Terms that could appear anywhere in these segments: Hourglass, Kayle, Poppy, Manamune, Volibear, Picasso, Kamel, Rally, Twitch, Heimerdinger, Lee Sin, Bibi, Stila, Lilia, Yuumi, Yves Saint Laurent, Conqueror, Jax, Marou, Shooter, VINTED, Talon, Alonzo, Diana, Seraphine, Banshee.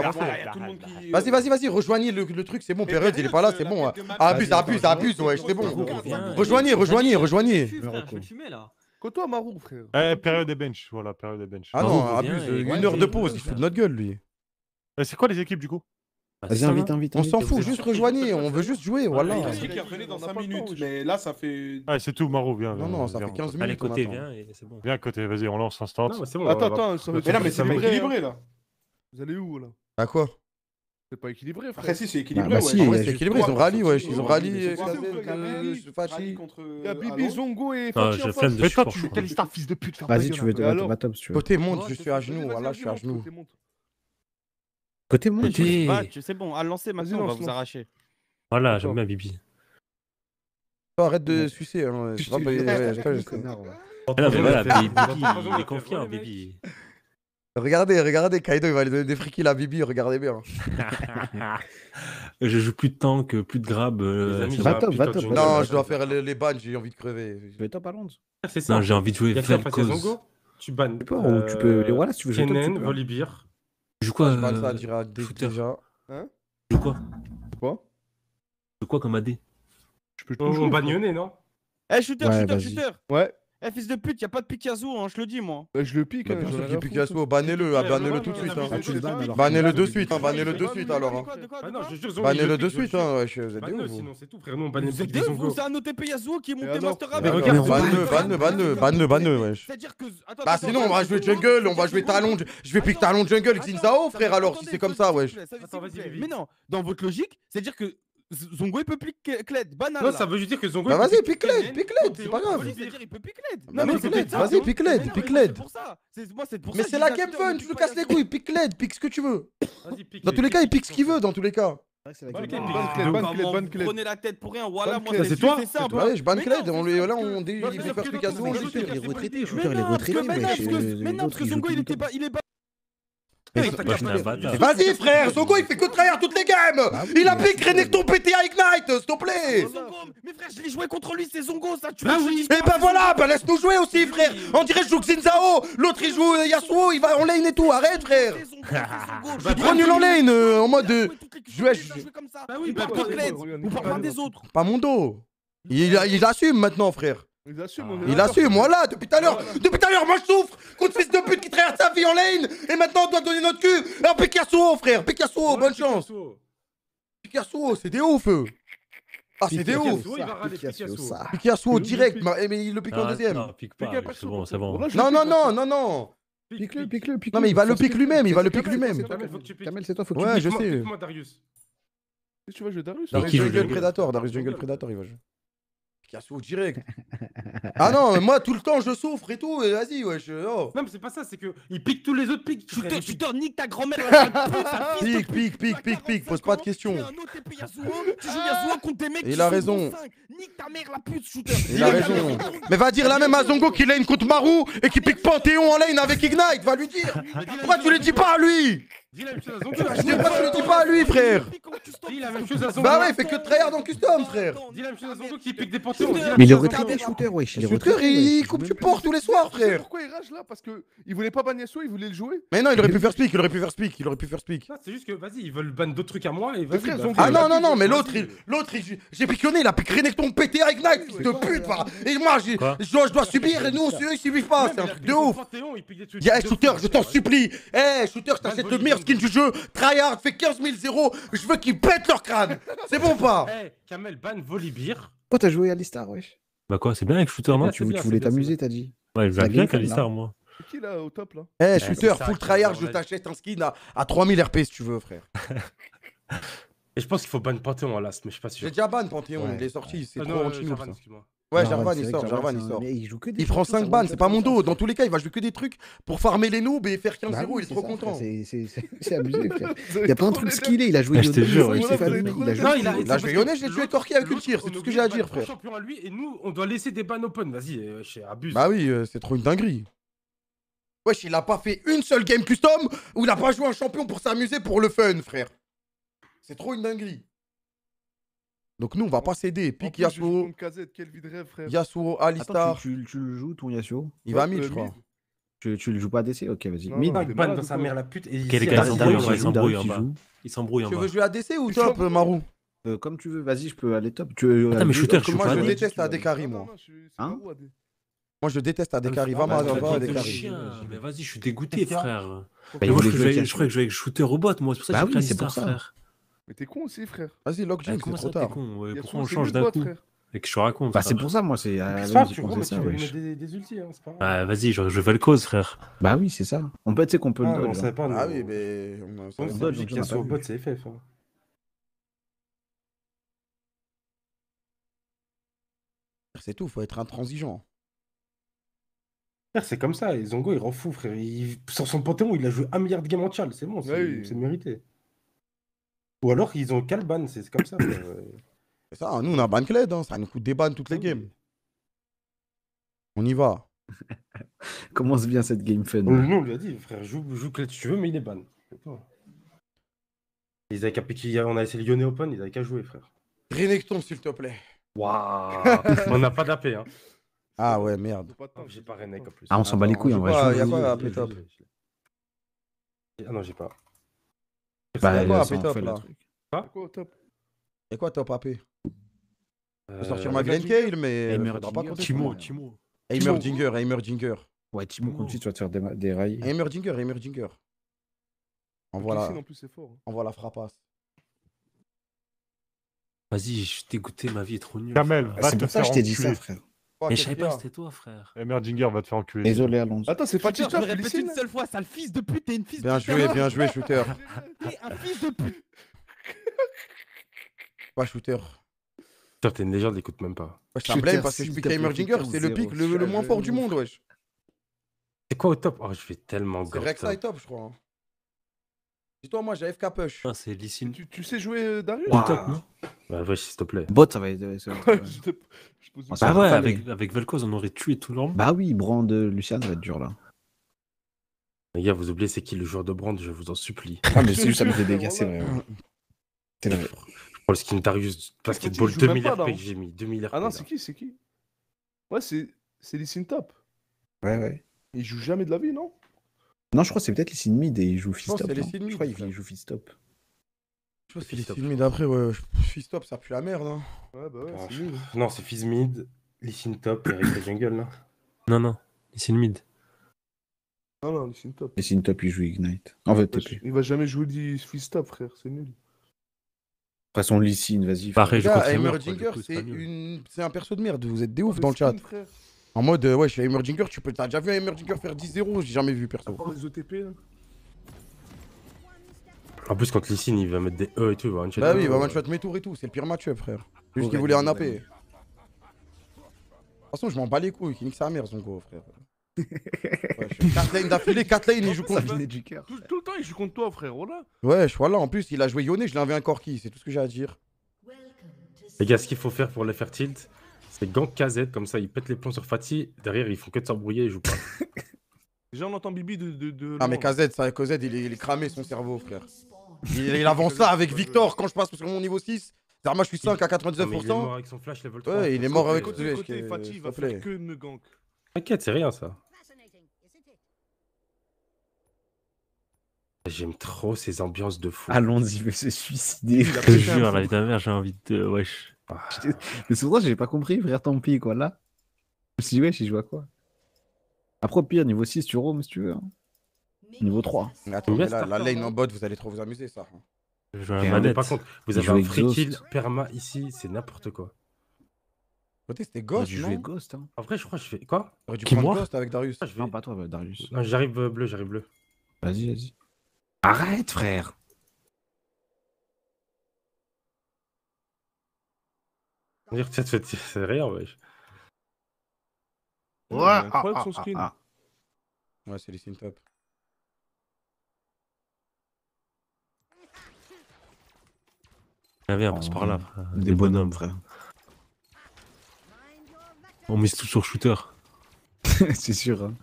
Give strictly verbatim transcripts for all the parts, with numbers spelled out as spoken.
pas avancé. Vas-y, vas-y, vas-y, rejoignez le, le truc, c'est bon. Période, il est pas là, c'est bon. Abuse, abuse, abuse, ouais, c'est bon. Rejoignez, rejoignez, rejoignez. Je vais fumer là. Côtoie Marou, frère. Eh, période et bench, voilà, période et bench. Ah non, abuse, une heure de pause, il se fout de notre gueule, lui. C'est quoi les équipes du coup? Vas-y, invite, invite. On s'en fout, juste rejoignez, on veut juste jouer, voilà. Dans cinq minutes, mais là ça fait. Ah, c'est tout, Marou, viens. Non, non, ça fait quinze minutes. Allez, Kotei, viens, c'est bon. Viens, Kotei, vas-y, on lance instant. Attends, attends, mais là, mais c'est équilibré là. Vous allez où là? À quoi? C'est pas équilibré, frère. Après, si, c'est équilibré, ouais. C'est équilibré, ils ont rallye, ouais. Ils ont rallye, K Z, Fatih. Il y a Bibi, Zongo et Fatih. Mais toi, tu fais liste, fils de pute. Vas-y, tu veux te top, si tu veux. Kotei, monte, je suis à genoux, voilà, je suis à genoux. Kotei, monte. C'est bon, à lancer maintenant, on va vous arracher. Voilà, j'aime bien Bibi. Arrête de sucer, hein. Je Bibi, il est confiant, Bibi. Regardez, regardez, Kaido il va lui donner des frikis à Bibi, regardez bien. Je joue plus de tank, plus de grab. Euh, amis, va top, va top. Non, je dois faire les, les bans, j'ai envie de crever. Je vais top à Londres. Non, j'ai envie de jouer Falcoz. Tu bannes pas, euh, tu peux les voilà, si tu veux jouer top, tu peux. Kennen, Volibear. Je joue quoi euh, je ça, dira, Shooter. Déjà. Hein je joue quoi Quoi Je joue quoi comme A D? Je peux jouer ban Yone, non? Eh, shooter, shooter, shooter. Ouais. Eh fils de pute, y'a pas de Picasso, hein, je le dis moi. Bah, je le pique, hein, je dis Picasso, bannez-le, bannez-le tout de suite. Hein. Bannez-le de suite, hein, bannez-le de suite alors. Bannez-le de suite, hein, wesh, vous êtes des sinon c'est tout, frère, non, bannez-le de suite. C'est un O T P Yasuo qui est monté Master Rap. Banne-le, banne-le, banne-le, banne-le, banne-le, wesh. Bah sinon, on va jouer jungle, on va jouer Talon, je vais piquer Talon jungle, Xinzao, frère, alors, si c'est comme ça, wesh. Mais non, dans votre logique, c'est-à-dire que. Zongo il peut piquer Kled, banal. Non, ça veut juste dire que Zongo. Bah vas-y, pique Kled, pique Kled, c'est pas grave. Il peut piquer Kled. Non, mais Kled, vas-y, pique Kled, pique Kled. Mais c'est la game fun, tu nous casses les couilles, pique Kled, pique ce que tu veux. Dans tous les cas, il pique ce qu'il veut, dans tous les cas. Prenez la tête pour rien, voilà, moi c'est toi. Ouais, je banne Kled, on lui là on défait faire Picasso, on juste les retraités, je veux dire les retraités. Mais non, parce que Zongo il était pas, il est pas. Vas-y frère, Zongo il fait que trahir toutes les games. Il applique Renekton P T A Ignite, s'il te plaît. Mais frère, je l'ai joué contre lui, c'est Zongo ça, tu vois. Et bah voilà, bah laisse-nous jouer aussi frère. On dirait je joue Xinzao, l'autre il joue Yasuo, il va en lane et tout, arrête frère. Je suis trop nul en lane, en mode je vais jouer comme ça. Bah oui, bah pas des autres. Pas mon dos. Il assume maintenant frère. Il assume, ah. Il assume, voilà, depuis tout à l'heure, depuis tout à l'heure, moi je souffre contre fils de pute qui traverse sa vie en lane, et maintenant on doit donner notre cul. Alors Picasso, frère, Picasso, voilà, bonne Picasso. Chance. Picasso, c'est des ouf, eux. Ah, c'est des ouf. Picasso, direct, mais, mais il le pique ah, en deuxième. Non, pique pas, c'est bon, c'est bon. Non, non, non, non, non. Pique-le, pique-le, pique-le. Non, mais il va le pique lui-même, il va le pique lui-même. Kamel, c'est toi, faut que tu piques. Ouais, je sais. Pique-moi Darius. Qu'est-ce que tu vas jouer Darius? Darius Jungle Predator, Darius Jungle Predator, il va jouer. Yasuo direct. Ah non, mais moi tout le temps je souffre et tout, et vas-y wesh. Ouais, oh. Non mais c'est pas ça, c'est que il pique tous les autres piques. Tu te, tu te nique ta grand-mère. Pique, pique, pique, pique, pique, pose pas de questions. Il a raison. Nique ta mère la pute, shooter. Il a raison. Mais va dire la même à Zongo qui lane contre Marou et qui pique Panthéon en lane avec Ignite, va lui dire. Pourquoi tu le dis pas à lui? Dis la même chose à Zongo. Je sais pas, tu le dis pas à lui, frère. Dis la même chose à Zongo. Bah ouais, il fait que de trahir dans custom, frère. Dis la même chose à Zongo qui pique des pantalons. Mais il est retraité, shooter, wesh. Le shooter, il coupe du port tous les soirs, frère. Pourquoi il rage là? Parce que il voulait pas ban Yasuo, il voulait le jouer. Mais non, il aurait pu faire speak, il aurait pu faire speak, il aurait pu faire speak. C'est juste que, vas-y, ils veulent ban d'autres trucs à moi et vas-y. Ah non, non, non, mais l'autre, l'autre, j'ai piquonné, il a piqué Renekton P T R Ignite, fils de pute, par. Et moi, je dois subir et nous, eux, ils subissent pas, c'est un truc de ouf. Eh, shooter, je t'en supplie. Eh, shooter, je t'achète le meilleur skin du jeu, tryhard, fait quinze mille zéro, je veux qu'ils pètent leur crâne. C'est bon pas? Eh, Kamel, ban Volibear. Oh, t'as joué à Alistar, wesh. Bah quoi, c'est bien avec Shooter, non? Tu voulais t'amuser, t'as dit. Ouais, je vais bien avec Alistar, moi. C'est qui là au top là? Eh, Shooter, full tryhard, je t'achète un skin à trois mille R P si tu veux, frère. Et je pense qu'il faut ban Panthéon à l'ast, mais je suis pas sûr. J'ai déjà ban Panthéon, il est sorti, c'est trop anti-noob. Ouais, Jarvan il sort, Jarvan il sort. Il prend cinq bannes, c'est pas mon dos. Dans tous les cas, il va jouer que des trucs pour farmer les noobs et faire quinze zéro, il est trop content. C'est abusé. Il y a plein de trucs skillés, il a joué Yone. Il a joué Yone, je l'ai tué Corki avec le tir, c'est tout ce que j'ai à dire, frère. Et nous, on doit laisser des bans open, vas-y, abuse. Bah oui, c'est trop une dinguerie. Wesh, il a pas fait une seule game custom où il a pas joué un champion pour s'amuser pour le fun, frère. C'est trop une dinguerie. Donc nous on va pas céder, pique Yasuo, Yasuo, Alistar. Attends, tu, tu, tu le joues ton Yasuo? Il va à mille je crois. Tu, tu le joues pas A D C? Ok, vas-y. Mid, il banne dans sa mère la pute. Et quel gars il s'embrouille en bas. Il s'embrouille en bas. Tu veux jouer A D C ou top, Marou? Euh, comme tu veux, vas-y, je peux aller top. Tu veux, Attends, mais shooter, je suis moi, pas je AD, déteste AD carry, moi. Hein moi, je déteste AD carry. Va mal, va AD carry. Mais vas-y, je suis dégoûté, frère. Bah, moi, je croyais que je jouais avec shooter au bot, moi. C'est pour ça que j'ai pris une star, frère. Mais t'es con aussi, frère. Vas-y, lock jump, c'est trop tard. Pourquoi on change d'un coup et que je te raconte? Bah, c'est pour ça, moi, c'est. Tu vois, mais tu veux mettre des ultis, hein, c'est pas grave. Vas-y, je veux le cause, frère. Bah oui, c'est ça. On peut, tu sais qu'on peut le dodge. Ah oui, mais. On dodge, j'ai bien sûr au bot, c'est F F. C'est tout, faut être intransigeant. C'est comme ça, et Zongo il rend fou, frère. Il... Sur son Panthéon, il a joué un milliard de games en Charles, c'est bon, c'est ouais, oui. mérité. Ou alors ils ont Calban, c'est comme ça. C'est ça, nous on a ban Kled, hein. Ça nous coûte des bans toutes les games. On y va. Commence bien cette game fun. Nous on lui a dit, frère, joue, joue Kled si tu veux, mais il est ban. Ils avaient qu'à piquer, on a essayé le Yone Open, ils avaient qu'à jouer, frère. Renekton, s'il te plaît. Waouh, on n'a pas d'A P, hein. Ah ouais, merde. J'ai pas Renek en plus. Ah, on s'en bat les couilles en vrai. Y'a quoi à A P top? Ah non, j'ai pas. Bah, y'a quoi A P top là? Y'a quoi top? Y'a quoi top A P? Je vais sortir ma Glen Kayle, mais. Timo, Timo. Heimerdinger, Heimerdinger. Ouais, Timo, continue, tu vas te faire des rails. Heimerdinger, Heimerdinger. Envoie la frappasse. Vas-y, je t'ai goûté, ma vie est trop nulle. Kamel, va te faire enculer. C'est pour ça que je t'ai dit ça, frère. Mais je savais pas que c'était toi, frère. Heimerdinger va te faire enculer. Désolé, Alonzo. Attends, c'est pas Shooter, je le répète une seule fois, sale fils de pute, t'es une fils de pute. Bien joué, bien joué, Shooter. T'es un fils de pute. Pas Shooter. Putain, t'es une légende, écoute même pas. Je te blâme parce que je pique Heimerdinger, c'est le pic le moins fort du monde, wesh. C'est quoi au top? Oh, je vais tellement grave. C'est Rek'Sai top, je crois. Dis-toi, moi j'ai F K push. Ah, c'est Lee Sin. Tu, tu sais jouer Darius? Wow. Top, non? Bah, ouais, s'il te plaît. Bot, ça va être. Ouais, je te... je pose une... Bah, ouais, avec, avec Vel'Koz, on aurait tué tout l'homme. Bah, oui, Brand, Lucien, ça va être dur là. Les gars, vous oubliez, c'est qui le joueur de Brand? Je vous en supplie. Ah, mais c'est juste, ça me fait des gars, c'est vrai. C'est vrai. Je prends le skin Darius Basketball, deux mille R P que j'ai mis. deux mille R P. Ah non, c'est qui? C'est qui? Ouais, c'est Lee Sin top. Ouais, ouais. Il joue jamais de la vie, non? Non, je crois que c'est peut-être les Sin mid et il joue fistop. Je crois qu'il joue fistop. Je crois que c'est les Sin mid après, ouais. Fistop, ça pue la merde, hein. Ouais, bah ouais, c'est mid. Non, c'est Fizz mid, les Sin top et Rick jungle, là. Non, non, les Sin mid. Non, non, les Sin top. Les Sin top, il joue Ignite. En fait, T P. Il va jamais jouer du fistop, frère, c'est nul. De toute façon, Lee Sin, vas-y. Pareil, je crois que Heimerdinger, c'est un perso de merde, vous êtes des ouf dans le chat. En mode, euh, ouais, je fais Heimerdinger, tu peux. T'as déjà vu Heimerdinger faire dix zéro? J'ai jamais vu, perso. Les O T P, là. En plus, quand Lee Sin il va mettre des E et tout, il va one-shot. Bah oui, il va one-shot mes tours et tout, c'est le pire match-up, frère. C'est juste qu'il voulait un A P. De toute façon, je m'en bats les couilles, il nique sa mère, Zongo, frère. quatre lanes d'affilée, quatre lanes, il joue contre toi. Tout le temps, il joue contre toi, frère, voilà. Ouais, je vois là, en plus, il a joué Yone, je l'ai enlevé un Corki, c'est tout ce que j'ai à dire. Les gars, ce qu'il faut faire pour les faire tilt. C'est gank K Z, comme ça ils pètent les plombs sur Fatih, derrière ils font que de s'embrouiller et jouent pas. Déjà on entend Bibi de... de, de... Ah mais K Z, ça, K Z il est, il est cramé son cerveau, frère. Il, il avance là avec Victor quand je passe sur mon niveau six. Moi je suis cinq à quatre-vingt-dix-neuf pour cent. Il est mort avec son flash level trois. Ouais, il est mort avec... Côté Fatih va faire que me gank. T'inquiète, c'est rien ça. J'aime trop ces ambiances de fou. Allons-y, veut se suicider. Je te jure, la dernière j'ai envie de... Wesh. Mais c'est pour ça que j'ai pas compris, frère, tant pis, quoi, là. Je me suis dit, wesh, il joue à quoi? Après, au pire, niveau six, tu roam si tu veux. Hein. Niveau trois. Mais attends, mais là, la lane en bot, vous allez trop vous amuser, ça. Je joue à la manette. Par contre, vous avez un free kill perma ici, c'est n'importe quoi. Côté, c'était Ghost, non? J'ai joué Ghost, hein. Après, je crois que je fais. Quoi? J'aurais dû prendre Ghost avec Darius. Ah, je vais... Non, pas toi, bah, Darius. Non, j'arrive euh, bleu, j'arrive bleu. Vas-y, vas-y. Arrête, frère! C'est rien, wesh. Ouais, ouais, ah, ah, ah, son screen. Ah, ah. Ouais, c'est les Sin top. J'avais un passe par là, frère. Des bonhommes, frère. On mise tout sur shooter. C'est sûr, hein.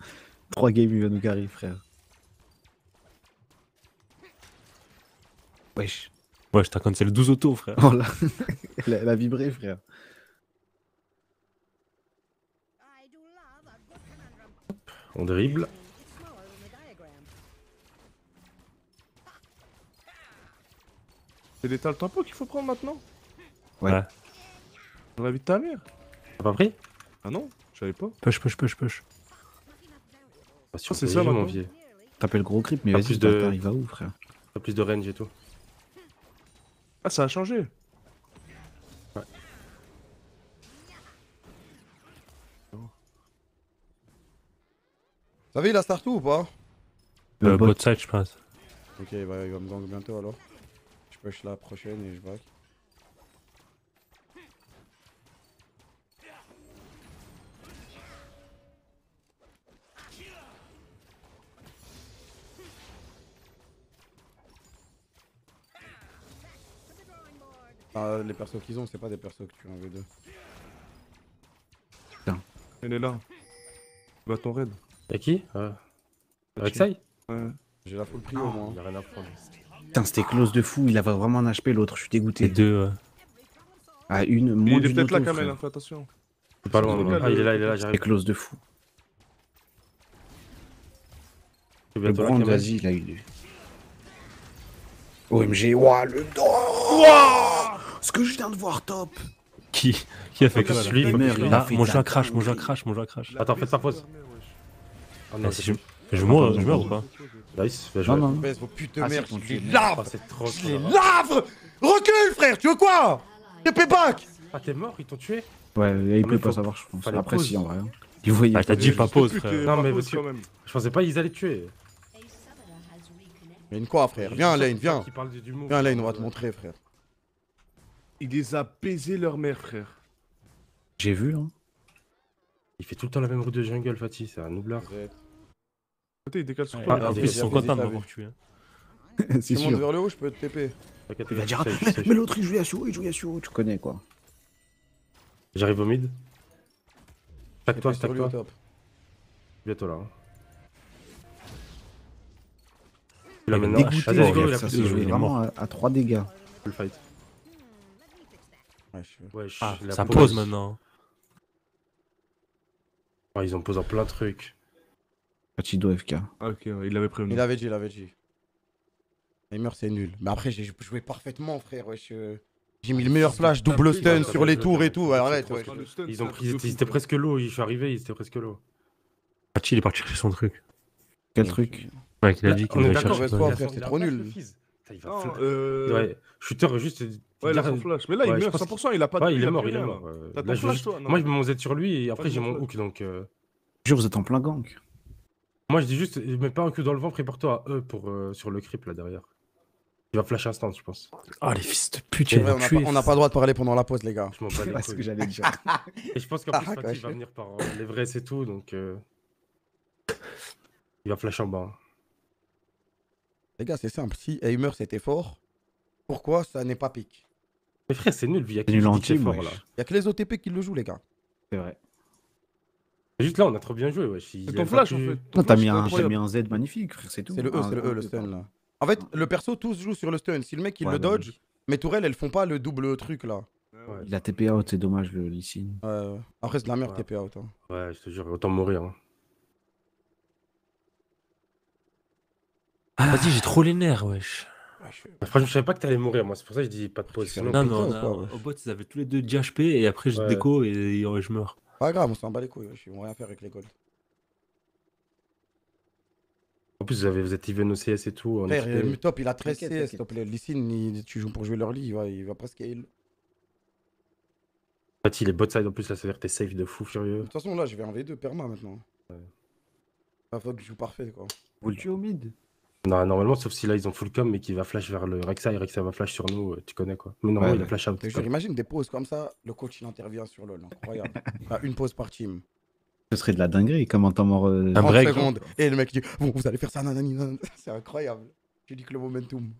Trois games, il va nous carrer, frère. Wesh. Ouais, je t'ai cancel douze autos, frère. Oh là, elle, a, elle a vibré, frère. On dribble. C'est l'étal tampon qu'il faut prendre maintenant. Ouais. ouais. Dans la vie de ta mère. T'as pas pris? Ah non, je savais pas. Push, push, push, push. Pas sûr, c'est ça, mon vieux. Tapez le gros creep, mais vas-y, t'arrives à où, frère? T'as plus de range et tout. Ah, ça a changé. Ouais. T'as vu, il a start ou pas? Le bot side, je pense. Ok, bah il va me zangue bientôt alors. Je push la prochaine et je back. Ah, les persos qu'ils ont, c'est pas des persos que tu as en V deux. Putain. Elle est là. Bah ton raid. T'as qui? Ah. Rek'Sai? Ouais. J'ai la full prio, moi. Il a rien à prendre. Putain, c'était close de fou, il avait vraiment un H P l'autre, je suis dégoûté. Les deux, ouais. Ah, une, moins d'une. Il est peut-être là, Kamel, fais attention. C'est pas loin, ah, il est là, il est là, j'arrive. C'était close de fou. Le brand, vas-y, il a eu. O M G, ouah, le. Ouah! Ce que je viens de voir, top! Qui? Qui a fait que celui? Là, mon jeu crash, mon jeu crash, mon jeu crash. Attends, fais ta pause. Ah non, c'est. Je meurs, je meurs ou pas? Nice, fais jouer. Non, non, vos putains de merde, je les lave! Je les lave! Recule, frère, tu veux quoi? T'es payback! Ah, t'es mort, ils t'ont tué? Ouais, ils pouvaient pas savoir, je pense. Après, si, en vrai. Ils voyaient. Ah, t'as dit pas pause, frère. Non, mais parce que je pensais pas qu'ils allaient te tuer. Mais une quoi, frère? Viens, Lane, viens. Viens, Lane, on va te montrer, frère. Il les a baisé leur mère, frère. J'ai vu, hein. Il fait tout le temps la même route de jungle, Fatih, c'est un noublard. Il décale sur toi. En plus, ils sont contents de m'avoir tué. Si tu montes vers le haut, je peux te T P. Il va dire, mais l'autre il joue Yasuo, il joue Yasuo, tu connais quoi. J'arrive au mid. Tac-toi, tac-toi. Bientôt là. Il a vraiment à trois dégâts. Full fight. Ouais, ça pose maintenant. Ils ont posé plein de trucs. Chido F K. Ok, ouais, il l'avait prévenu. Il avait dit, il avait dit. Heimer c'est nul. Mais après j'ai joué parfaitement, frère. Ouais, j'ai je... mis le meilleur flash, double stun sur les tours et tout. Arrête. Ouais, je... Ils ont pris, ils étaient presque low. Je suis arrivé, ils étaient presque low. Pachi il est parti chercher son truc. Quel ouais, truc? Ouais, qu'il a dit qu'il allait chercher son truc. C'est trop nul. Il va non, euh... ouais. Shooter juste. Ouais, il a son flash. Mais là il meurt cent pour cent. Il a pas. Il est mort, il est mort. Moi je me montais sur lui et après j'ai mon hook donc. Jure vous êtes en plein gank. Moi je dis juste, mets pas un cul dans le vent, prépare-toi à eux pour, euh, sur le creep là derrière. Il va flash instant je pense. Ah oh, les fils de pute, ouais, on n'a pas, pas le droit de parler pendant la pause les gars. Je m'en bats les ce que j'allais dire. Et je pense qu'en plus Fatih va venir par euh, les vrais et tout donc... Euh... Il va flash en bas. Hein. Les gars c'est simple, si Heimer c'était fort, pourquoi ça n'est pas pique? Mais frère c'est nul, il y a que les O T P ouais. là. Il y a que les O T P qui le jouent les gars. C'est vrai. Juste là, on a trop bien joué, ouais. C'est ton flash, en fait. Non, t'as mis un Z magnifique, frère, c'est tout. C'est le E, c'est le E, le stun, là. En fait, le perso, tous jouent sur le stun. Si le mec, il le dodge, mes tourelles, elles font pas le double truc, là. Il a T P out, c'est dommage, le Lee Sin. Après, c'est de la merde, T P out. Ouais, je te jure, autant mourir. Vas-y, j'ai trop les nerfs, wesh. Franchement, je savais pas que t'allais mourir, moi, c'est pour ça que je dis pas de pause. Non, non, au bot, ils avaient tous les deux D H P, et après, je déco, et je meurs. Pas grave, on s'en bat les couilles, ils vont rien faire avec les golds. En plus, vous, avez, vous êtes even au C S et tout. Frère, il est top, il a treize C S, s'il te plaît. Lee Sin, il, tu joues pour jouer leur lit, il va, il va presque heal. En fait, il est bot side en plus, là, ça veut dire que t'es safe de fou, furieux. De toute façon, là, je vais en V deux perma maintenant. Ouais. La fois que je joue parfait, quoi. Vous le tuez au mid? Non, normalement, sauf si là, ils ont full com, mais qu'il va flash vers le Rek'Sai, Rek'Sai va flash sur nous, tu connais quoi. Mais normalement, ouais, il a flash out. J'imagine des pauses comme ça, le coach il intervient sur LoL, incroyable. Enfin, une pause par team. Ce serait de la dinguerie, comme en temps mort. Euh... Un break. trente secondes. Et le mec dit, bon, vous allez faire ça, nanani, nanani. C'est incroyable. J'ai dit que le momentum.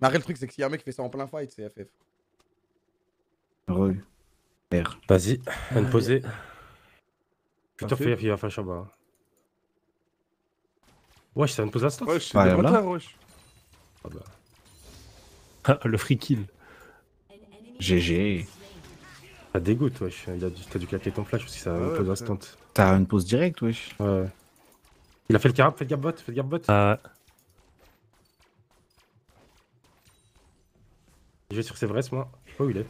Mais après, le truc, c'est que s'il y a un mec qui fait ça en plein fight, c'est F F. Re. R. Vas-y, on va poser. Putain, fait, il va flash en bas. Wesh, ça me pose la stance. Wesh, c'est le retard, wesh. Ah bah. Ah, le free kill. G G. Ça dégoûte, wesh. T'as dû claquer ton flash parce que ça me pose la stance. T'as une pause directe, wesh. Ouais. Il a fait le carap, fais le gap-bot, fais le gap-bot. Ah. Je vais sur ses vrais moi. Je sais pas où il est.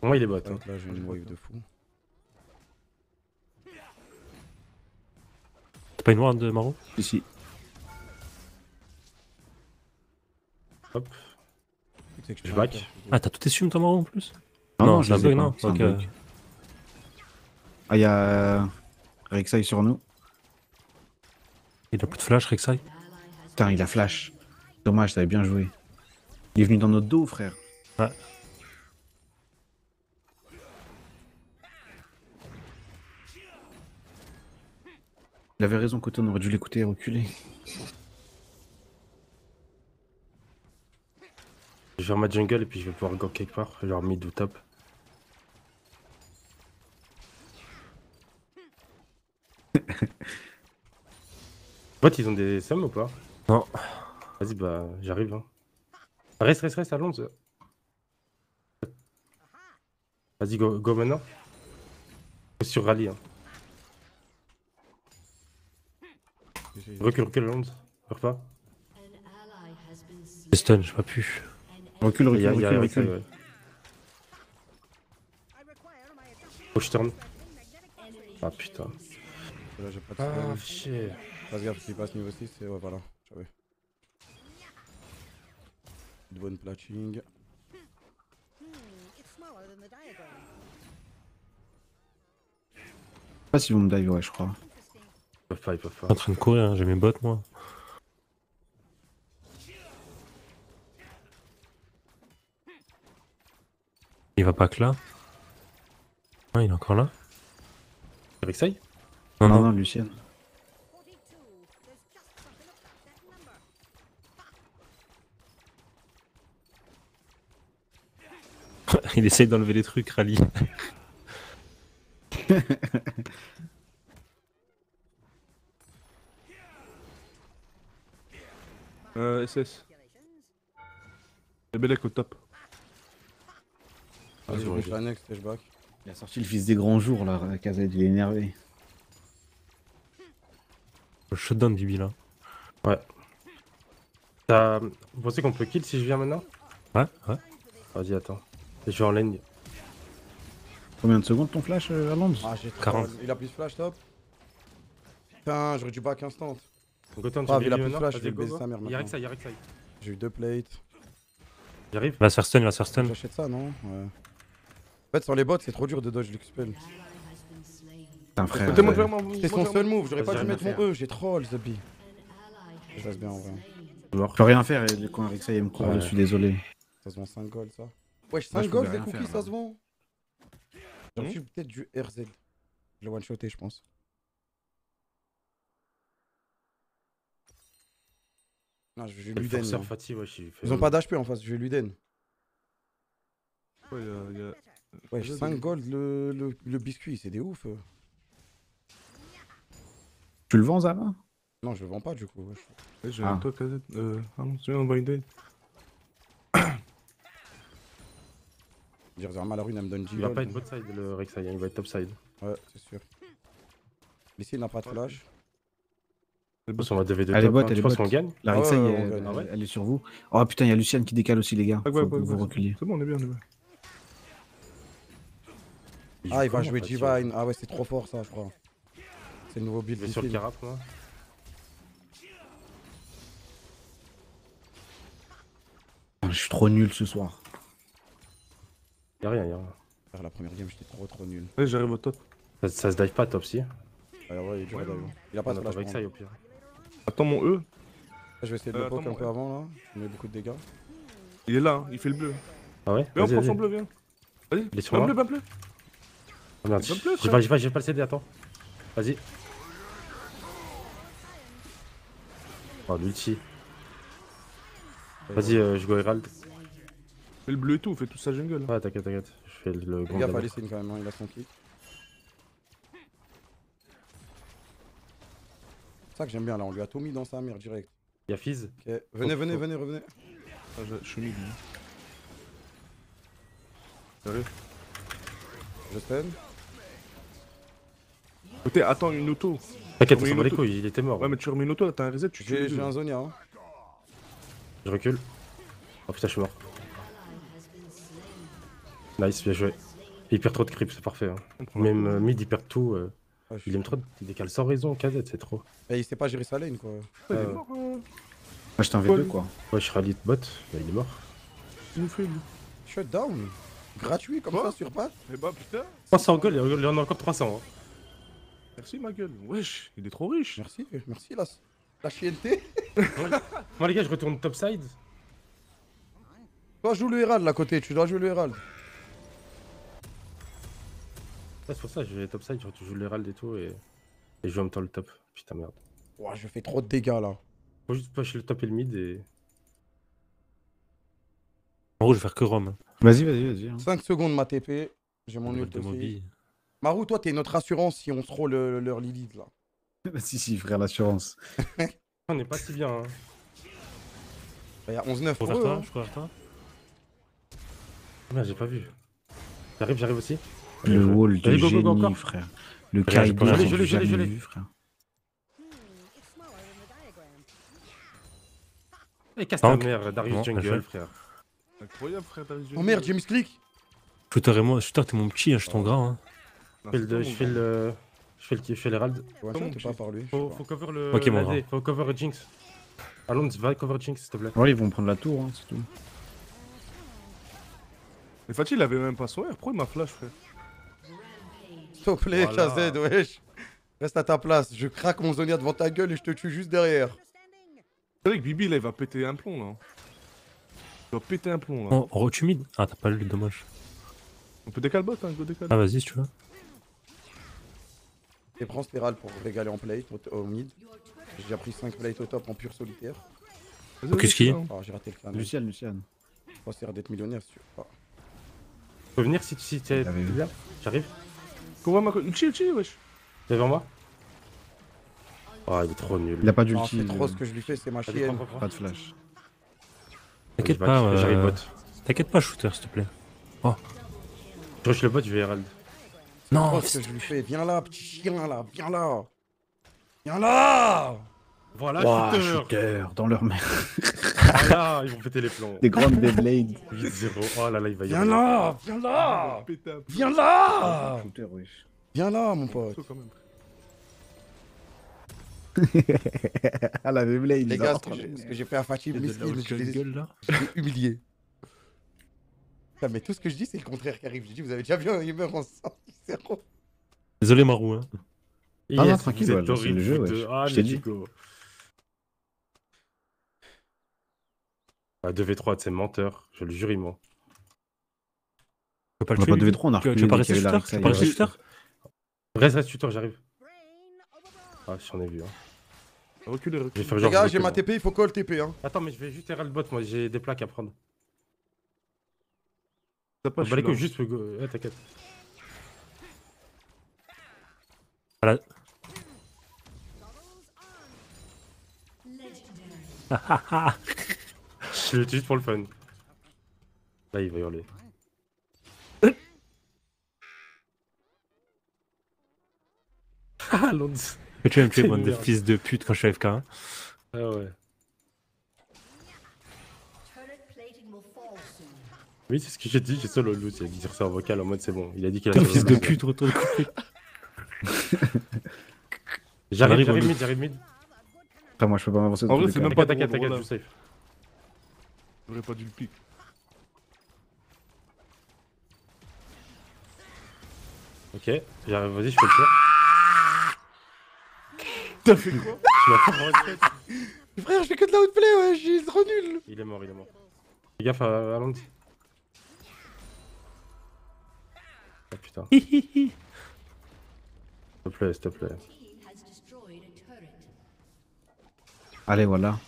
Pour moi il est bot. Hein. Là j'ai une wave de fou. C'est pas une ward de Marou? Ici. Hop. Je back. Ah t'as tout tes sum toi Marou en plus? Non, non, je la bug, non. Okay. Un ah y'a Rek'Sai sur nous. Il a plus de flash Rek'Sai. Putain il a flash. Dommage, t'avais bien joué. Il est venu dans notre dos frère. Ouais. Il avait raison Kotei, on aurait dû l'écouter et reculer. Je vais remettre jungle et puis je vais pouvoir go quelque part, genre mid ou top. Bot ils ont des sommes ou pas? Non. Vas-y bah j'arrive hein. Reste, reste, reste, Alonzo. Vas-y go, go maintenant. Sur Rally hein. Recule, recule Alonzo, perds pas. Je stun, j'ai pas pu. Recule, recule, recule, recule, recule. Ouais. Oh je turn. Ah putain. Là, pas de ah shit. Pas de gaffe s'il passe niveau six et ouais voilà, j'avais. Une bonne platching. Pas si vous me dive, ouais, je crois. Ils peuvent pas, ils peuvent pas. Je suis en train de courir, hein, j'ai mes bottes moi. Il va pas que là. Ah, il est encore là. Rek'Sai ? Non, non, non, Lucienne. Il essaye d'enlever les trucs, Rally. euh, S S. C'est Belek au top. Ah, je vais faire un next, je back. Il a sorti le fils des grands jours là, K Z, il est énervé. Le shutdown Bibi là. Ouais. T'as... Vous pensez qu'on peut kill si je viens maintenant? Ouais, ouais. Vas-y, attends. Je suis en lane. Combien de secondes ton flash, euh, Alonzo? Ah, j'ai quarante. Il a plus de flash, top. Putain, j'aurais dû back instant. Donc, autant ah, il a plus de flash, je vais baiser sa mère maintenant. Y'a Rek'Sai, y'a Rek'Sai. J'ai eu deux plates. J'arrive. Va se faire stun, va se faire stun. J'achète ça, non? Ouais. En fait, sans les bots, c'est trop dur de dodge l'X P L. Putain, frère. C'est son seul move, j'aurais pas dû mettre mon E, j'ai troll, The B. Je passe bien en vrai. Je peux rien faire quand Rek'Sai me court dessus, désolé. Ça se vend cinq gold, ça. Wesh, cinq gold des cookies, ça se vend. J'en suis peut-être du R Z. Je l'ai one-shoté, je pense. Non, je vais Luden. Ils ont pas d'H P en face, je vais Luden. Ouais, cinq gold le, le, le biscuit, c'est des ouf. Tu le vends, Zama? Non, je le vends pas du coup. Ouais, je ah. Toi, K Z. Euh, ah non, tu viens d'envoyer une date. Dire Zama la rune, elle me donne dix. Il va gold, pas être bot side le Rek'Sai, il va être top side. Ouais, c'est sûr. Mais s'il n'a pas de flash. Les boss, on va D V deux. Allez, bot, hein. Je pense qu'on gagne. La Rek'Sai, ah ouais, elle, elle, ah ouais. Elle est sur vous. Oh putain, il y a Lucienne qui décale aussi, les gars. Ah ouais, faut ouais, que vous ouais, reculiez. C'est bon, on est bien, on est bien. Il ah il va jouer Divine, ah ouais c'est trop fort ça je crois. C'est le nouveau build. Je vais sur le carap moi. Je suis trop nul ce soir. Y'a rien, y'a rien. La première game j'étais trop trop nul. Ouais j'arrive au top. Ça, ça se dive pas top si. Ah ouais il est dur à dive. Il a pas de flash avec ça au pire. Attends mon E. Je vais essayer de le poke un peu avant là, je mets beaucoup de dégâts. Il est là, il fait le bleu. Ah ouais. Viens on prend son bleu, viens. Vas-y, il est sur moi. Pas bleu, pas bleu. Oh merde, je vais pas, pas le C D, attends. Vas-y. Oh l'ulti. Vas-y, euh, je go Herald. Fais le bleu et tout, fais tout ça jungle. Ouais, t'inquiète, t'inquiète. Je fais le grand. Il a pas laissé quand même, hein. Il a son kick. C'est ça que j'aime bien là, on lui a tout mis dans sa merde direct. Y'a Fizz. Okay. Venez, oh, venez, oh. venez, revenez. Ah, je, je suis mid. Sérieux? Je stun. Écoutez, attends une auto. T'inquiète, on s'en bat les couilles, il était mort. Ouais, mais tu remets une auto, t'as un reset, tu tues. J'ai un Zonia. Hein. Je recule. Oh putain, je suis mort. Nice, bien joué. Il perd trop de creep, c'est parfait. Hein. Même euh, mid, il perd tout. Euh. Ouais, il aime trop, il décale sans raison, K Z, c'est trop. Et il sait pas gérer sa lane, quoi. Ah, euh... mort, euh... Moi, j'étais un V deux, quoi. Ouais, je rallie de bot, bah, il est mort. Il nous fait une shutdown. Gratuit, comme oh. ça, sur patte. Et bah, putain. trois cents gold, il y en a encore trois cents. Hein. Merci, ma gueule. Wesh, il est trop riche. Merci, merci, la, la H L T. Moi, les gars, je retourne topside. Toi, joue le Herald, là, côté, tu dois jouer le Herald. C'est pour ça, je vais topside, genre tu joues l'Herald et tout, et, et je joue en même temps le top. Putain, merde. Ouah, je fais trop de dégâts là. Faut juste pusher le top et le mid et. Marou, je vais faire que Rome. Vas-y, vas-y, vas-y. Hein. cinq secondes ma T P, j'ai mon ult aussi. Marou, toi, t'es notre assurance si on se troll le, leur Lilith là. Si, si, frère, l'assurance. On est pas si bien. Hein. Bah, y'a onze neuf pour eux, hein. Je crois à toi. Merde, j'ai pas vu. J'arrive, j'arrive aussi. Le wall de génie, frère. Le Kayle, je l'ai jamais vu, frère. Et casse ta mère, Darius jungle, frère. Incroyable, frère, Darius jungle. Oh merde, j'ai mis click. Shooter et moi, Shooter, t'es mon petit, je suis ton gras. Je fais le... Je fais l'Herald. Faut cover le... Faut cover Jinx. Alonzo, va cover Jinx, s'il te plaît. Ouais, ils vont prendre la tour, c'est tout. Mais Fatih, il avait même pas son air, pourquoi il m'a flash, frère? S'il te plaît, voilà. K Z, wesh. Reste à ta place, je craque mon Zonia devant ta gueule et je te tue juste derrière. C'est vrai que Bibi là, il va péter un plomb là. Il va péter un plomb là. Oh, oh tu mid. Ah, t'as pas lu, dommage. On peut décaler bot, hein, go décaler. Ah, vas-y, si tu veux. Et prends Spiral pour régaler en plate au, au mid. J'ai déjà pris cinq plates au top en pur solitaire. Qu'est-ce qu'il y a? J'ai raté le clan. Lucian, Lucian. Oh, c'est rare d'être millionnaire si tu veux pas. Tu peux venir si tu si t'es là. J'arrive. Couvre ma ulti, ulti, wesh. T'es devant moi. Oh, il est trop nul. Il a pas d'ulti. C'est trop ce que je lui fais, c'est ma chienne. Pas de flash. T'inquiète pas, j'arrive bot. T'inquiète pas, Shooter, s'il te plaît. Oh. Je rush le bot, je vais Herald. Non, c'est ce que je lui fais. Viens là, petit chien là, viens là. Viens là. Voilà, Shooter. Dans leur merde. Voilà, ils vont péter les plombs. Des grandes des blades. huit zéro. Oh là là, il va y viens avoir. Viens là, viens là. Viens là. Shooter, oui. Viens là, mon pote. Ah la même blade. Les gars, ce que j'ai fait à Fatih, je l'ai humilié. Putain, mais tout ce que je dis, c'est le contraire qui arrive. J'ai dit, vous avez déjà vu un Hummer en cent zéro. Désolé, Marou. Hein. Yes, ah non, tranquille, c'est ouais, le jeu. Ouais. De... Ah, je t'ai dit. Go. Ah, deux v trois, c'est menteur, je le jure, il ment. On va pas deux v trois, on a reculé. Tu veux pas rester Shooter? Tu veux pas rester Shooter? Reste, reste Shooter, j'arrive. Ah, j'en ai vu, hein. Reculez, reculez. Les gars, j'ai ma T P, il faut call T P, hein. Attends, mais je vais juste errer le bot, moi, j'ai des plaques à prendre. T'as pas les couilles, juste, ouais, t'inquiète. Voilà. Ha ha ha. Je l'ai juste pour le fun. Là il va hurler. Ah Lons. Tu vas me tuer, bande de fils de pute quand je suis A F K. Hein. Ah ouais. Oui c'est ce que j'ai dit, j'ai solo loot, il a dit dire ça en vocal en mode c'est bon. Il a dit qu'il a un fils de pute, retourne couper. J'arrive, j'arrive mid, j'arrive mid. Après moi je peux pas m'avancer. En vrai c'est même pas t'inquiète, t'inquiète, je suis safe. J'aurais pas dû le pic. Ok, j'arrive, vas-y, je peux le faire. T'as fait quoi? Tu m'as fait prendre une tête. Frère, je fais que de la outplay, ouais, j'ai trop nul. Il est mort, il est mort. Fais gaffe à, à Land. Ah putain. S'il te plaît, s'il te plaît. Allez, voilà.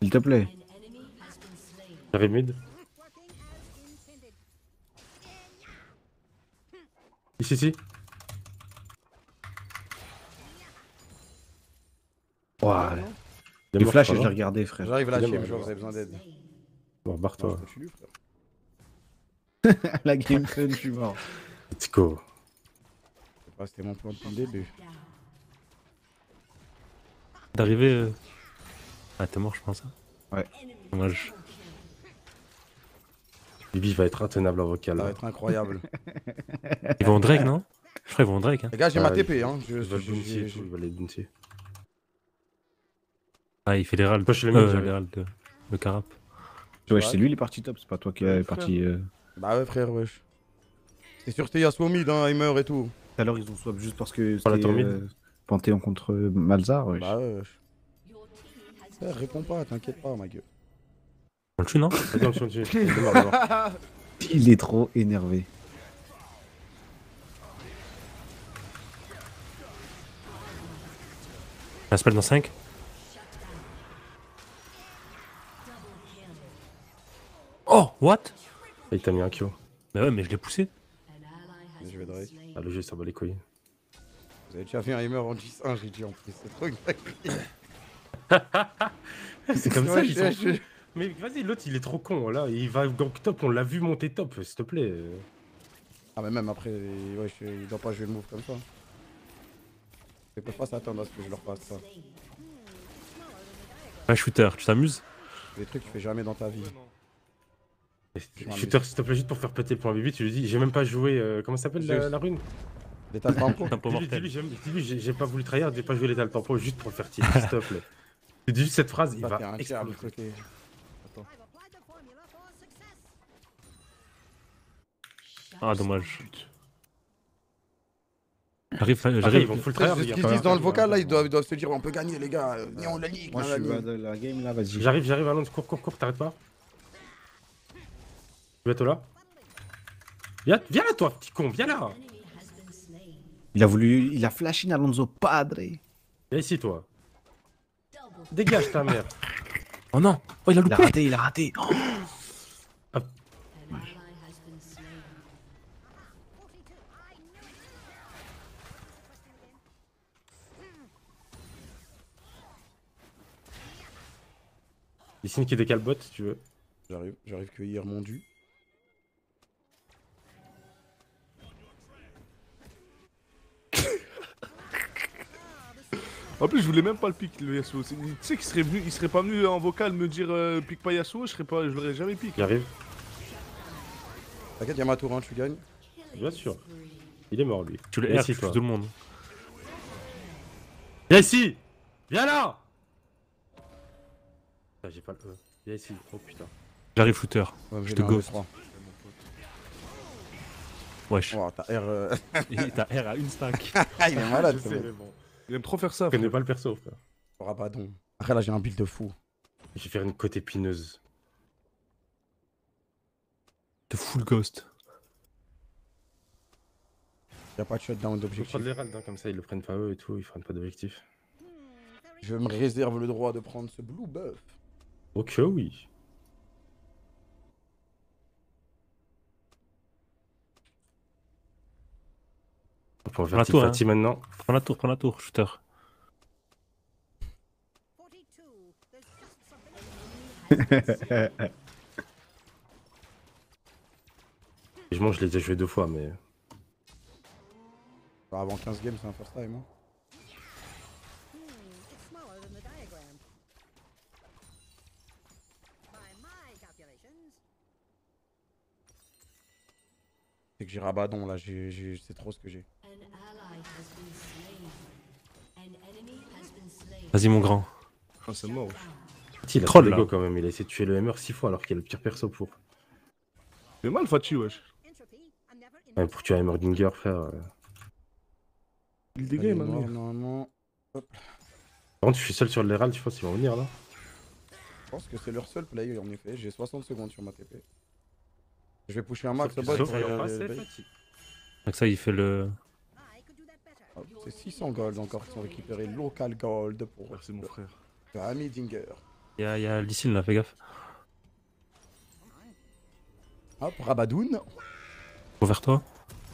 S'il te plaît. J'arrive mid. Ici, ici. Wouah. Les flashs, je les regardais, frère. J'arrive là, Chim, vous avez besoin d'aide. Bon, barre-toi. La game fun, je suis mort. Let's go. Je sais pas, c'était mon plan depuis le début. D'arriver. Euh... Ah, t'es mort, je pense. Hein. Ouais. Dommage. Bibi va être intenable en vocal. Ça va être incroyable. Ils vont en Drake, non? Je crois qu'ils vont en Drake. Hein. Les gars, j'ai ah, ma T P. Il... Hein. Je, je, je, je, je... je vais le bounty. Ah, il fait les râles. Moi, je le euh, les râles de le carap. Ouais, c'est lui, il est parti top. C'est pas toi qui ouais, est parti. Euh... Bah ouais, frère, wesh. C'est sûr que c'était Yasuo mid, hein, Heimer et tout. Tout à l'heure, ils ont swap juste parce que c'était euh, Panthéon contre Malzar, wesh. Bah ouais, wesh. Eh, réponds pas, t'inquiète pas, ma gueule. On le tue, non? Attends, on le tue. Il est trop énervé. Un spell dans cinq. Oh, what? Il t'a mis un Q. Bah ouais, mais je l'ai poussé. Je vais drake. Ah, le jeu, ça va les couilles. Vous avez déjà vu un Heimer en dix un, j'ai dit en plus. C'est trop gagné. C'est comme ça, qu'ils sont... je... Mais vas-y, l'autre il est trop con là, il va gank top, on l'a vu monter top, s'il te plaît. Ah, mais même après, il, ouais, je... il doit pas jouer le move comme ça. Ils peuvent pas s'attendre à ce que je leur passe ça. Ouais, shooter, tu t'amuses? Des trucs que tu fais jamais dans ta vie. Shooter, s'il te plaît, juste pour faire péter le point Bibi, tu lui dis j'ai même pas joué. Euh, comment ça s'appelle la, la rune? L'étal tempo. Dis-lui, j'ai pas voulu trahir, j'ai pas joué l'étal tempo juste pour le faire tirer, s'il te plaît. Tu dis juste cette phrase, il va exploser. Ah, dommage. J'arrive, j'arrive, ils vont full trahir. Ce qu'ils disent dans le vocal là, ils doivent, ils doivent se dire on peut gagner les gars, et on la ligue. Moi je suis bas de la game là, vas-y. J'arrive, j'arrive, Alonzo, cours, cours, cours, t'arrêtes pas. Bientôt là. Viens, viens là toi, petit con, viens là. Il a voulu, il a flashé Alonzo Padre. Viens ici toi. Dégage ta mère. Oh non, oh il a loupé. Il a raté, il a raté. Oh. Lee Sin qui décale bot si tu veux. J'arrive, j'arrive cueillir mon dû. En plus je voulais même pas le pique le Yasuo. Tu sais qu'il serait venu, il serait pas venu en vocal me dire euh, pique pas Yasuo, je serais pas, je l'aurais jamais piqué. J'arrive. T'inquiète, y'a ma tour, hein, tu gagnes. Bien sûr. Il est mort lui. Tu l'as ici toi. Tout le monde. Viens ici. Viens là. Ah, j'ai pas le E. Viens ici, oh putain. J'arrive shooter, ouais, je te ghost. Wesh. Oh, t'as R, euh... R à une stack. Il est malade. Je sais, mais bon. Il aime trop faire ça. Je connais pas le perso frère. Oh, rabadon. Après là j'ai un build de fou. Je vais faire une côte épineuse. De full ghost. Y'a pas de shutdown d'objectif. Faut prendre les rats, hein, comme ça ils le prennent pas eux et tout, ils prennent pas d'objectif. Je me réserve le droit de prendre ce blue buff. Ok, oui. Prends la tour, Fatih, hein. Maintenant. Prends la tour, prends la tour, shooter. Je mange, je l'ai déjà joué deux fois, mais. Enfin, avant quinze games, c'est un first time. Hein. C'est que j'ai rabadon là, c'est trop ce que j'ai. Vas-y mon grand. Oh, c'est mort. Il a troll l'ego quand même, il a essayé de tuer le Heimer six fois alors qu'il est le pire perso pour. C'est mal Fatih wesh. Ouais, pour tuer Heimerdinger frère. Il dégage maintenant. Non, non. Hop. Par contre je suis seul sur l'Herald, je pense qu'ils vont venir là. Je pense que c'est leur seul play en effet, j'ai soixante secondes sur ma T P. Je vais pousser un max là-bas. Avec ça il fait le... Oh, c'est six cents gold encore qui sont récupérés, local gold pour... Merci mon frère. Heimerdinger. Y'a y a Lee Sin là, fais gaffe. Hop, Rabadoun. Bon vers toi,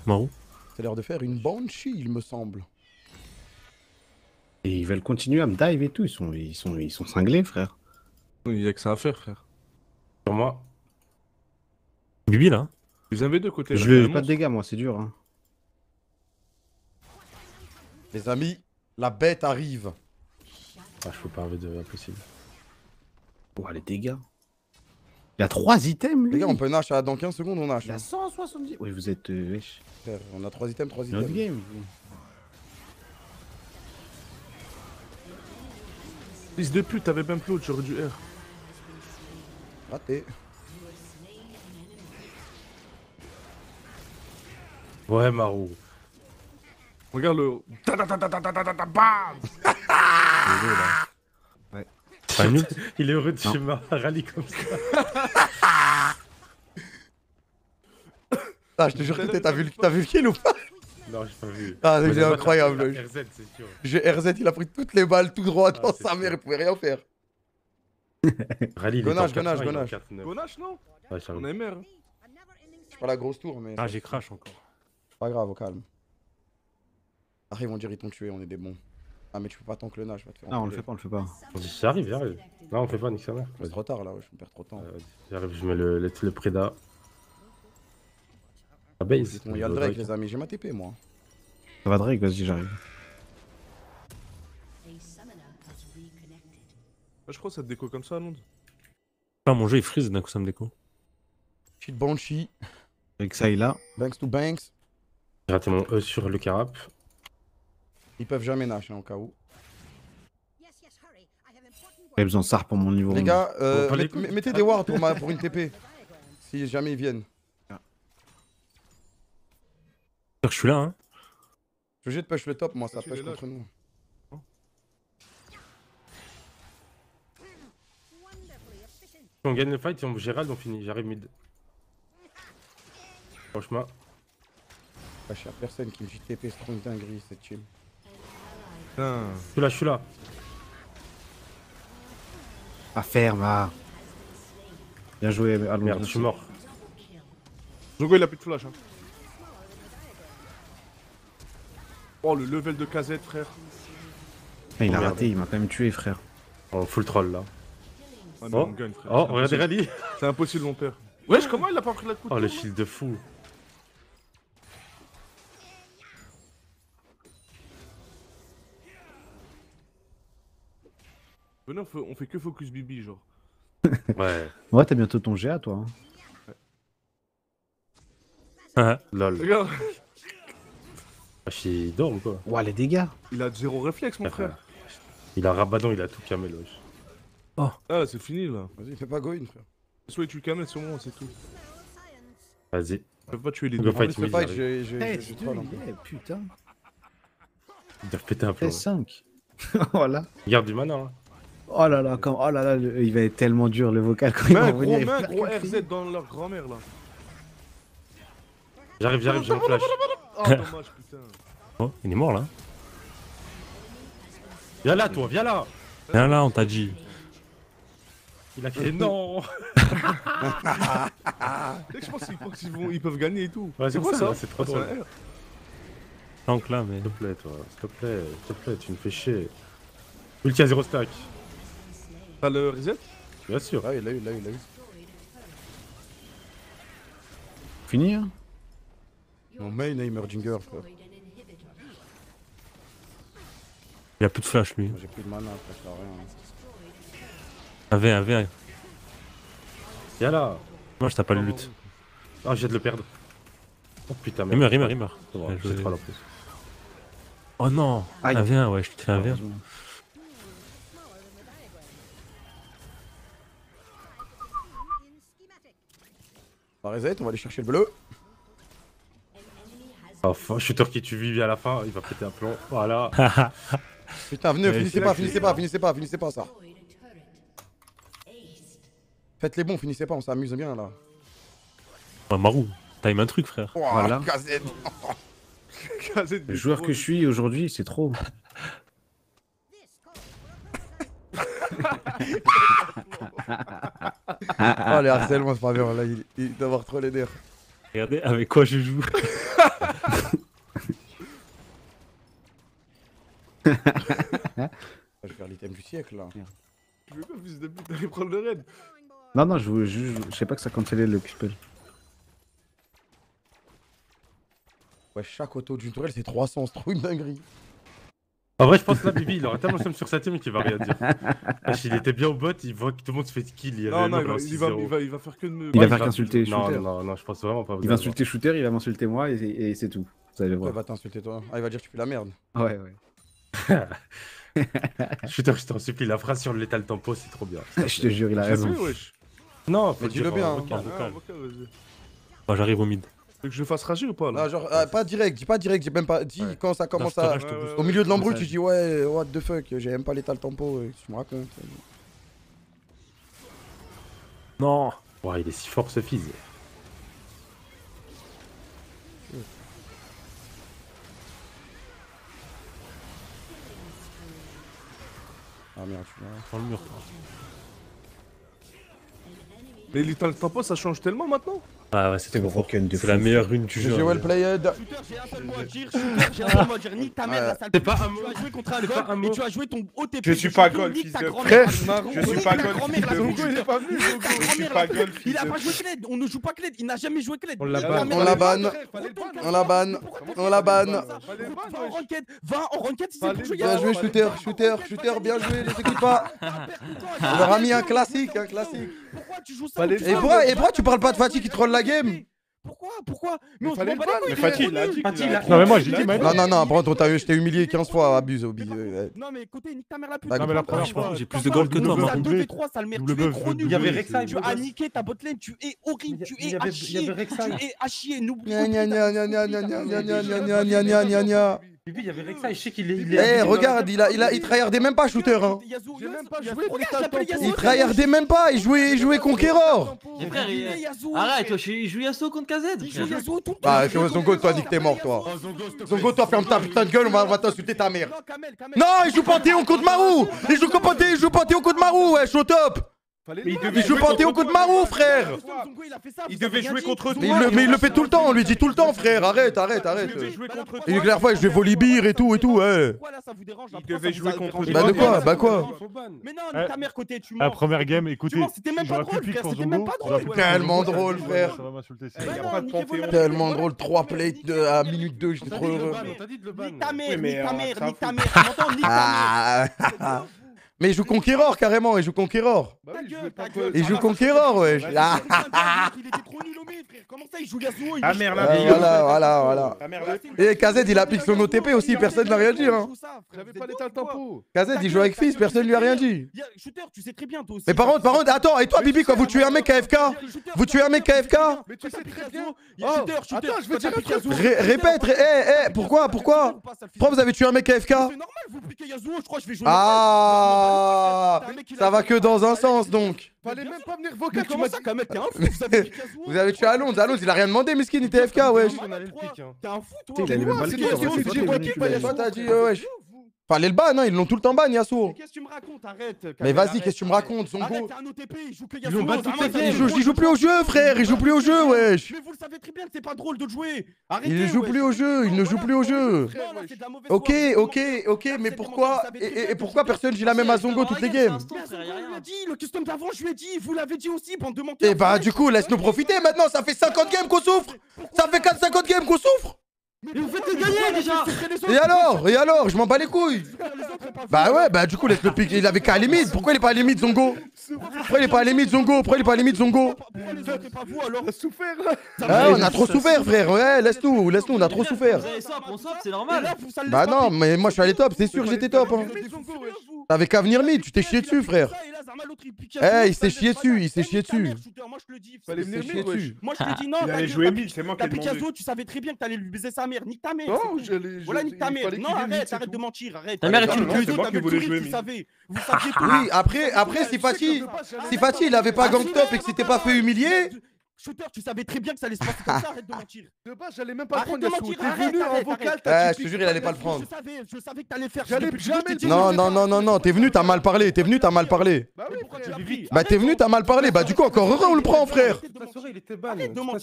Marou. C'est l'heure de faire une Banshee il me semble. Et ils veulent continuer à me dive et tout, ils sont, ils sont, ils sont cinglés frère. Il y a que ça à faire frère. Sur moi. Bibi là. Vous avez deux côtés. Je vais pas de dégâts moi, c'est dur. Hein. Les amis, la bête arrive. Ah, je peux pas enlever de impossible. Ouah les dégâts. Il a trois items, lui. Les gars, on peut nage à... dans quinze secondes, on nage. Il a cent soixante-dix. Oui, vous êtes euh, wesh. On a trois items, trois items. Notre game. Fils de pute, t'avais même plus l'autre, j'aurais dû R. Raté. Ouais, Marou. Regarde le. Ta ta ta ta ta ta ta ta bam. Ouais. Il est heureux de chez Rally comme ça. Ah, je te jure que t'as vu le kill ou pas? Non, j'ai pas vu. Ah, c'est incroyable. R Z, c'est sûr. R Z, il a pris toutes les balles tout droit dans sa mère, il pouvait rien faire. Rally, Gonage, Gonage, Gonage. Gonage, non? On est merde. Je pas la grosse tour, mais. Ah, j'ai crash encore. Pas grave, au calme. Arrive, on dirait ils t'ont tué, on est des bons. Ah mais tu peux pas tant que le nage, je vais te faire. Non, on le fait pas, on le fait pas. Ça arrive, j'arrive. Non, on le fait pas, nique sa mère. C'est trop tard là, ouais, je me perds trop de temps. Euh, j'arrive, je mets le, le, le préda. Ah base. Il y a le Drake, les amis, j'ai ma T P moi. Ça va Drake, vas-y, j'arrive. Ouais, je crois que ça te déco comme ça, Alonzo. Enfin, mon jeu il freeze d'un coup, ça me déco. Cheat Banshee. Avec ça, il a. Banks to Banks. J'ai raté mon E sur le carap. Ils peuvent jamais nager hein, au cas où. J'ai besoin de ça pour mon niveau. Les gars, euh, bon, met, met, mettez des wards pour, ma, pour une T P. Si jamais ils viennent. Je suis là. Hein. Je suis obligé de push le top, moi, ça push contre nous. On gagne le fight et on Gérald, on finit. J'arrive mid. Franchement. Je suis à personne qui me J T P, c'est trop une dinguerie cette team. Putain. Je suis là, je suis là. À ferme, ah. Bien joué, Alonzo. Merde, je suis mort. Zongo il a plus de flash. Hein. Oh le level de K Z, frère. Ah, il oh, a merde. Raté, il m'a quand même tué, frère. Oh, full troll là. Oh, oh. On gagne, frère. Oh regardez Rally. C'est impossible, mon père. Wesh, comment il a pas pris la coupe? Oh, le shield de fou. On fait, on fait que focus Bibi, genre. Ouais. Ouais, t'as bientôt ton G A, toi. Hein. Lol. Regarde. Il dort ou quoi? Ouah, les dégâts. Il a zéro réflexe, mon frère. Il a Rabadon, il a tout Kamel. Oh. Ah, c'est fini là. Vas-y, fais pas go in, frère. Soit il tue Kamel, sur moi, c'est tout. Vas-y. Je peux pas tuer les deux. Je peux pas, j'ai. J'ai trois là. Putain. Il doit péter un peu. P cinq. Voilà. Regarde du mana, hein. Oh là là, comme... oh là là, le... il va être tellement dur le vocal quand il va revenir. Il gros, gros R Z dans leur grand-mère là. J'arrive, j'arrive, j'ai un flash. Oh dommage putain. Oh, il est mort là. Viens là toi, viens là. Viens là, on t'a dit. Il a fait non. Je pense qu'ils croient qu'ils vont... Ils peuvent gagner et tout. Ouais, c'est quoi ça? C'est trop drôle. Tank là, mais... S'il te plaît toi, s'il te plaît, s'il te plaît, tu me fais chier. Ulti à zéro stack. T'as le reset? Bien sûr. Ah il l'a eu, il l'a eu, il l'a eu. Fini hein? Mon main a Heimerdinger frère. Il a plus de flash lui. J'ai plus de mana, après ça rien. Hein. un V un V un. Y'a là. Moi je t'ai pas le loot. Ah j'ai de le perdre. Oh putain merde. Il meurt, il meurt, il meurt. Oh, ouais, je trop la prise. Oh non un V un ouais, je te fais un V un. On va reset, on va aller chercher le bleu. Oh, shooter qui tue Vivi à la fin, il va péter un plomb. Voilà. Putain, venez, finissez pas, finissez pas, finissez pas, finissez pas ça. Faites les bons, finissez pas, on s'amuse bien là. Ouais, Marou, time un truc, frère. Wow, voilà. K Z. K Z le joueur que je suis aujourd'hui, c'est trop. Oh les harcèlements c'est pas bien là, il, il doit avoir trop les nerfs. Regardez avec quoi je joue. Je vais faire l'item du siècle là. Je veux pas plus de pute d'aller prendre le raid. Non non je, je, je, je sais pas que ça cancelait le people. Ouais chaque auto d'une tourelle c'est trois cents, c'est trop une dinguerie. En vrai, je pense que là, Bibi, il aurait tellement somme sur sa team qu'il va rien dire. Parce qu'il était bien au bot, il voit que tout le monde se fait kill. Il non, non, il va, il, va, il, va, il va faire que de me. Il, il va faire qu'insulter Shooter. Non, non, non, je pense vraiment pas. Il va insulter Shooter, il va m'insulter moi et, et c'est tout. Ça va, il va t'insulter toi. Ah, il va dire que tu fais la merde. Ouais, ouais. Shooter, je t'en supplie, la phrase sur l'étal tempo, c'est trop bien. Je te jure, il a raison. Non, faut dire bien. Bah, j'arrive au mid. Que je le fasse rager ou pas là? Ah, genre, ah, pas direct, dis pas direct, j'ai même pas dit ouais. Quand ça commence non, à. Rage, euh, au milieu de l'embrouille, tu dis ouais, what the fuck, j'ai même pas l'étal tempo, et tu me racontes. Non! Ouais, il est si fort ce fils. Ah merde, tu vois. Prends le mur. Mais l'étal tempo ça change tellement maintenant? Ah ouais, c'était broken de fou. C'est la meilleure rune du jeu. J'ai well played. Shooter, j'ai un seul mot à dire. Shooter, j'ai un seul mot à dire. Nique ta mère, la sale. C'est pas un mot. Tu as joué contre un gold et tu as joué ton O T P. Je suis pas gold, fils de pute. Je suis pas gold, fils de pute. Il est pas venu. Je suis pas gold, fils de pute. Il a pas joué Kled. On ne joue pas Kled. Il n'a jamais joué Kled. On la banne. On la banne. On la banne. On la banne. Va en ranked. Va en ranked si c'est pour jouer. Bien joué, Shooter. Shooter, Shooter, bien joué. Les équipes pas. On leur a mis un classique. Un classique. Pourquoi tu joues ça? Et pourquoi tu parles pas de Fatih qui troll la game? Pourquoi? Pourquoi? Mais on se prend pas les couilles. Non mais moi j'ai dit même. Non non non, Brant, je t'ai humilié quinze fois, abuse au bide. Non mais Kotei, nique ta mère la pute. Non mais la première fois, j'ai plus de gold que toi. Tu es trop nul. Il y avait Rek'Sai, tu as niqué ta botlane, tu es horrible, tu es à chier. Tu es à chier, n'oublie pas. Gna gna gna gna gna gna gna gna gna gna gna. Bibi, il y avait Rek'Sai, je sais qu'il est. Eh, regarde, il a, il a, il tryhardait même pas Shooter, hein. Il tryhardait même pas, il jouait, il jouait Conqueror. Arrête, il joue Yasuo contre K Z. Il joue Yasuo tout le temps. Ah, Zongo, toi, dis que t'es mort, toi. Zongo, toi, ferme ta putain de gueule, on va t'insulter ta mère. Non, il joue Panthéon contre Marou. Il joue Panthéon, il joue Panthéon contre Marou, wesh, au top. Mais il joue Panthéon contre Marou, frère. Il devait jouer contre toi. Mais il le fait tout le temps, on lui dit tout le temps, frère. Arrête, arrête, arrête. Il est clair, fois, je vais Volibear et tout, et tout. Il devait jouer contre toi. Bah de quoi? Bah quoi? Mais non, ta mère Kotei, tu mens. La première game, écoutez. C'était même pas drôle, frère. C'était même pas drôle. Tellement drôle, frère. Tellement drôle. trois plates à minute deux, j'étais trop heureux. Nique ta mère, nique ta mère, nique ta mère. M'entends, nique ta mère. Mais il joue Conqueror carrément, il joue Conqueror. Ta gueule, ta gueule. Il joue Conqueror, ouais. Il était trop nul au mid, frère. Comment ça, il joue Yasuo? Ah merde, la vie. Voilà, voilà, voilà. Et K Z, il applique son O T P aussi, personne ne lui a rien dit. J'avais pas l'état de tempo. K Z, il joue avec Fizz, personne ne lui a rien dit. Shooter, tu sais très bien, toi aussi. Mais par contre, par contre, attends, et toi, Bibi, quand vous tuez un mec A F K? Vous tuez un mec A F K? Mais tu sais très bien. Shooter, Shooter. Attends, je veux dire Picasso. Répète, eh, eh, pourquoi, pourquoi? Pourquoi vous avez tué un mec A F K? C'est normal, vous piquez Yasuo, je crois que je vais jouer. Ah. Ah, ça va que dans un sens donc. Fallait même pas venir vocal, tu m'as dit Kamel, t'es un fou, vous avez dit Yasuo. Vous avez tué Alonzo, Alonzo il a rien demandé, Miskin, il était F K, wesh. T'es un fou, toi. Il a même pas le kill, t'as dit, wesh. Fallait le ban, hein, ils l'ont tout le temps ban, Yasuo. Qu'est-ce que tu me racontes? Arrête. Mais vas-y, qu'est-ce que tu me racontes? Zongo. Il joue plus au jeu, frère, il joue plus au jeu, wesh. Mais vous le savez très bien que c'est pas drôle de jouer. Il joue plus au jeu, il ne joue plus au jeu. Ok, ok, ok, mais pourquoi? Et pourquoi personne dit la même à Zongo toutes les games? Le custom d'avant, je lui ai dit, vous l'avez dit aussi, bande de menteurs. Et bah, du coup, laisse-nous profiter maintenant, ça fait cinquante games qu'on souffre. Ça fait quatre cinquante games qu'on souffre. Mais vous faites gagner déjà! Et alors? Et alors? Je m'en bats les couilles! Bah ouais, bah du coup, laisse le pic. Il avait qu'à la limite. Pourquoi il est pas à la limite, Zongo? Pourquoi il est pas à la limite, Zongo? Pourquoi il est pas à la limite, Zongo? On a souffert! Ah, on a trop souffert, frère! Ouais, laisse-nous, laisse-nous, on a trop souffert! Bah non, mais moi je suis allé top, c'est sûr, j'étais top! Hein. T'avais qu'à venir mid, tu t'es chié dessus, frère! Eh, il s'est chié dessus, il s'est chié dessus. Moi je le dis, moi je te dis non, t'allais jouer mille, c'est moi qui ai demandé. Picasso, tu savais très bien que t'allais lui baiser sa mère, nique ta mère. Non, voilà, nique ta mère. Non, arrête, arrête de mentir, arrête. Ta mère est une pute, tu savais. Vous saviez tout. Oui, après, après, si Fatih, si Fatih, il avait pas gang top et que c'était pas fait humilier. Shooter, tu savais très bien que ça allait se passer comme ça, arrête de mentir. De base, j'allais même pas le prendre, Yasuo. T'es venu en vocal, t'as dit. Je te jure, il allait pas le prendre. Je savais, je savais que t'allais faire. J'allais jamais le dire. Non, non, non, non, non, t'es venu, t'as mal parlé, t'es venu, t'as mal parlé. Bah oui, pourquoi tu l'as pris? Bah t'es venu, t'as mal parlé, bah du coup, encore heureux, on le prend, frère.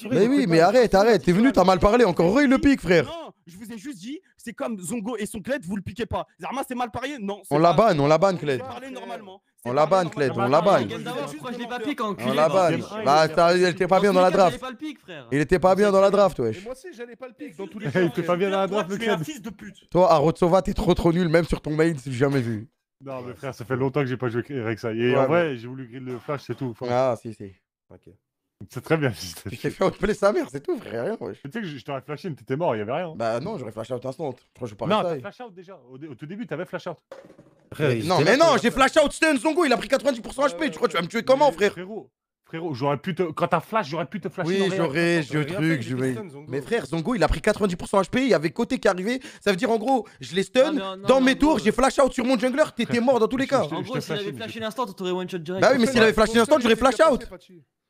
Mais oui, mais arrête, arrête, t'es venu, t'as mal parlé, encore heureux, il le pique, frère. Non, je vous ai juste dit, c'est comme Zongo et son Kled, vous le piquez pas. Zarma, c'est mal parié? Non. On la banne, on la banne, Kled. On la banne, Kled, on la banne. On la banne. Bah, il était pas bien dans la draft. Il était pas bien dans la draft, wesh. Moi aussi, j'allais pas le pick dans tous les cas. Il était pas bien dans la draft, le Kled. Toi, Arotsova, t'es trop trop nul, même sur ton main, j'ai jamais vu. Non, mais frère, ça fait longtemps que j'ai pas joué Rek'Sai. Et en vrai, j'ai voulu griller le flash, c'est tout. Ah, si, si. Ok. C'est très bien. Je t'ai fait outplay sa mère, c'est tout, frère. Rien, wesh. Tu sais que je t'aurais flashé, mais t'étais mort, y'avait rien. Bah non, j'aurais flash out instant. Je crois non, t'as flash out déjà. Au tout début, t'avais flash out. Frère, non mais non, j'ai flash out, c'était un Zongo, il a pris quatre-vingt-dix pour cent H P, tu crois que tu vas me tuer comment frère? Frérot, frérot, j'aurais pu te... Quand t'as flash, j'aurais pu te flasher. Oui, j'aurais, je truc, je vais... Mais frère, Zongo, il a pris quatre-vingt-dix pour cent H P, il y avait Kotei qui arrivait, ça veut dire en gros, je les stun, dans mes tours, j'ai flash out sur mon jungler, t'étais mort dans tous les cas. En gros, s'il avait flashé l'instant, t'aurais one shot direct. Bah oui, mais s'il avait flashé l'instant, j'aurais flash out.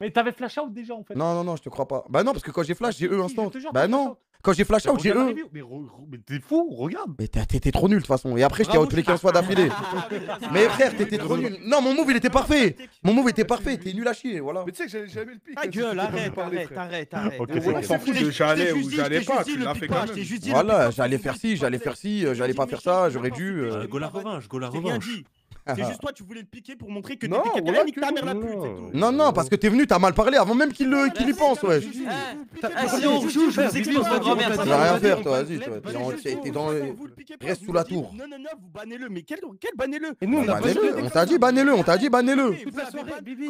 Mais t'avais flash out déjà en fait. Non, non, non, je te crois pas. Bah non, parce que quand j'ai flash, j'ai E instant. Bah non. Quand j'ai flash out, j'ai E. Mais, mais t'es fou, regarde. Mais t'étais trop nul de toute façon. Et après, je t'ai outlé quinze fois d'affilée. Mais frère, t'étais trop nul. Non, mon move il était parfait. Mon move était parfait. T'es nul à chier, voilà. Mais tu sais que j'avais jamais le pic. Ta gueule, arrête, arrête, arrête, arrête. Ok, on s'en fout de j'allais ou j'allais pas. Tu l'as fait quand même. Voilà, j'allais faire ci, j'allais faire ci, j'allais pas faire ça, j'aurais dû. Go la revanche, go la revanche. C'est juste toi, tu voulais le piquer pour montrer que t'étais caca, nique ta mère la pute, c'est tout. Non, non, parce que t'es venu, t'as mal parlé avant même qu'il y pense, wesh. Si on joue, je vous explique, ma grand-mère. Tu vas rien faire, toi, vas-y, toi. Reste sous la tour. Non, non, non, vous bannez-le, mais quel bannez-le? Et nous, on a bannez-le. On t'a dit bannez-le, on t'a dit bannez-le.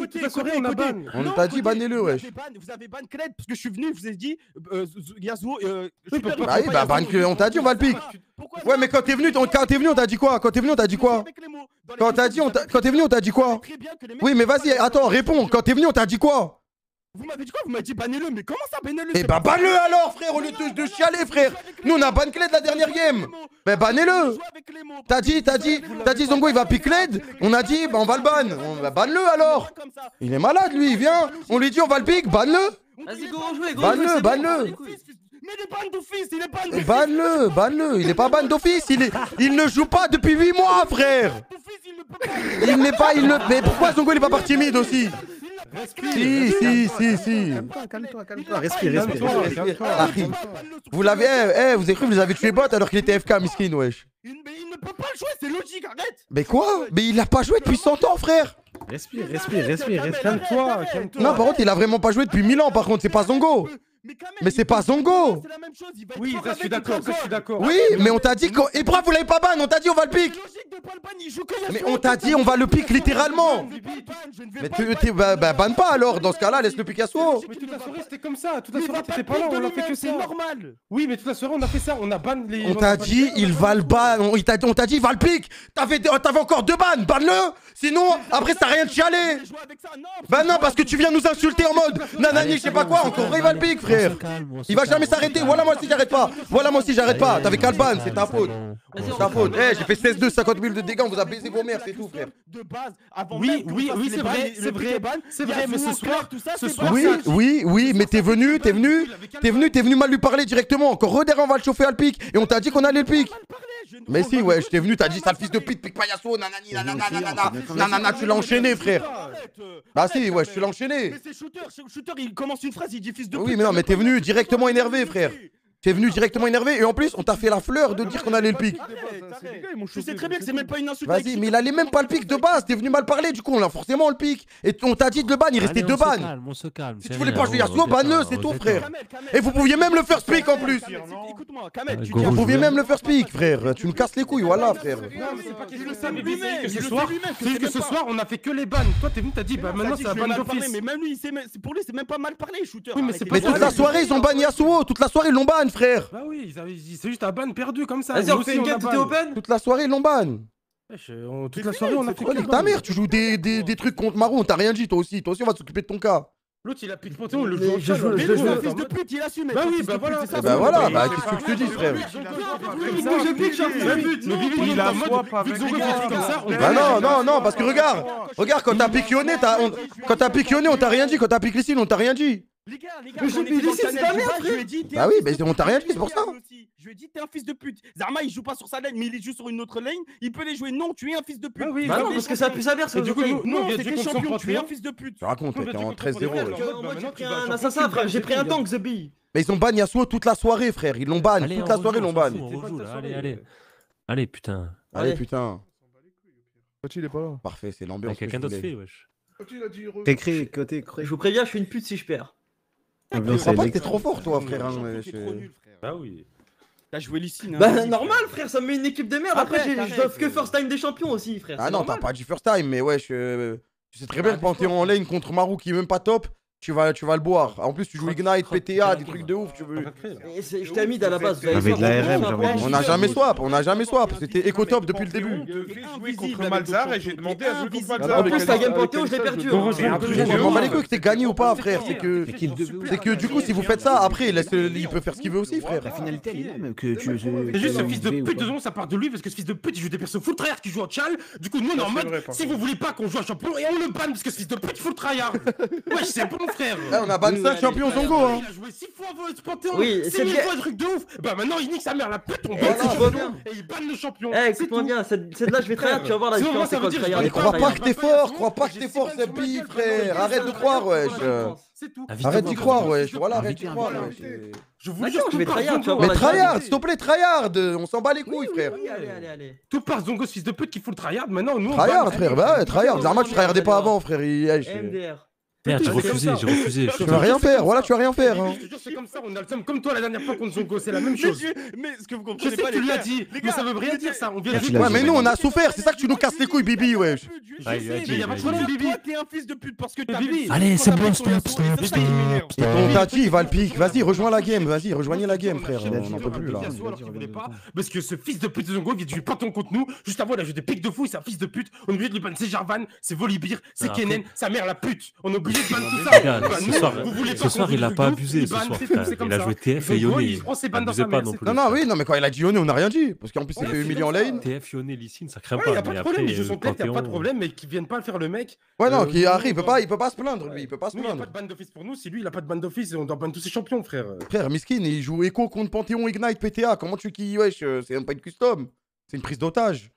Toute la soirée, on a banné. On t'a dit bannez-le, wesh. Vous avez banné Kled, parce que je suis venu, vous avez dit Yasuo. Bah oui, bah banné, on t'a dit, on va le piquer. Ouais, mais quand t'es venu, quand t'es venu, on t'a dit quoi? Quand t'es venu, on t'a dit quoi? Quand t'as dit, on quand t'es venu, on t'a dit quoi? Oui, mais vas-y, attends, réponds. Quand t'es venu, on t'a dit quoi? Vous m'avez dit quoi? Vous m'avez dit bannez-le, mais comment ça bannez-le? Eh bah bannez-le alors, frère, au lieu de chialer, frère. Nous, on a ban Kled la dernière game. Mais bannez-le. T'as dit, t'as dit, t'as dit, Zongo, il va piquer Kled. On a dit, bah on va le ban. Banne-le alors. Il est malade, lui, il vient. On lui dit, on va le piquer, banne-le. Vas-y, go, jouer, go. Banne-le, banne-le. Mais il est ban d'office, il est ban d'office. Banne-le, banne-le, il est pas ban d'office, il, est... il ne joue pas depuis huit mois, frère. Il n'est pas, il ne... Mais pourquoi Zongo il est pas par timide aussi? Respire. Si, si, si, si. Calme-toi, calme-toi, calme-toi. Respire, respire, respire. Vous l'avez, eh, eh, vous avez cru que vous avez tué bot alors qu'il était F K, miskin, wesh. Mais il ne peut pas le jouer, c'est logique, arrête. Mais quoi? Mais il l'a pas joué depuis cent ans, frère. Respire, respire, respire, respire. Calme-toi, calme-toi. Non, par contre, il a vraiment pas joué depuis mille ans, par contre, c'est pas Zongo. Mais, mais c'est pas Zongo! C'est la même chose, il va être oui, ça, je suis d'accord, je suis d'accord. Oui, mais on t'a dit que. Et bravo, vous l'avez pas ban, on t'a dit on va le pique! Mais on t'a dit on va le pique littéralement! Mais tu bah, bah, banne pas alors, dans ce cas-là, laisse le Picasso! Mais toute la soirée c'était comme ça, toute la soirée t'étais pas là, on a fait que ça! C'est normal! Oui, mais toute la soirée on a fait ça, on a ban les. On t'a dit il va le ban, on t'a dit il va le pique! T'avais encore deux bannes, banne-le! Sinon, après ça rien de chialer! Bah non, parce que tu viens nous insulter en mode nanani, je sais pas quoi, encore il va le pique, frère! Il va jamais s'arrêter, voilà moi aussi j'arrête pas. Voilà moi aussi j'arrête pas, t'avais qu'à le ban, c'est ta faute. C'est ta faute, eh j'ai fait seize deux, cinquante mille de dégâts, on vous a baisé vos mères, c'est tout frère. Oui, oui, oui c'est vrai, c'est vrai, c'est vrai, mais ce soir, tout ça c'est vrai. Oui, oui, oui, mais t'es venu, t'es venu, t'es venu, t'es venu mal lui parler directement. Encore redire, on va le chauffer à le pic, et on t'a dit qu'on allait le pic. Mais si, ouais, je t'ai venu, t'as dit sale fils de pute, pique pas Yasuo, nanani, nanana, nanana, tu l'as enchaîné frère. Bah si, ouais, je te l'ai enchaîné. Mais c'est Shooter, Shooter, il commence une phrase, il dit fils de pute. Oui, mais non, mais t'es venu directement énervé, frère. T'es venu directement énervé et en plus on t'a fait la fleur de dire qu'on allait le pic. Tu sais très bien que c'est même pas une insulte. Vas-y, mais il allait même pas le pic de base. T'es venu mal parler du coup, on l'a forcément le pic. Et on t'a dit de le ban, il restait deux bannes. On se calme. Si tu voulais pas jouer Yasuo, banne-le, c'est tout, frère. Et vous pouviez même le first pick en plus. Écoute-moi, Kamel, tu vous pouviez même le first pick, frère. Tu me casses les couilles, voilà, frère. C'est que ce soir on a fait que les bannes. Toi t'es venu, t'as dit bah maintenant ça va ban d'office. Mais même lui, pour lui c'est même pas mal parler, Shooter. Mais toute la soirée ils ont ban Yasuo, toute la soirée ils l'ont ban. Frère, bah oui, c'est juste un ban perdu comme ça. Vas-y, on fait une game, t'étais open. Toute la soirée, ils l'ont ban. Toute la soirée, on a fait quoi? Ta mère, tu joues des, des, des trucs contre Marou, on t'a rien dit, toi aussi. Toi aussi, on va s'occuper de ton cas. L'autre, il a plus de Panthéon, le jeu. C'est un fils de pute, il assume. Bah oui, bah voilà. Bah voilà, bah qu'est-ce que je te dis, frère? Moi, je pique, j'ai but. Mais Bibi, il a pas vu comme ça. Bah non, non, non, parce que regarde, regarde, quand t'as piqué Yone, quand t'as piqué Yone, on t'a rien dit. Quand t'as piqué Lee Sin, on t'a rien dit. Les gars, les gars, mais je lui ai dit, c'est ta merde, je lui ai dit, t'es un fils de pute. Zarma, il joue pas sur sa lane, mais il joue sur une autre lane. Il peut les jouer, non, tu es un fils de pute. Bah oui, bah non, parce que ça pue sa merde, c'est du coup, non, t'es champion, tu es un fils de pute. Tu racontes, t'es en treize zéro. Moi, j'ai pris un assassin, frère, j'ai pris un tank, The Bee. Mais ils ont ban Yasuo toute la soirée, frère, ils l'ont ban, toute la soirée, ils l'ont ban. Allez, allez, allez, putain. Allez, putain. Fatih, il est pas là. Parfait, c'est l'ambiance. Il y a quelqu'un d'autre fait, wesh. Fatih, il a dit. T'es créé, côté créé. Je vous préviens, je suis une pute si je perds. Je crois pas que t'es trop fort, toi, frère. Bah oui. T'as joué Lee Sin. Bah normal, frère, ça me met une équipe de merde. Après, je dois que first time des champions aussi, frère. Ah non, t'as pas dit first time, mais wesh. Tu sais très bien que Panthéon en lane contre Marou qui est même pas top. Tu vas, tu vas le boire. En plus, tu joues Ignite, P T A, des trucs de ouf. Tu veux. Je t'ai mis à la base. Avec de la R M, on n'a jamais swap. On n'a jamais swap. C'était éco-top depuis le début. J'ai joué contre Malzar et j'ai demandé à jouer contre Malzar. En plus, la game Panthéon, je l'ai perdu. Je m'en bats les couilles que t'es gagné ou pas, frère. C'est que, c'est que du coup, si vous faites ça, après, il peut faire ce qu'il veut aussi, frère. La finalité, elle est là, même que tu. C'est juste ce fils de pute. De ça part de lui parce que ce fils de pute, il joue des persos full tryhard qui jouent en tchal. Du coup, nous, on est en mode. Si vous voulez pas qu'on joue un champion, et on le banne parce que ce fils de pute, full tryhard. Wesh, c'est bon. Frère. Là, on a banni ça champion Zongo hein. Il a joué six fois ce Panthéon, oui, six mille fois le truc de ouf. Bah maintenant il nique sa mère la pute, on banne le champion et il banne le champion. Eh écoute-moi bien, cette là je vais trahir, tu vas voir la différence. Crois pas que t'es fort, crois pas que t'es fort, c'est pire frère. Arrête de croire wesh. Arrête d'y croire wesh, voilà arrête d'y croire wesh. Je vous jure je vais tryhard. Mais tryhard, s'il te plaît tryhard, on s'en bat les couilles frère. Tout part Zongo ce fils de pute qui fout le tryhard maintenant nous. Tryhard frère, bah tryhard, Zarma tu tryhardais pas avant frère. Merde, j'ai refusé, j'ai refusé. Tu vas rien faire, voilà, tu vas rien faire. Hein. C'est comme ça, on a le somme comme toi la dernière fois contre Zongo, c'est la même chose. Mais ce que vous comprenez pas, tu l'as dit, mais ça veut rien dire ça. On vient de dire. Ouais, mais nous on a souffert, c'est ça que tu nous casses les couilles, Bibi, wesh. Ouais, il y a pas de problème, Bibi. T'es un fils de pute parce que t'as. Allez, c'est bon, stop, stop, stop. On t'a dit, va le pique. Vas-y, rejoins la game, vas-y, rejoignez la game, frère. On n'en peut plus là. Parce que ce fils de pute de Zongo, il ne joue pas ton contre nous. Juste avant, il a joué des pics de fou, c'est un fils de pute. On est obligé de lui banner, c'est Jarvan, c'est Volibear, c'est Kennen, sa mère la pute. Ce soir, il a pas abusé. Ce soir, il a joué T F et Yone. Il abusait pas non plus. Non, non, oui, non, mais quand il a dit Yone, on n'a rien dit. Parce qu'en plus, il fait humilier en lane. T F, Yone, Lee Sin, ça crève pas. Il n'y a pas de problème, ils se sont têtes, il n'y a pas de problème, mais qu'ils viennent pas le faire le mec. Ouais, non, qui arrive, il peut pas se plaindre, lui. Il peut pas se plaindre. Il n'a pas de ban d'office pour nous. Si lui, il a pas de ban d'office, on doit ban tous ses champions, frère. Frère, Miskin, il joue Echo contre Panthéon, Ignite, P T A. Comment tu qui wesh, c'est même pas une custom. C'est une prise d'otage.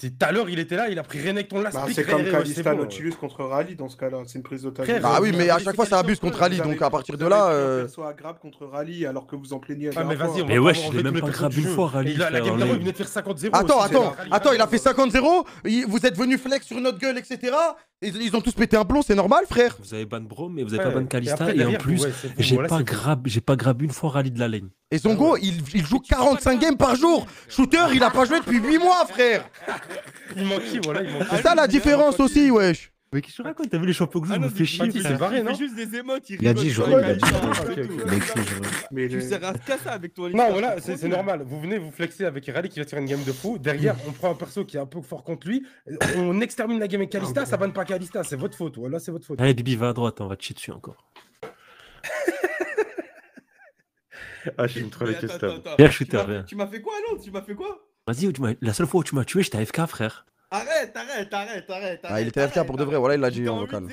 Tout à l'heure, il était là, il a pris Renekton last pick. C'est comme Kalista Nautilus contre Rally dans ce cas-là, c'est une prise d'otage. Bah oui, mais à chaque fois ça abuse contre Rally, donc à partir de là. Soit grab contre Rally alors que vous en plaignez. Ah mais vas-y, mais wesh, il est même pas grab une fois Rally. La game d'avant, il venait de faire cinquante zéro. Attends, attends, attends, il a fait cinquante zéro. Vous êtes venu flex sur notre gueule, et cetera. Ils ont tous pété un plomb, c'est normal, frère. Vous avez ban Brom, mais vous avez pas ban Kalista. Et en plus, j'ai pas grab, j'ai pas grab une fois Rally de la lane. Et Zongo, il joue quarante-cinq games par jour. Shooter, il a pas joué depuis huit mois, frère. Il manque qui, voilà, il manque. C'est ça la différence aussi, wesh. Mais qu'est-ce que tu racontes? T'as vu les champions que je me fais chier. C'est barré, non? Il a dit, je rigole, il a dit. Tu sers à Kassa avec toi, les gars. Non, voilà, c'est normal. Vous venez, vous flexez avec Rally qui va tirer une game de fou. Derrière, on prend un perso qui est un peu fort contre lui. On extermine la game avec Kalista, ça banne pas Kalista. C'est votre faute, voilà, c'est votre faute. Allez, Bibi, va à droite, on va te chier dessus encore. Ah, je suis trop les questions. Tu m'as fait quoi, Alonzo? Tu m'as fait quoi? Vas-y, la seule fois où tu m'as tué, j'étais A F K, frère. Arrête, arrête, arrête, arrête. Ah, il était A F K pour de vrai, voilà, il l'a dit en vocal.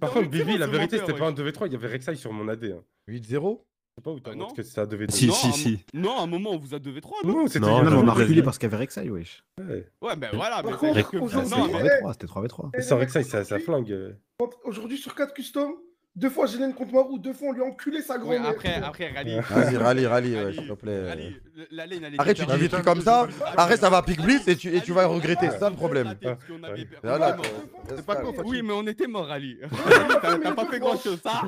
Par contre, Bibi, la vérité, c'était pas un deux v trois, il y avait Rek'Sai sur mon A D. huit zéro? Je sais pas où t'as noté que c'était un deux v deux. Si, si, si. Non, à un moment, on vous a deux v trois. Non, on a reculé parce qu'il y avait Rek'Sai, wesh. Ouais, ben voilà, mais c'est trois v trois, c'était trois v trois. Sans Rek'Sai, ça flingue. Aujourd'hui, sur quatre custom. Deux fois, j'ai l'aine contre Marou, deux fois, on lui a enculé sa grand-mère. Ouais, après, après, Rally. Vas-y, Rally, Rally, ouais, s'il te plaît. Rally, la laine, elle est. Arrête, tu dis des trucs comme ça, arrête, ça va pique blitz et tu, et tu vas regretter, c'est ça le problème. C'est pas con, oui, mais on était morts, Rally. T'as pas fait grand-chose, ça.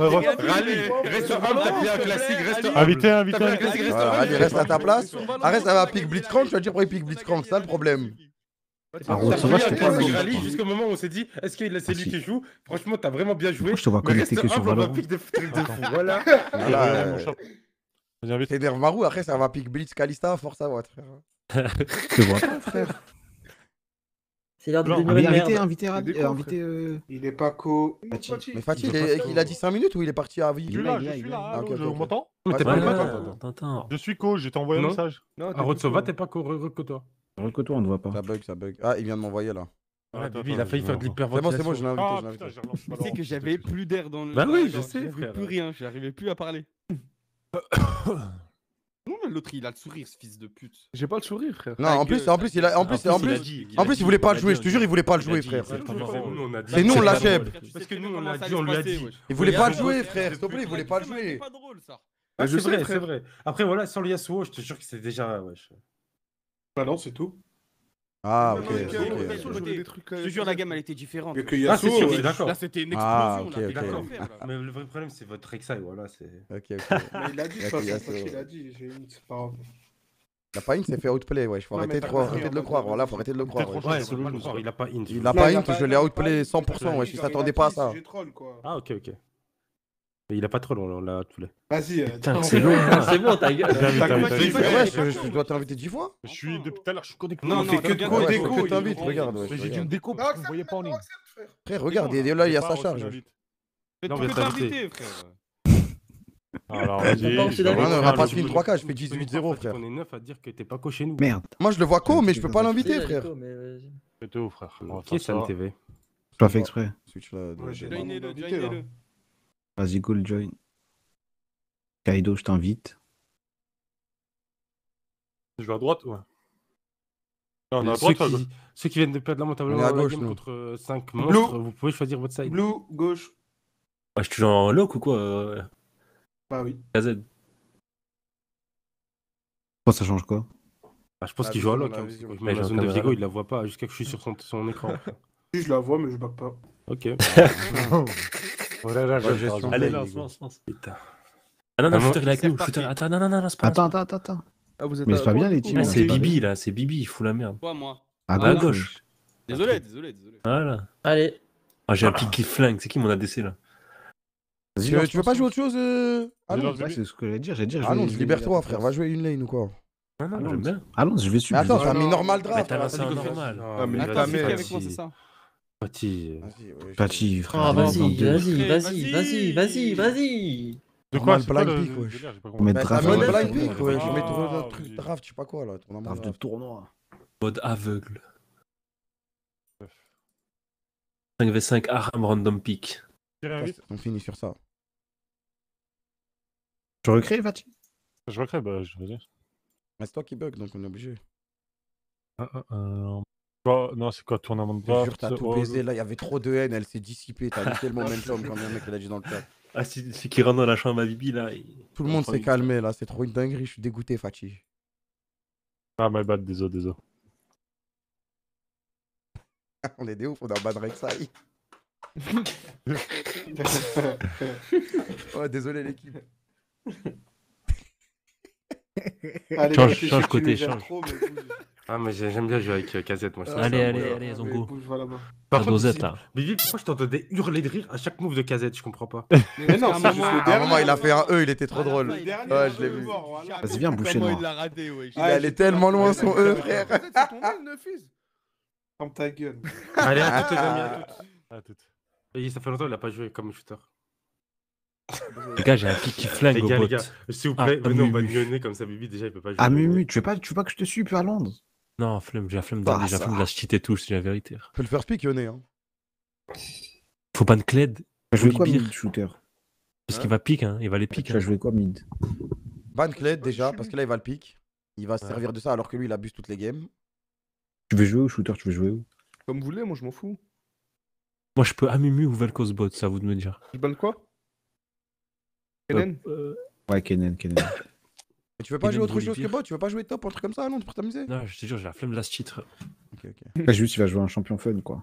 Rally, reste humble, t'as pris un classique, reste. Invité, invité. Rally, reste à ta place. Arrête, ça va pique blitz crank, tu vas dire pourquoi il pique blitz crank, c'est ça le problème. Ah, on s'en va, je te parle. Jusqu'au moment où on s'est dit, est-ce qu'il c'est lui qui joue? Franchement, t'as vraiment bien joué. Je te vois connecté que sur Valorant. Voilà. T'énerves Marou, après ça va pick blitz Kalista, force à votre frère. Je vois. C'est l'heure de devenir invité, invité. Il est pas co. Mais Fatih, il a dit cinq minutes ou il est parti à vie? Je suis là, je suis là. On m'entend? Je suis co, je t'ai envoyé un message. À Rotsova, t'es pas co, que toi. Côté, on ne voit pas. Ça bug, ça bug. Ah, il vient de m'envoyer là. Ah, ouais, lui, il a failli faire de l'hyperventilation. C'est bon, c'est moi, je l'ai invité. Ah, putain, tu sais que j'avais plus d'air dans le. Bah oui, je sais. J'avais plus rien, j'arrivais plus à parler. Non, mais l'autre, il a le sourire, ce fils de pute. J'ai pas le sourire, frère. Non, en plus, en plus, il a, en plus, en plus, en plus, il voulait pas le jouer. Je te jure, il voulait pas le jouer, frère. C'est nous, on l'achève. Parce que nous, on l'a dit, on lui a dit. Il voulait pas le jouer, frère. S'il te plaît, il voulait pas le jouer. C'est pas drôle, ça. C'est vrai, c'est vrai. Après, voilà, sans le Yasuo, je te jure que c'est déjà, wesh. Bah non, c'est tout. Ah, ok. Je jure, la gamme elle était différente. Ah, c'est sûr, d'accord. Là, c'était une explosion. D'accord. Mais le vrai problème, c'est votre Rek'Sai, voilà. Ok, ok. Il l'a dit, je pense qu'il l'a dit. J'ai une, c'est pas grave. Il n'a pas int, c'est fait outplay, ouais. Faut arrêter de le croire, voilà, faut arrêter de le croire. Il a pas int. Il a pas int, je l'ai outplay cent pour cent, ouais, je ne s'attendais pas à ça. Ah, ok, ok. Mais il a pas trop long, on l'a outplay. Vas-y, c'est long, c'est bon, ta gueule. Je dois t'inviter dix fois. Je suis depuis tout à l'heure, je suis connecté. Non, on fait que déco, je t'invite, regarde. J'ai dit une déco, parce que vous ne voyez pas en ligne. Frère, regarde, là, il y a sa charge. Non, mais t'inviter, frère. Alors, on va pas se finir trois K, je fais dix-huit zéro, frère. On est neuf à dire que t'es pas co chez nous. Merde. Moi je le vois co, mais je peux pas l'inviter, frère. C'est tout, frère. Qui est Sam T V ? C'est pas fait exprès. Vas-y, go le join. Kaido, je t'invite. Je vais à droite, ouais. Non, on est à droite, ceux qui viennent de perdre la montagne à gauche contre cinq monstres, vous pouvez choisir votre side. Blue, gauche. Je suis toujours en lock ou quoi? Bah oui. K Z. Oh, ça change quoi? Bah, je pense qu'il joue à lock. Mais la zone de Viego, il la voit pas jusqu'à que je suis sur son, son écran. Si, je la vois, mais je bug pas. Ok. Oh là là, je ouais, allez, lance, lance, lance. Putain. Ah non, non, shooter, il est avec nous. Attends, non, non, non, c'est pas. Attends, attends, attends. Ah, vous êtes mais c'est pas bien, les teams. C'est Bibi, là, c'est Bibi, il fout la merde. Quoi, moi? À gauche. Désolé, désolé, désolé. Voilà. Allez. Ah, j'ai un pic qui flingue. C'est qui mon A D C, là? Tu veux, tu veux pas jouer autre chose euh... Alonzo, ah ouais, c'est ce que j'allais dire, j'allais dire. Alonzo, libère-toi frère, va jouer une lane ou quoi? Ah non, j'aime bien. Alonzo, je vais suivre. Attends, t'as mis normal draft. Mais t'as lancé un normal. Ah mais t'as mis avec moi, c'est ça? Fatih. Fatih, frère. Ah vas-y, vas-y, vas-y, vas-y, vas-y, vas-y. De quoi? Blind pick, wesh. Mais draft, blind pick, wesh. Je mets ton truc draft, je sais pas quoi là. Draft de tournoi. Mode aveugle. cinq v cinq arm random pick. On finit sur ça. Tu recrées, Fatih? Je recrée, bah je veux dire. C'est toi qui bug, donc on est obligé. Ah, ah, ah, bah, non, c'est quoi, tournament de draft? Je jure, t'as tout baisé, là, il y avait trop de haine, elle s'est dissipée, t'as mis tellement momentum quand même, mec, elle a dit dans le chat. Ah, c'est qui rentre dans la chambre à Bibi, là. Et... Tout le monde s'est calmé, là, c'est trop une dinguerie, je suis dégoûté, Fatih. Ah, my bad, désolé, désolé. On est des ouf, on est en bas de Rek'Sai. Oh, désolé, l'équipe. Allez, change, change côté, change. Trop, mais... Ah, mais j'aime bien jouer avec K Z, moi. Ah, allez, allez, allez, Zongo. Par contre, Z, là. Bibi, pourquoi je t'entendais hurler de rire à chaque move de K Z? Je comprends pas. Mais non, c'est juste le dernier. À un moment, il a fait un E, il était trop drôle. Ouais, je l'ai vu. Vas-y, viens boucher, moi. Il allait tellement loin, son E, frère. Ferme ta gueule. Allez, à toutes, à toutes. À toutes. Ça fait longtemps qu'il a pas joué comme shooter. Les gars, j'ai un pic qui flingue au bot. S'il vous plaît, venez, on va gueuler comme ça, Bibi, déjà, il peut pas jouer. Ah, Mumu, tu veux pas que je te suive à Londres? Non, flemme, j'ai la flemme d'aller, j'ai la flemme de la shit et tout, c'est la vérité. Faut le first pick, Yone, hein. Faut pas de Kled. Je vais jouer quoi, mid, shooter? Parce qu'il va pique, hein, il va les piquer. Tu vas jouer quoi, mid? Ban Kled, déjà, parce que là, il va le pique. Il va se servir de ça, alors que lui, il abuse toutes les games. Tu veux jouer où, shooter? Tu veux jouer où? Comme vous voulez, moi, je m'en fous. Moi, je peux Amumu ou Velcos bot, ça vous de me dire. Tu bannes quoi? Kennen euh... Ouais, Kennen, Kennen. Mais tu veux pas Kennen jouer autre chose que bot? Tu veux pas jouer top, un truc comme ça, Alonzo, pour t'amuser? Non, je te jure, j'ai la flemme de la titre. Ok, ok. Là, juste, il va jouer un champion fun, quoi.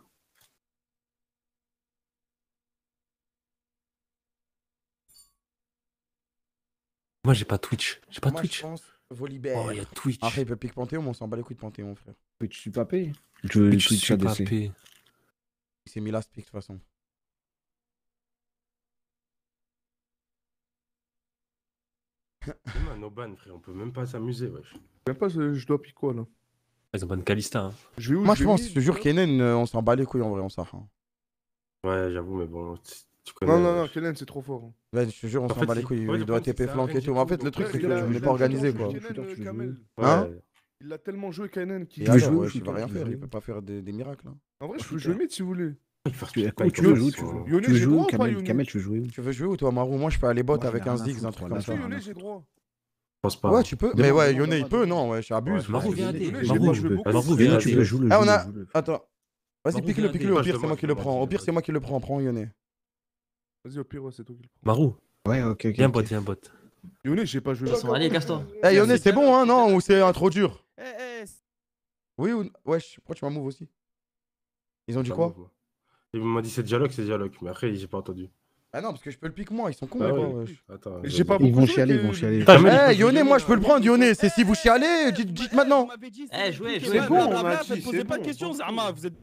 Moi, j'ai pas Twitch. J'ai pas Moi, Twitch. Je pense Volibear. Oh, il y a Twitch. Après, il peut piquer Panthéon, mais on s'en bat les couilles de Panthéon, frère. Twitch, je suis papé. Je veux Twitch A D C. Il s'est mis last pick, de toute façon. C'est un no-ban, frère, on peut même pas s'amuser, wesh. Même pas, je dois piquer quoi là. Ils ont ban Kalista, hein. Je vais où, moi je pense, je te jure, Kennen, on s'en bat les couilles en vrai, on s'en hein. Ouais, j'avoue, mais bon, tu connais. Non, non, non, Kennen c'est trop fort. Hein. Ouais, je te jure, on s'en bat les couilles, ouais, il doit T P flank et tout. En fait, le truc, c'est que je ne l'ai pas organisé quoi. Hein? Il l'a tellement joué, Kennen, qu'il va jouer, il va rien faire, il peut pas faire des miracles. En vrai, je peux jouer mid si vous voulez. Tu veux jouer où? Tu veux jouer où? Kamel, tu veux jouer où? Tu veux jouer où toi, Marou? Moi je peux aller bot avec un Ziggs, un truc comme ça. Yone, j'ai droit. Je pense pas. Ouais, tu peux. Mais ouais, Yone il peut, non, ouais, j'abuse. Marou, viens aider. Marou, viens aider. Ah, on a. Attends. Vas-y, pique-le, pique-le. Au pire, c'est moi qui le prends. Au pire, c'est moi qui le prends. Prends Yone. Vas-y, au pire, ouais, c'est toi qui le prends. Marou. Ouais, ok, ok. Viens bot, viens bot. Yone, j'ai pas joué. Allez, casse-toi. Eh, Yone, c'est bon, hein, non? Ou c'est trop dur? Oui ou... Wesh, pourquoi tu m'as move aussi? Ils ont dit quoi? Ils m'ont dit c'est dialogue, c'est dialogue, mais après j'ai pas entendu. Ah non, parce que je peux le pique moi, ils sont cons. Ah ouais. Attends, j'ai pas ils vont chialer, ils vont chialer. Eh, Yone, moi je peux le prendre, Yone, c'est si vous chialez, dites, dites maintenant. Eh, jouez, jouez. C'est bon, ne posez pas de questions, Zarma, vous êtes...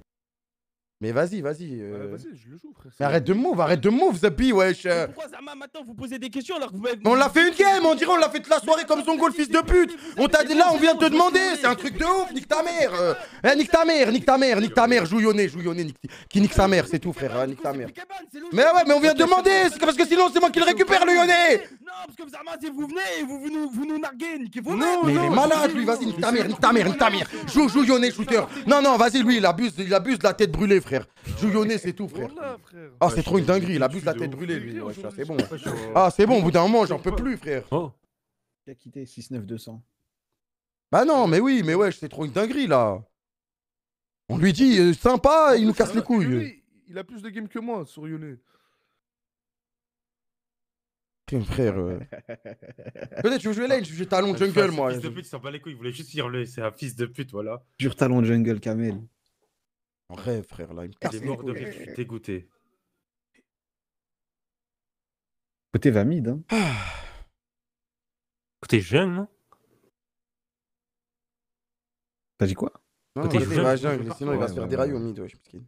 Mais vas-y, vas-y. Euh... Ouais, vas-y, je le joue, frère. Mais arrête de move, arrête de move, Zabi, wesh. Mais pourquoi Zarma, maintenant vous posez des questions alors que vous... On l'a fait une game, on dirait, on l'a fait toute la soirée comme Zongo, le fils de pute. On t'a dit là, on vient de te demander, c'est un truc de ouf, nique ta mère. Eh, nique ta mère, nique ta mère, nique ta mère, joue Yone, joue Yone, qui nique sa mère, c'est tout, frère, nique ta mère. Mais ouais, mais on vient de demander, parce que sinon c'est moi qui le récupère, le Yone. Non, parce que Zarma, si vous venez et vous nous narguez, niquez vos mères. Non, mais il est malade, lui, vas-y, nique ta mère, nique ta mère, nique ta mère. Joue, joue Yone, shooter. Non, non, vas-y, lui, il abuse de la tête brûlée, frère. Frère. Joue Yone, c'est tout, frère. Ah, c'est trop une dinguerie, il abuse la tête brûlée, lui. Ouais, c'est bon. Ah, c'est bon, au bout d'un moment, j'en peux plus, frère. Il a quitté six neuf deux cents. Bah non, mais oui, mais wesh, c'est trop une dinguerie, là. On lui dit, euh, sympa, il nous casse les couilles. Il a plus de game que moi sur Yone. Frère, euh... peut-être tu veux jouer lane, je joue talon jungle, moi. Fils de pute, il s'en bat les couilles, il voulait juste dire, c'est un fils de pute, voilà. Pur talon jungle, Kamel. En rêve, frère, là, il me casse. Il est mort de rire, je suis dégoûté. Côté Vamid, hein. Ah. Côté jeune, non? T'as dit quoi? Non, côté jeune, va jungle, sinon ouais, il va ouais, se faire ouais, des rails ouais. Au mid, ouais, je sais pas.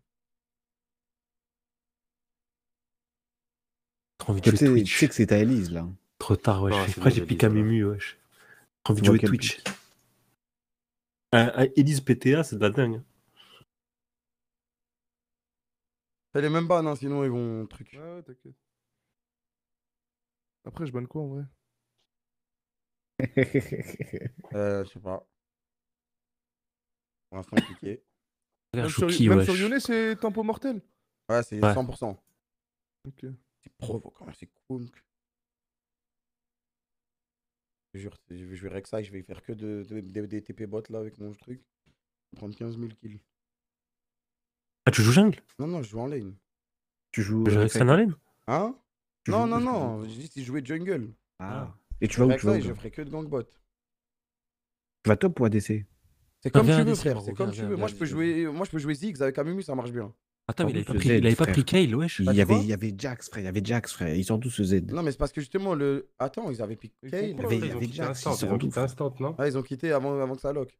Trop envie de jouer Twitch. Tu sais que c'est ta Elise, là. Trop tard, wesh. Ouais, après, j'ai piqué à Mumu, wesh. Trop envie de jouer Twitch. Euh, Elise P T A, c'est de la dingue. Elle est même pas, non, sinon ils vont truc. Ouais, ouais, t'inquiète. Après, je banne quoi en vrai? euh, je sais pas. Pour l'instant, compliqué. Même sur, qui, même ouais, sur Yone, c'est tempo mortel. Ouais, c'est ouais. cent pour cent. Ok. C'est provoquant, c'est cool. Je jure, je vais jouer Rek'Sai, je vais faire que de, de, de, des T P bots là avec mon truc. Je vais prendre quinze mille kills. Ah, tu joues jungle? Non, non, je joue en lane. Tu joues Rek'Sai en lane? Hein? Non, non, non, j'ai dit si je jouais jungle. Ah. Et tu vas où tu vas? Je ferai que de gangbot. Tu vas top ou A D C? C'est comme tu veux, frère, c'est comme tu veux. Moi, je peux jouer Ziggs avec Amumi, ça marche bien. Attends, mais il avait pas pris Kayle, wesh. Il y avait Jax, frère, il y avait Jax, frère. Ils sont tous Z. Non, mais c'est parce que justement, le. Attends, ils avaient pris Kayle. Ils ont quitté instant, ils ont quitté instant, non? Ah, ils ont quitté avant que ça lock.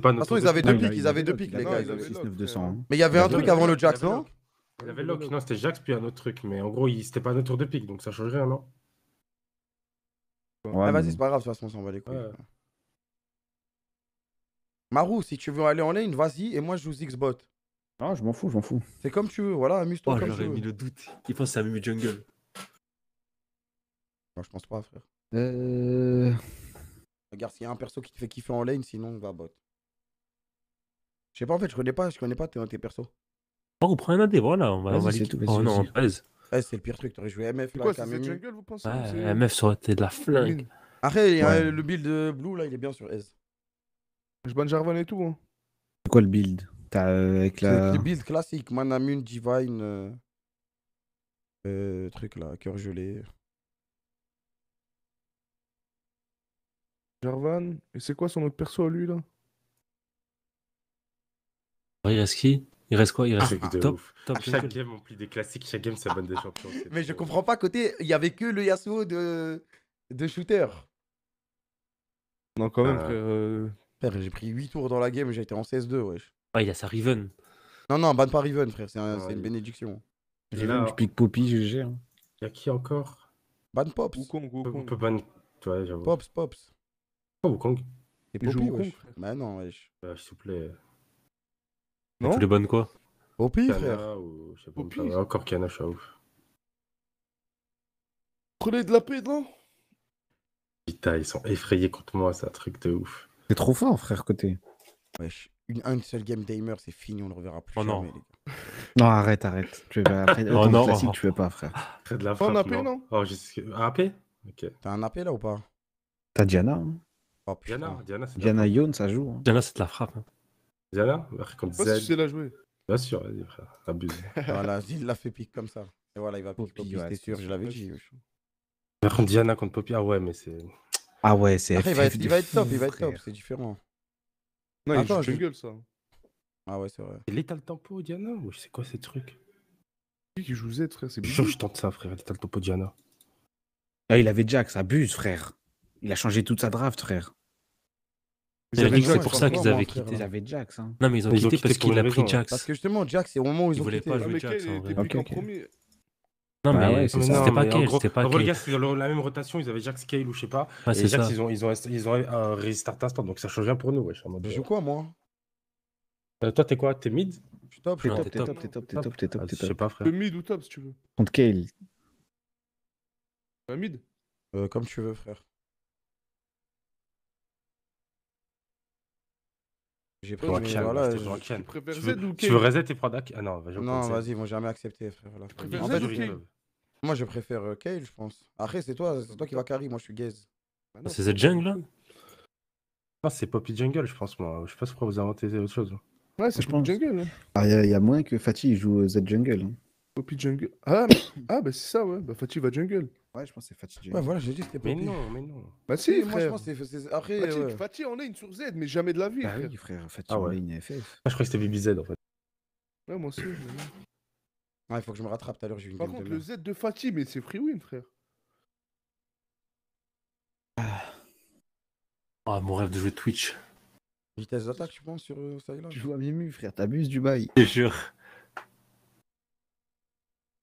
Pas de toute façon, ils avaient deux pics, ils avaient deux pics, les gars. Mais il y avait un truc avant le Jax, non? Il y avait Lock, non, c'était Jax, puis un autre truc. Mais en gros, c'était pas un tour de pique, donc ça change rien, non? Ouais, vas-y, c'est pas grave, de toute façon, on s'en va les couilles. Marou, si tu veux aller en lane, vas-y, et moi je joue Ziggs-Bot. Non, je m'en fous, je m'en fous. C'est comme tu veux, voilà, amuse-toi. Oh, j'aurais mis le doute. Il pense que ça va me jungle. Moi, je pense pas, frère. Euh. Regarde, s'il y a un perso qui te fait kiffer en lane, sinon on va bot. Je sais pas en fait, je connais pas, je connais pas tes, tes persos. Oh, on prend un A D, voilà, on va aller tout. Oh non, vas-y. Eh, c'est le pire truc, t'aurais joué M F là, quand même. Ouais, M F, ça aurait été de la flingue. Arrête, ouais. Le build blue là, il est bien sur S. Je banne Jarvan et tout. Hein. C'est quoi le build? T'as euh, avec la. Le build classique, Manamune, Divine. Euh... Euh, truc là, cœur gelé. Jarvan, et c'est quoi son autre perso à lui là? Il reste qui? Il reste quoi? Il reste ah, top, top. À chaque game on plie des classiques, chaque game ça bonne des champions. Mais je comprends pas, côté, il y avait que le Yasuo de, de shooter. Non, quand même, euh... frère. Frère, j'ai pris huit tours dans la game, j'ai été en C S deux, wesh. Ah, il a sa Riven. Non, non, banne pas Riven, frère, c'est un, ouais, une bénédiction. Riven, tu piques Poppy, G G. Hein. Y'a qui encore? Banne Pops. Wukong, Wukong. On peut ban. Ouais, j'avoue. Pops, Pops. Oh, Wukong. Et Poppy, Wukong, wesh. Bah non, wesh. Bah, s'il te plaît. Non. Tu les bonnes quoi? Poppy, frère. Ou... Je sais pas, Poppy. Encore Kiana, je suis à ouf. Prenez de la paix, non? Putain, ils sont effrayés contre moi, c'est un truc de ouf. C'est trop fort, frère, côté. Wesh. Une, une seule game d'Aimer, c'est fini, on le reverra plus. Oh jamais, non. Les gars. Non, arrête, arrête. Tu veux pas, après, oh non, classique, oh, tu veux pas, frère. T'as de la frappe, un A P, non, non oh, un A P? Ok. T'as un A P là ou pas? T'as Diana, hein. Oh, Diana, Diana, Diana Yone, ça joue. Hein. Diana, c'est de la frappe. Hein. Diana, comme ça. Je sais pas si tu sais la jouer. Bien sûr, vas-y, frère. Abuse. Voilà, il l'a fait pique comme ça. Et voilà, il va piquer Poppy, c'était sûr, je l'avais dit. Par contre, Diana contre Poppy, ah ouais, mais c'est. Ah ouais, c'est. Il va être top, il va être top, c'est différent. Non, attends, il joue jungle, je... ça. Ah ouais, c'est vrai. C'est l'étal tempo, Diana, ou c'est quoi ces trucs? C'est qui joue Z, frère? C'est sûr, je tente ça, frère, l'étal tempo, Diana. Ah, il avait Jax, abuse, frère. Il a changé toute sa draft, frère. C'est pour ça qu'ils avaient quitté. Ils avaient Jax. Hein. Non, mais ils ont, ils ont quitté, quitté parce qu'il a pris Jax. Parce que justement, Jax, c'est au moment où ils, ils ont quitté. Ils voulaient pas jouer Jax. Non, mais c'était pas Kayle. En gros, les gars, c'était dans la même rotation. Ils avaient Jax, Kayle ou je sais pas. Ah, et Jax, ils ont, ils, ont, ils ont un restart instant. Donc ça change rien pour nous. Ouais, je joue quoi, moi? euh, Toi, t'es quoi? T'es mid? Je suis top. T'es top, t'es top, t'es top, t'es top, t'es top. Je sais pas, frère. Le mid ou top, si tu veux. Contre Kayle. Mid? Comme tu veux, frère. J'ai pris voilà, je... préfère... Tu veux, tu veux reset et prendre Dak? Ah non, vas-y. Non, vas-y, ils vont jamais accepter, frère. Voilà. Tu en fait, je... Moi, je préfère euh, Kayle, je pense. Après, c'est toi, c'est toi qui va carry. Moi, je suis gaze. Ah, c'est cette jungle là? Ah, c'est Poppy jungle, je pense. Moi, je sais pas pourquoi vous inventez autre chose. Ouais, c'est Poppy jungle. Ah, il y, y a moins que Fatih joue Z jungle. Hein. Poppy jungle. Ah, mais... ah bah c'est ça, ouais. Bah, Fatih va jungle. Ouais, je pense que c'est Fatih. Ouais, voilà, j'ai dit que c'était Poppy. Mais non, mais non. Bah si, frère. Moi je pense que c'est... Après, Fatih, ouais. Fatih en lane sur Z, mais jamais de la vie. Ah frère. Oui, frère, Fatih ah, ouais. en lane F F. Ah, je crois que c'était Bibi Z, en fait. Ouais, moi aussi. Mais... Ouais, il faut que je me rattrape tout à l'heure, j'ai une Par contre, le Z de Fatih, mais c'est free win, frère. Ah, oh, mon rêve de jouer Twitch. Vitesse d'attaque, tu penses, sur euh, ça là? Tu joues à Mimu, frère, t'abuses du bail. Bien sûr.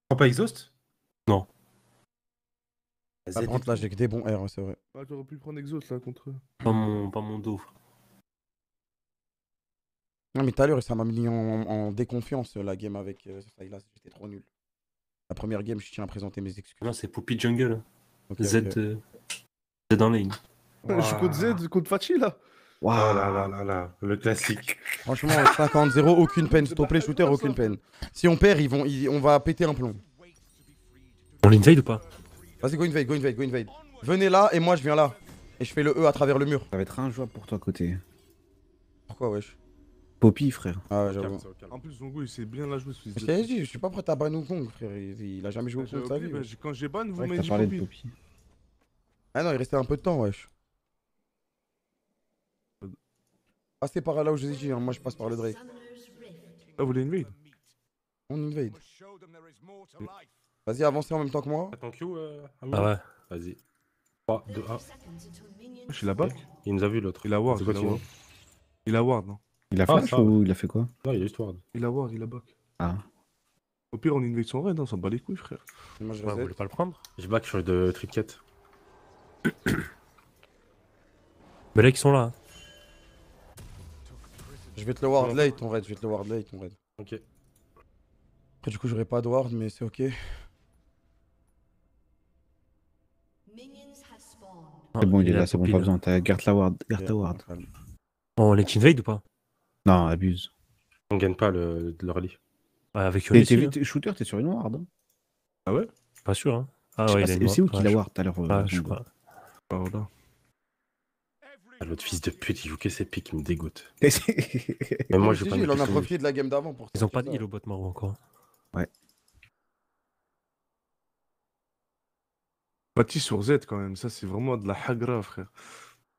Prends pas Exhaust? Non. Par contre, là, j'ai que des bons R, c'est vrai. Ah, j'aurais pu prendre Exhaust, là, contre eux. Pas mon, pas mon dos. Non, mais tout à l'heure, ça m'a mis en, en déconfiance, la game avec euh, là, j'étais trop nul. La première game, je tiens à présenter mes excuses. Non, c'est Poppy Jungle. Okay, Z, okay. Euh, Z en ligne. Wow. Je suis contre Z, contre Fatih, là. Waouh, wow. là, là, là, là, le classique. Franchement, cinquante zéro, aucune peine. S'il te plaît, shooter, aucune peine. Si on perd, ils vont, ils, on va péter un plomb. On l'invade ou pas? Vas-y, go invade, go invade, go invade. Venez là et moi je viens là. Et je fais le E à travers le mur. Ça va être injouable pour toi, Kotei. Pourquoi, wesh? Poppy, frère. Ah ouais, j'avoue. En plus, Zongo, il sait bien la jouer. Je t'avais dit, je suis pas prêt à ban Wukong, frère. Il, il a jamais joué Wukong de sa vie. Bah, ouais. Quand j'ai ban, vous m'avez dit Poppy. Poppy. Ah non, il restait un peu de temps, wesh. Passez par là où je vous ai dit, hein. Moi je passe par le Drake. Ah, vous voulez invade? On invade. Mm. Vas-y, avancez en même temps que moi. Attends, Q, euh, ah ouais. Vas-y. trois, deux, un. Je suis là-bas. Il nous a vu l'autre. Il a ward. Il a ward, non? Il a flash ah, ou il a fait quoi? Non, il a juste ward. Il a ward, il a back. Ah. Au pire, on invade son raid, on s'en bat les couilles, frère. Moi, je voulais pas le prendre. Je back, je suis de triquette. Mais là, ils sont là. Hein. Je vais te le ward late, ton raid. Je vais te le ward late, ton raid. Ok. Après, du coup, j'aurais pas de ward, mais c'est ok. C'est bon, il est là, c'est bon, pas besoin. Garde la ward, garde ta ward. On est invade ou pas? Non, abuse. On gagne pas le rallye. Ouais, avec Yone. Shooter, t'es sur une ward. Ah ouais? Pas sûr, hein. Ah ouais, c'est où qu'il a ward tout à l'heure? Ah, je sais pas. L'autre fils de pute, il joue que ses pics, il me dégoûte. Mais moi, je joue pas. Il en a profité de la game d'avant pour ça. Ils ont pas de heal au bot Marou encore. Ouais. Fatih sur Z quand même, ça c'est vraiment de la hagra, frère.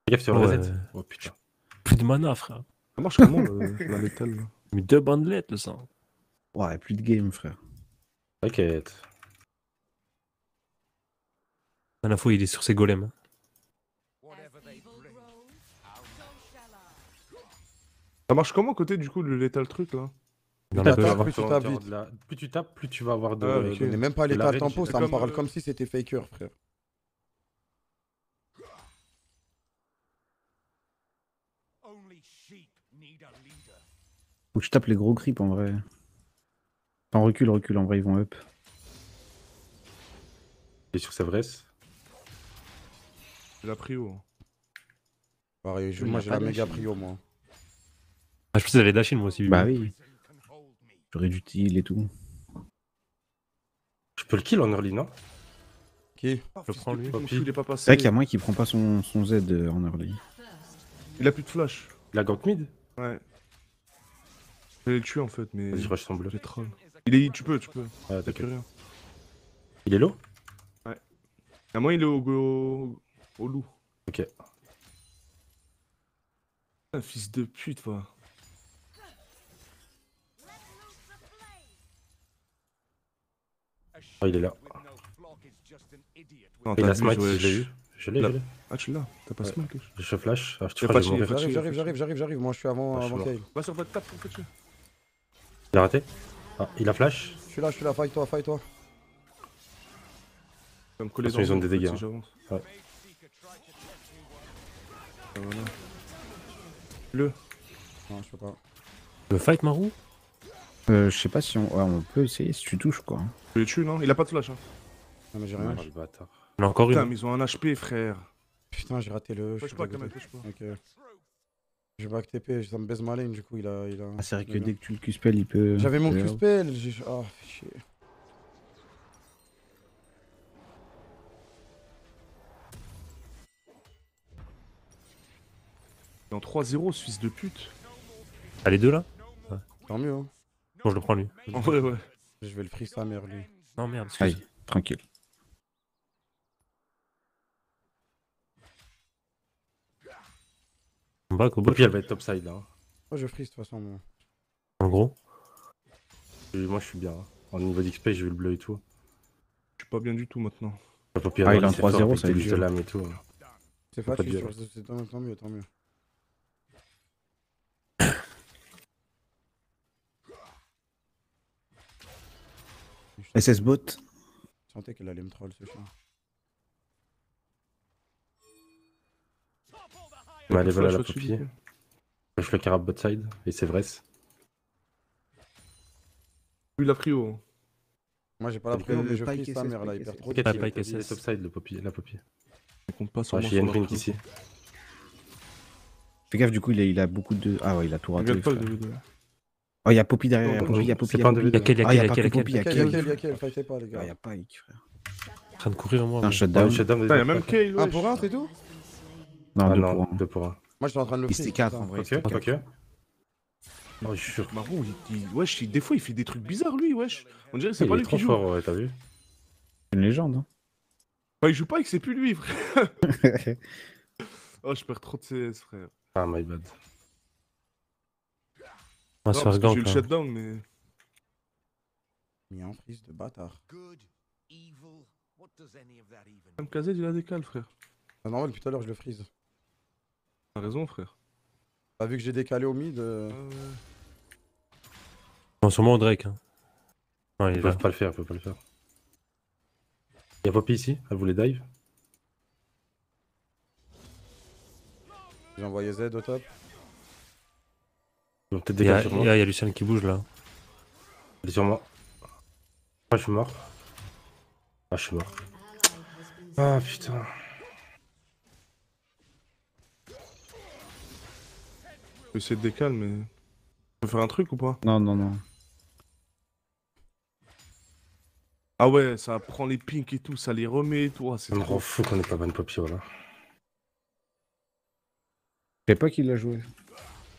Regarde sur ouais. Z. Oh putain. Plus de mana, frère. Ça marche comment le, la métal là? Mais deux bandelettes le sang. Ouais, plus de game, frère. T'inquiète. À la fois il est sur ses golems. Ça marche comment côté du coup le létal truc là? Plus, la tape, plus, tu tapes, la... plus tu tapes, plus tu vas avoir de. Ah, okay. Je n'ai même pas l'état tempo, ça comme me parle euh... comme si c'était faker, frère. Faut que je tape les gros creeps en vrai. En recul, recul, en vrai, ils vont up. T'es sûr que c'est vrai? J'ai la prio. Pareil, je... moi j'ai la méga prio, moi. Ah, je pensais que j'avais dashing moi aussi. Bah oui. J'aurais du heal et tout. Je peux le kill en early, non? Ok, oh, je prends lui. C'est vrai qu'il y a moins qui prend pas son, son Z en early. Il a plus de flash. Il a gank mid? Ouais. Je vais le tuer en fait, mais. Vas-y, je rush son bleu. Il est... Tu peux, tu peux. Ah, t'as que rien. Il est low? Ouais. À moins il est au, au... au loup. Ok. Un fils de pute, toi. Oh, il est là. Non, il a smite, je l'ai eu. Je l'ai, je l'ai. Ah, tu l'as. T'as pas smoke. Je flash. Ah, je crois que j'arrive, j'arrive, j'arrive, j'arrive, j'arrive. Moi, je suis avant Kayle. Va sur votre table pour que tu... Il a raté. Ah, il a flash. Je suis là, je suis là. Fight toi, fight toi. Ils ont des dégâts. Ouais. Le. Non, je peux pas. Le fight Marou. Euh, je sais pas si on... Ouais, on peut essayer si tu touches quoi. Tu le tues non? Il a pas de flash hein. Non mais j'ai rien. Il a encore une. Putain mais ils ont un H P frère. Putain j'ai raté le... Je sais pas quand même, je sais pas. Ok. J'ai back T P, ça me baise ma lane du coup il a... Il a... Ah c'est vrai que dès que tu le Q-spell il peut... J'avais mon Q-spell, j'ai... Oh chier. Il est en trois zéro ce fils de pute. Ah les deux là? Ouais. Tant mieux hein. Bon je le prends lui. En vrai ouais. Je vais le free sa mère lui. Non merde, excuse. Aïe, tranquille. On back au bout. Puis elle va être topside là. Moi oh, je freeze de toute façon moi. En gros. Moi je suis bien. Hein. En niveau d'X P j'ai vu le bleu et tout. Je suis pas bien du tout maintenant. Ah, ah il est en trois zéro ça lui. C'est facile, c'est tant mieux, tant mieux. S S bot. Je sentais qu'elle allait me troll ce chien. Elle va aller voler à la Poppy. Je fais le carab bot side et c'est vrai. Lui il a pris haut. Moi j'ai pas la prio mais je prie sa mère là, il perd trop de temps. Il est top side le Poppy, la Poppy. Il compte pas sur moi. J'ai une print ici. Fais gaffe du coup il a beaucoup de... Ah ouais il a tout raté. Oh y'a Poppy derrière, y'a Poppy, y'a Poppy, y'a Poppy, y'a Poppy, y'a Poppy, y'a Kayle, y'a Kayle, fightez pas les gars. Y'a pas Ike frère. En train de courir moi. Un shutdown. Y'a même Kayle. un pour un c'est tout? Non, deux pour un. Moi j'étais en train de le faire. Il quatre en vrai. Ok, ok. Non, je suis sûr. Marou, wesh, des fois il fait des trucs bizarres lui, wesh. On dirait que c'est pas lui qui joue. Il est trop fort, ouais, t'as vu? C'est une légende, hein. Bah il joue pas et que c'est plus lui, frère. Oh, je perds trop de C S, frère. Ah, my bad. On va se faire gank. J'ai eu le shutdown, mais. Mis en prise de bâtard. Même K Z il a des cales, frère. Ah, normal, depuis tout à l'heure je le freeze. T'as raison, frère. Bah, vu que j'ai décalé au mid. Euh... Non, sûrement au Drake. Hein. Non, il peut pas le faire, il peut pas le faire. Y'a Poppy ici, elle voulait dive. J'ai envoyé Z au top. Il y a, a, a Lucien qui bouge là. Il est sur moi. Ah, je suis mort. Ah, je suis mort. Ah putain. Je vais essayer de décaler, mais. Je peux faire un truc ou pas? Non, non, non. Ah ouais, ça prend les pinks et tout, ça les remet et tout. Ah, ça me rend fou qu'on ait pas bonne Poppy, voilà. Je sais pas qui l'a joué.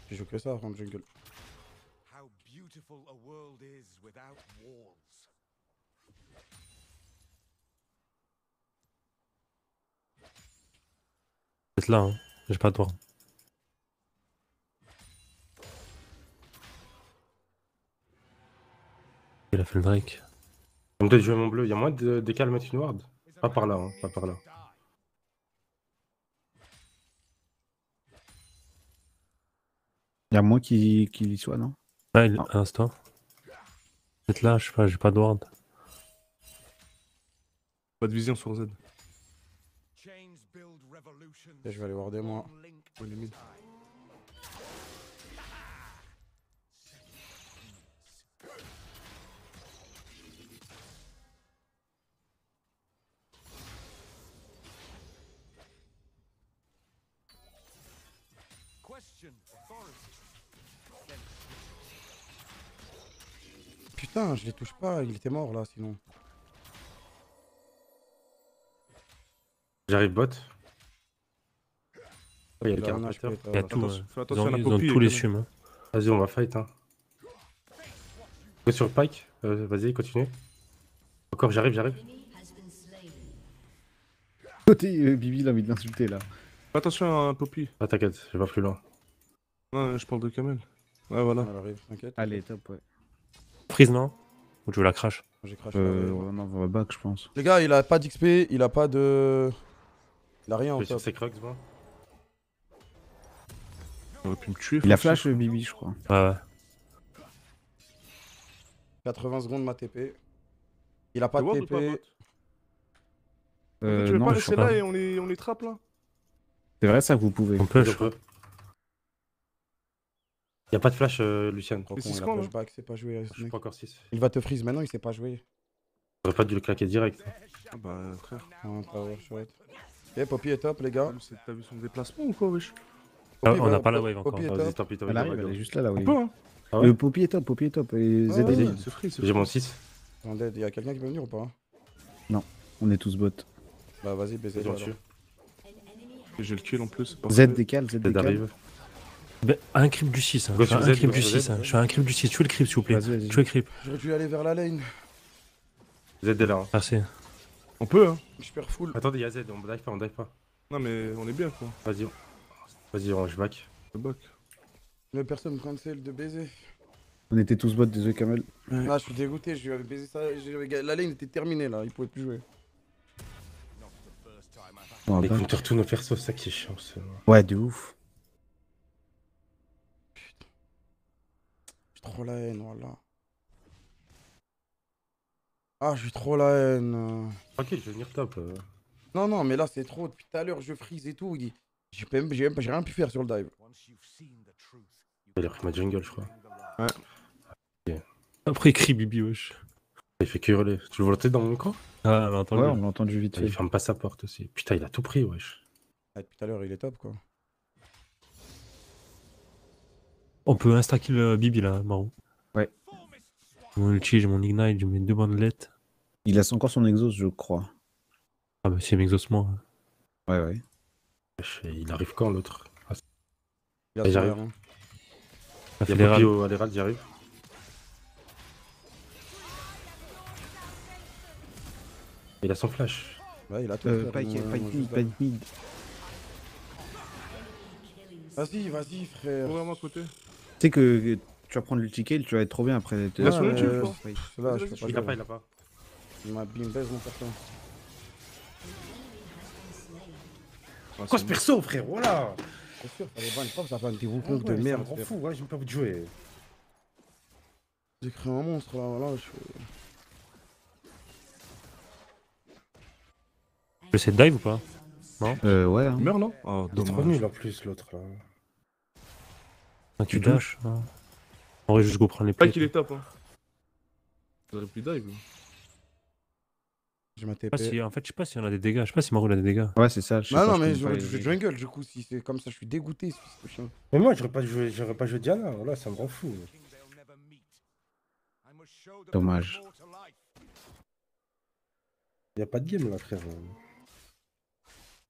Je joue que ça en jungle. C'est là, hein. J'ai pas toi. Il a fait le Drake. On peut jouer mon bleu. Y'a moins de décalme une ward. Pas par là, hein. Pas par là. Y'a moins qui y soit, non? Ouais, il est instant. Peut-être là, je sais pas, j'ai pas de ward. Pas de vision sur Z. Et je vais aller warder moi. Au limite. Putain, je les touche pas, il était mort là sinon. J'arrive bot. Il y a le caractère. Il y a tout. Fais attention à la Poppy. Ils ont tous les chums. Vas-y, on va fight. Hein. Go sur Pike. Euh, Vas-y, continue. Encore, j'arrive, j'arrive. Côté Bibi, il a envie de l'insulter là. Attention à Poppy. Ah, t'inquiète, je vais pas plus loin. Ouais, je parle de Kamel. Ouais, voilà. Elle arrive, t'inquiète. Allez, top, ouais. Freeze, non? Ou tu veux la crash? J'ai crash. Euh, ouais, non, on va back, je pense. Les gars, il a pas d'X P, il a pas de. Il a rien en fait. C'est Crux, moi. Il aurait pu me tuer. Il a flash le Bibi, je crois. Ouais, ouais. quatre-vingts secondes ma T P. Il a pas de T P. Euh, tu veux non, pas rester là pas. Et on les, on les trappe là? C'est vrai ça que vous pouvez. On peut, je peux. Y'a pas de flash, euh, Lucien. Con, il a pas, c'est pas joué. Je suis pas encore six. Il va te freeze maintenant, il sait pas jouer. J'aurais pas dû le claquer direct. Ah bah, frère. Non, pas avoir chouette. Ok, Poppy est top, les gars. T'as vu son déplacement ou quoi, wesh? Ah, on a pas la wave encore. Elle arrive, elle est juste là, la wave. Le Poppy est top, Poppy est top. J'ai mon six. Attendez, y'a quelqu'un qui peut venir ou pas? Non, on est tous bots. Bah vas-y, baiser là. J'ai le kill en plus. Z décale, Z décale. Bah, un creep du six, hein. Je suis un creep du six, hein. Je suis un creep du six, tuez le creep s'il vous plaît, tuez le creep. J'aurais dû aller vers la lane. Z est là, hein. Merci. On peut, hein. Je perds full. Attendez, y'a Z, on dive pas, on dive pas. Non mais on est bien quoi. Vas-y, vas-y, on je back. Je back. Mais personne prend celle de baiser. On était tous bots, désolé Kamel. Ouais. Ah, je suis dégoûté, je lui avais baisé ça, la lane était terminée là, il pouvait plus jouer. On oh, compteur tous nos persos, ça qui est chiant. Ouais, de ouf. Putain. J'ai trop la haine, voilà. Ah, j'ai trop la haine. Tranquille, okay, je vais venir top. Euh... Non, non, mais là c'est trop. Depuis tout à l'heure, je freeze et tout. J'ai même... j'ai rien pu faire sur le dive. Il a pris ma jungle, je crois. Ouais. Okay. Après, il crie Bibi, wesh. Il fait que hurler. Tu le vois dans mon camp? Ah, on l'a entendu. Ouais, on l'a entendu vite fait. Il ferme pas sa porte aussi. Putain, il a tout pris, wesh. Ah, depuis tout à l'heure, il est top, quoi. On peut insta-kill euh, Bibi, là, Marou. Ouais. Mon ulti, j'ai mon ignite, j'ai mes deux bandelettes. Il a encore son exhaust, je crois. Ah, bah, c'est m'exhaust, moi. Ouais, ouais. Wesh, il arrive quand, l'autre? Ah, il arrive. Hein. Il y a Poppy au Aléral, j'y arrive. Il a son flash. Ouais, il a tout. Euh, pike, pike, mid, pike mid. Vas-y, vas-y, frère. Ouvre à moi à côté. Tu sais que tu vas prendre l'ulti kill, tu vas être trop bien après. Il a son ulti, je crois. Il l'a pas, il l'a pas. Il m'a bim baise mon perso. Quoi ce perso, frère? Voilà. C'est sûr, t'avais pas une force, t'avais des Wukong de merde. Je m'en fous, ouais, j'ai pas envie de jouer. J'ai créé un monstre là, voilà. Je sais dive ou pas? Non. Euh ouais. Hein. Il meurt non? Oh, il est trop nul en plus l'autre là. Ah, tu dashes. Hein. On aurait juste go prendre les plaques. Pas qu'il est top hein. Vous aurez plus dive. Je m'attends pas. Si, en fait je sais pas si on a des dégâts, je sais pas si Marou a des dégâts. Ouais c'est ça. Je non pas, non mais j'aurais joué jungle du coup si c'est comme ça je suis dégoûté. Mais moi j'aurais pas joué, j'aurais pas joué Diana, là ça me rend fou. Dommage. Y'a pas de game là frère.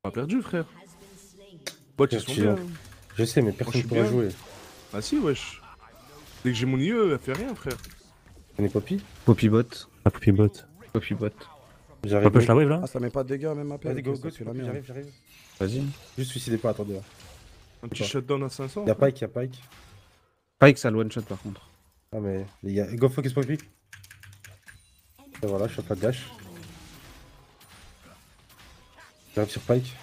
On a perdu frère. Bots ils sont bien. Je sais mais personne ne pourra jouer. Bah si wesh. Dès que j'ai mon I E elle fait rien frère. On est Poppy? Poppy bot. Ah Poppy bot. Poppy bot. J'arrive. Push la wave là. Ah ça met pas de dégâts même à perdre. Vas-y go go tu la mets. J'arrive j'arrive. Vas-y. Juste suicidez pas attendez là. Un petit shutdown à cinq cents. Y'a Pike y'a Pike. Pike ça le one shot par contre. Ah mais les gars go focus Poppy. Et voilà je suis pas de dash. J'arrive sur Pike.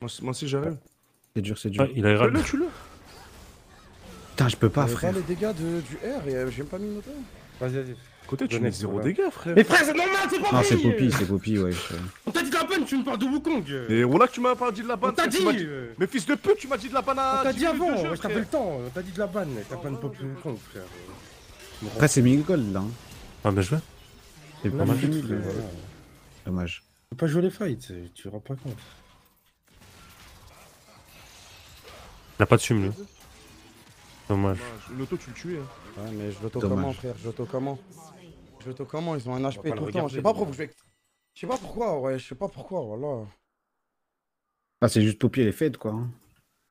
Moi, moi aussi j'arrive. C'est dur, c'est dur. Ah, il a érable. Tue-le, tue-le. Putain, je peux pas, frère. J'ai pas les dégâts de, du R et euh, j'ai même pas mis le moteur. Vas-y, vas-y. Côté, tu mets zéro dégâts, frère. Mais frère, c'est normal, c'est Poppy. Non, c'est Poppy, c'est Poppy, ouais. On t'a dit de la panne, tu me parles de Wukong. Et voilà que tu m'as pas dit de la panne. On t'a dit. Mais fils de pute, tu m'as dit de la panne à. On t'a dit avant, je t'avais le temps. On t'a dit de la panne, t'as pas de Poppy Wukong, frère. Après, c'est mille gold là. Ah, bien joué. C'est pas mal. Dommage. Faut pas jouer les fights, tu rends pas compte. Il a pas de sum, lui. Dommage. L'auto, tu le tues. Hein. Ouais, mais je l'auto comment, frère? Je l'auto comment? Je l'auto comment? Ils ont un H P tout le temps. Je sais pas pourquoi, je vais... je sais pas pourquoi, ouais, je sais pas pourquoi, voilà. Ah, c'est juste Poppy, elle est faite, quoi.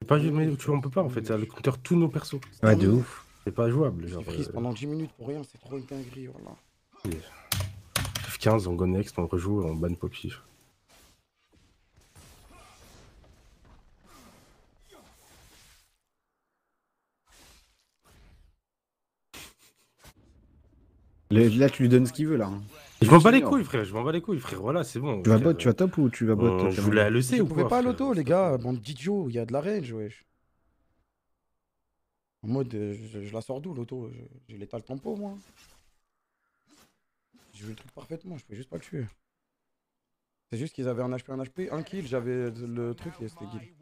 C'est pas joué, mais tu vois, on peut pas, en fait. Ça le compteur tous nos persos. Ouais, de ouf. C'est pas jouable, genre. J'ai pris pendant dix minutes pour rien, c'est trop une dinguerie, voilà. quinze, on go next, on rejoue et on banne Poppy. Là, tu lui donnes ce qu'il veut, là. Je m'en bats les couilles, frère. Je m'en bats les couilles, frère. Voilà, c'est bon. Tu vas bot, tu vas top ou tu vas bot? Je voulais le C ou quoi? Vous pouvez pas l'auto, les gars. Bande d'idiots, il y a de la range, wesh. En mode, je, je la sors d'où l'auto? J'ai l'étale tempo, moi. J'ai joué le truc parfaitement, je peux juste pas le tuer. C'est juste qu'ils avaient un H P, un H P, un kill, j'avais le truc et c'était kill.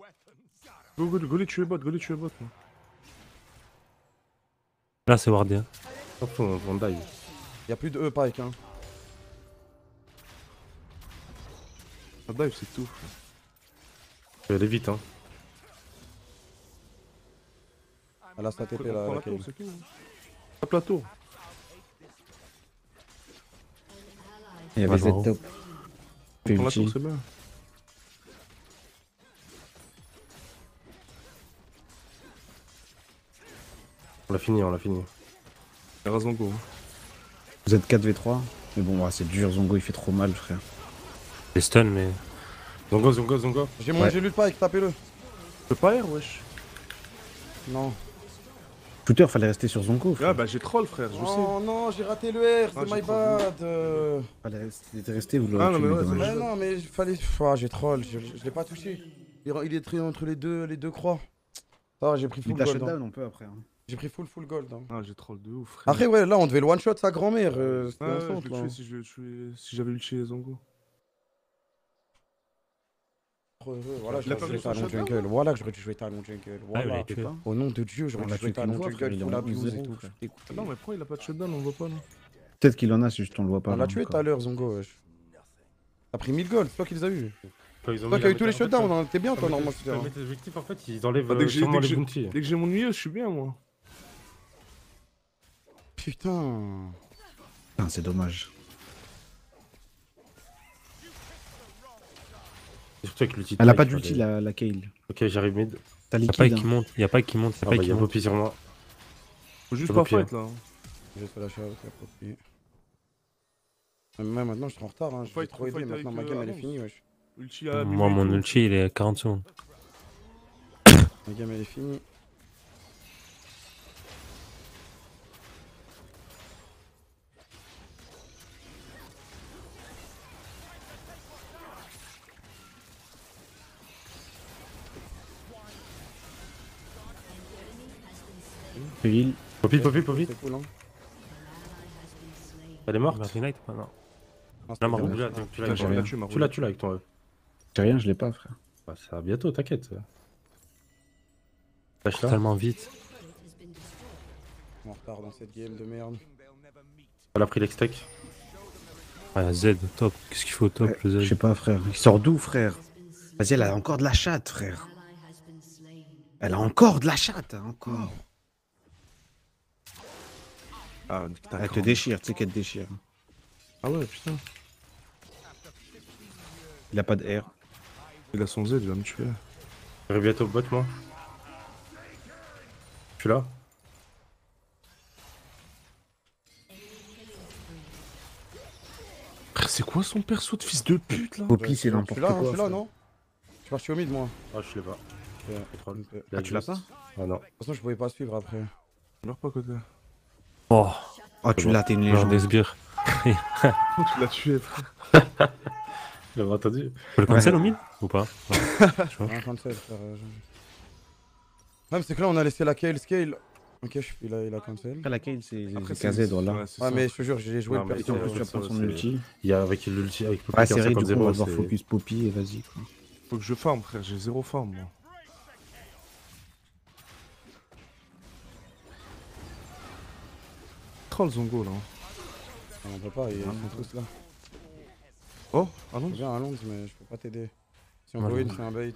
Go, go, go, les tuer bot, go, les tuer bot. Moi. Là, c'est wardé. Hop, on, on dive. Y'a plus de E, Pike, hein. On dive, c'est tout. Je vais aller vite, hein. Ah là, ça T P là, la Kayle. Tape la tour. Il y avait cette top. On prend la tour, c'est bien. On l'a fini, on l'a fini. C'est grâce à Zongo. Vous êtes quatre v trois. Mais bon, ouais, c'est dur, Zongo il fait trop mal, frère. J'ai stun, mais. Zongo, Zongo, Zongo. J'ai mon j'ai lu le pike, tapez-le. Je peux pas air, wesh. Non. Shooter, fallait rester sur Zongo. Ah bah j'ai troll frère, je oh sais. Oh non, j'ai raté le R, c'est ah, my bad. Euh... Fallait rester, resté, vous l'aurez ah, tué. Non mais, ouais, mais non mais fallait... Ah, j'ai troll, je, je l'ai pas touché. Il est très entre les deux, les deux croix. Ah j'ai pris full mais gold. Hein. On peut après. Hein. J'ai pris full full gold. Hein. Ah j'ai troll de ouf frère. Après ouais, là on devait le one shot sa grand-mère. Euh, ah, ouais, je l'ai tué si j'avais si ulti Zongo. Voilà, je vais Talon Jungle. Voilà que j'aurais dû jouer Talon Jungle. Voilà. Au nom de Dieu, j'aurais dû jouer Talon Jungle. Il l'a abusé et tout. Non, mais pourquoi il a pas de shutdown? On le voit pas, non? Peut-être qu'il en a, c'est juste qu'on le voit pas. On l'a tué tout à l'heure, Zongo. T'as pris mille gold, c'est toi qui les as eu. Toi qui as eu tous les shutdowns, on était bien, toi, normalement. Les objectifs, en fait, ils enlèvent sûrement les bounties. Dès que j'ai mon nuit, je suis bien, moi. Putain. Putain, c'est dommage. Elle a pas d'ulti la, la Kayle. Ok, j'arrive mid. T'as les kills. Y'a pas qui monte, y'a pas qui monte. Y'a Poppy sur moi. Faut juste pas fight là. J'ai fait la chave, y'a Poppy. Même maintenant je suis en retard, hein. Je vais trop aider maintenant, ma game elle est finie, wesh. Moi mon ulti il est à quarante secondes. Ma game elle est finie. Poppy, Poppy, Poppy. Elle est morte. Night, pas, non. Ah, non, Marou, déjà, tu l'as tu l'as tu l'as tu l'as avec ton E. J'ai rien, je l'ai pas, frère. Bah, ça va bientôt, t'inquiète. Lâche là. Tellement vite. On repart dans cette game de merde. Elle a pris l'extec. Ah, Z, top. Qu'est-ce qu'il faut au top, ouais, le Z? Je sais pas, frère. Il sort d'où, frère? Vas-y, elle a encore de la chatte, frère. Elle a encore de la chatte, encore. Ah, elle te déchire, tu sais qu'elle te déchire. Ah ouais, putain. Il a pas de R. Il a son Z, il va me tuer. J'arrive bientôt au bot, moi. Je suis là. C'est quoi son perso de fils de pute là? Poppy, c'est n'importe quoi. Je suis là, non? Je suis au mid, moi. Ah, je l'ai pas. Ah, tu l'as pas? Ah non. De toute façon, je pouvais pas suivre après. Je meurs pas à côté. Oh, oh tu l'as, t'es une légende. Des sbires. Tu l'as tué, frère. Je l'avais entendu. Faut le cancel au mid ou pas? Un cancel, frère. Même c'est que là on a laissé la Kayle scale. Ok, je suis il a, il a cancel. Après la Kayle c'est K Z dans là. Ouais mais je te jure, j'ai joué le perso. En plus tu vas prendre son ulti. Il y a avec l'ulti avec Poppy. Ah c'est vrai, du coup on va devoir focus Poppy et vas-y. Faut que je farm, frère, j'ai zéro farm moi. Le Zongo là. Ah, on peut pas, ils sont tous là. Oh, Alonzo. J'ai un Alonzo, mais je peux pas t'aider. Si on go in, c'est un bait.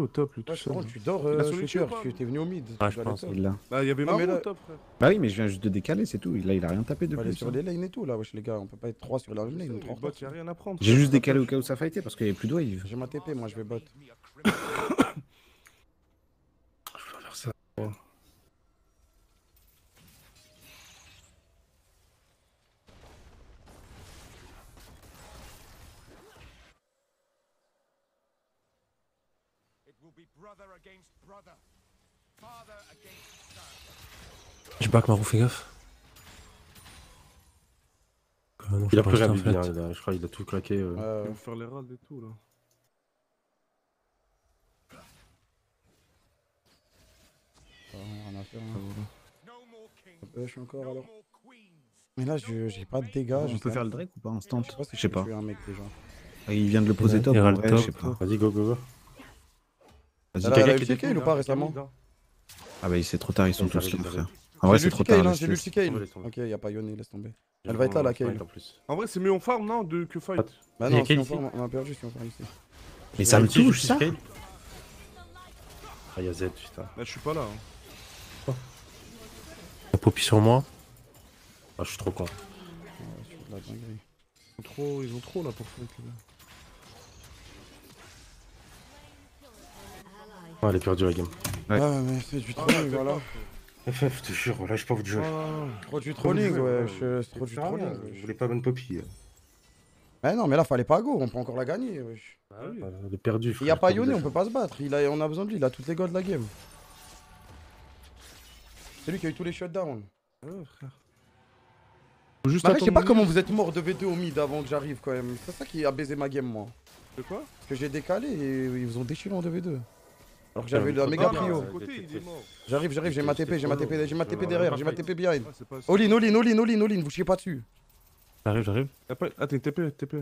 Au top, le tout seul. Tu dors, Shooter, tu étais venu au mid. Ah, je pense qu'il l'a. Bah, il y avait Marou au top, frère. Bah oui, mais je viens juste de décaler, c'est tout. Là, il a rien tapé depuis. Il est sur les lanes et tout, là, wesh, les gars. On peut pas être trois sur la lane. J'ai juste décalé au cas où ça fightait parce qu'il y avait plus de wave. J'ai ma T P, moi, je vais bot. Je vais faire ça. Je back Marou, fais gaffe. ouf. Il a pris rien Bibi, hein, il a, je crois qu'il a tout claqué. Euh... Euh... Il va faire les ralls et tout là. Rien à faire, hein. Je pêche encore alors. Mais là j'ai pas de dégâts. On peut faire le Drake ou pas instant? Je sais pas. Il vient de le poser top. Vas-y go go go. Vas-y, quelqu'un qui a été Kayle ou pas récemment? Ah bah c'est trop tard, ils sont tous là frère. En vrai c'est trop tard. J'ai lu le Kayle. Ok, y'a pas Yone, laisse tomber. Elle va être là la Kayle. En vrai c'est mieux on farm non que fight. Bah non, on a perdu si on farm ici. Mais ça me touche ça. Ah y'a Z putain. Là je suis pas là. Poppy sur moi. Ah je suis trop con. Ouais, ils, ont trop, ils ont trop là pour faire que... Ah elle est perdue la game. Ouais. Ah mais c'est du trolling ah, voilà. F F te jure, là je peux vous jouer. Trop du trolling ouais, je... trop du trolling. Je voulais pas bonne Poppy. Ah non mais là fallait pas go, on peut encore la gagner. Ouais. Bah, oui. Elle est perdue. Il y a pas Yone, on peut pas se battre, il a... on a besoin de lui, il a toutes les godes de la game. C'est lui qui a eu tous les shutdowns. Ouais, frère. Juste bah, je sais pas comment vous êtes mort de V deux au mid avant que j'arrive quand même. C'est ça qui a baisé ma game moi. De quoi? Parce que j'ai décalé et ils vous ont déchiré en deux V deux. Alors que j'avais la méga prio. J'arrive, j'arrive, j'ai ma T P, j'ai ma T P, j'ai ma T P derrière, j'ai ma T P behind. All in, all in, all in, all in, all in, vous chiez pas dessus. J'arrive, j'arrive. Ah t'es T P, T P.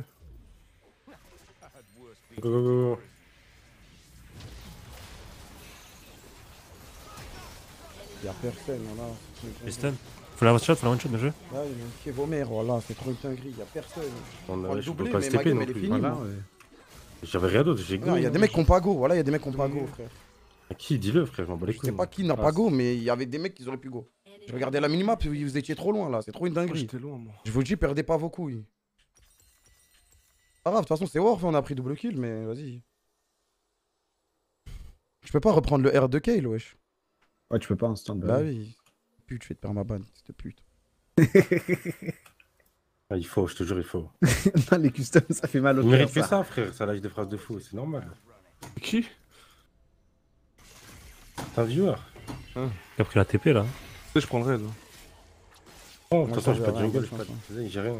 Go go go. Y'a personne, voilà. Les stun. Faut la one shot, faut la one shot, bien joué. Ah, ok, vos mères, voilà, c'est trop une gris, y'a personne. On a je doublé, peux pas se taper non plus. Voilà, ouais. J'avais rien d'autre, j'ai go. Non, y'a des mecs qui ont pas go, voilà, y'a des mecs qui ont pas go, frère. À qui? Dis-le, frère, j'en bats les couilles. Je sais pas qui n'a pas go, mais y'avait des mecs qui auraient pu go. Je regardais la minimap, vous étiez trop loin là, c'est trop une dinguerie. Je vous dis, perdez pas vos couilles. Pas grave, de toute façon, c'est worth, on a pris double kill, mais vas-y. Je peux pas reprendre le R de Kayle, wesh. Ouais, tu peux pas instant. Bah oui. Pute, je vais te perdre ma banne, cette pute. Ah, il faut, je te jure, il faut. Non, les customs, ça fait mal au cœur. Il mérite que ça, frère. Ça lâche des phrases de fou, c'est normal. Qui? C'est un viewer. Hein. T'as pris la T P là. Tu sais, je prends le raid. Oh, de toute façon, j'ai pas de jungle, j'ai rien.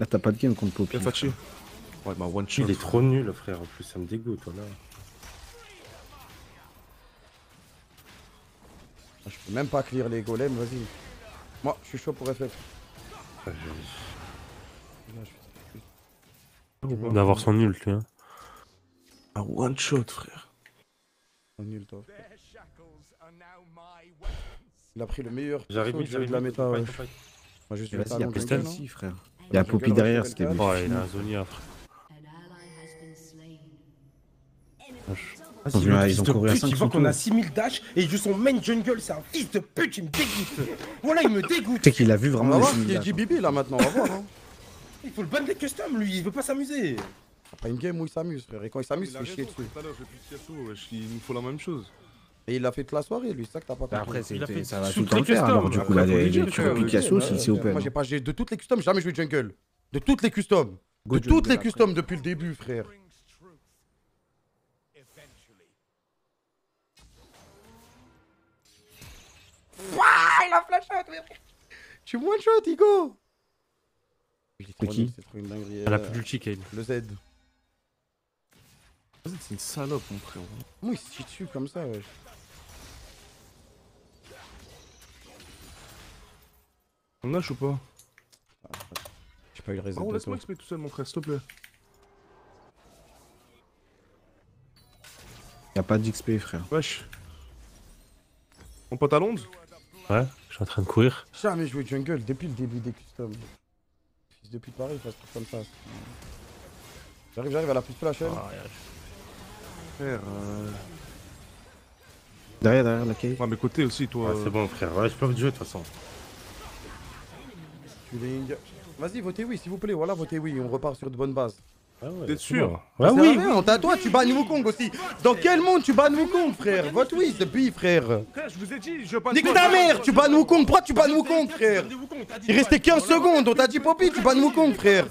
Là, t'as pas de game contre Poppy. Ouais, bah, one shot. Il est trop nul, frère. En plus, ça me dégoûte, voilà. Je peux même pas clear les golems, vas-y. Moi, je suis chaud pour F F. D'avoir son nul, tu vois. Un one shot, frère. Un nul, toi. Il a pris le meilleur. J'arrive de la méta. Ouais. Moi, juste là, il y a Piston ici, frère. Il y a Poppy derrière, c'était bon. Ouais, il a un Zonia, frère. Ah, ils, là, ils ont couru à cinq. Tu vois qu'on a six mille dash et ils jouent son main jungle, c'est un fils de pute, il me dégoûte. Voilà, il me dégoûte. C'est qu'il a vu vraiment. On va voir qu'il est J B B là maintenant, on va voir. Hein. Il faut le ban des customs lui, il veut pas s'amuser. Après une game où il s'amuse, frère, et quand il s'amuse, il fait chier dessus. Il nous faut la même chose. Et il l'a fait toute la soirée lui, c'est ça que t'as pas compris. Après, il a fait ça va tout le temps faire alors du coup, là, tu vois Picasso, c'est open. Moi j'ai pas de toutes les customs, j'ai jamais joué jungle. De toutes les customs. De toutes les customs depuis le début, frère. Wouah, il a flash out, mais... Tu me one shot, Igo. C'est qui? Elle a plus d'ulti, Kayle. Le Z. C'est une salope, mon frérot. Comment il se situe comme ça, wesh? On lâche ou pas? J'ai pas eu le réseau. Oh, laisse-moi expliquer tout seul, mon frère, s'il te plaît. Y'a pas d'X P, frère. Wesh. Mon pote Alonzo? Ouais, je suis en train de courir. J'ai jamais joué jungle depuis le début des customs. Fils de pute pareil, il passe tout comme ça. J'arrive, j'arrive, à la plus de la chaîne. Frère. Euh... Derrière, derrière la Kayle. Ouais, mais Kotei aussi, toi. Ouais, c'est bon, frère, ouais, je peux jouer de toute façon. Vas-y, votez oui, s'il vous plaît, voilà, votez oui, on repart sur de bonnes bases. Ah ouais, t'es sûr? Bah oui, oui, on t'a toi, tu bannes Wukong aussi. Dans quel monde tu bannes Wukong, frère? Vote oui, c'est bi, frère. Frère, je vous ai dit, je banne. Nique ta mère, tu bannes Wukong. Pourquoi tu bannes Wukong, frère? Il restait quinze secondes, on t'a dit Poppy, tu bannes Wukong, frère.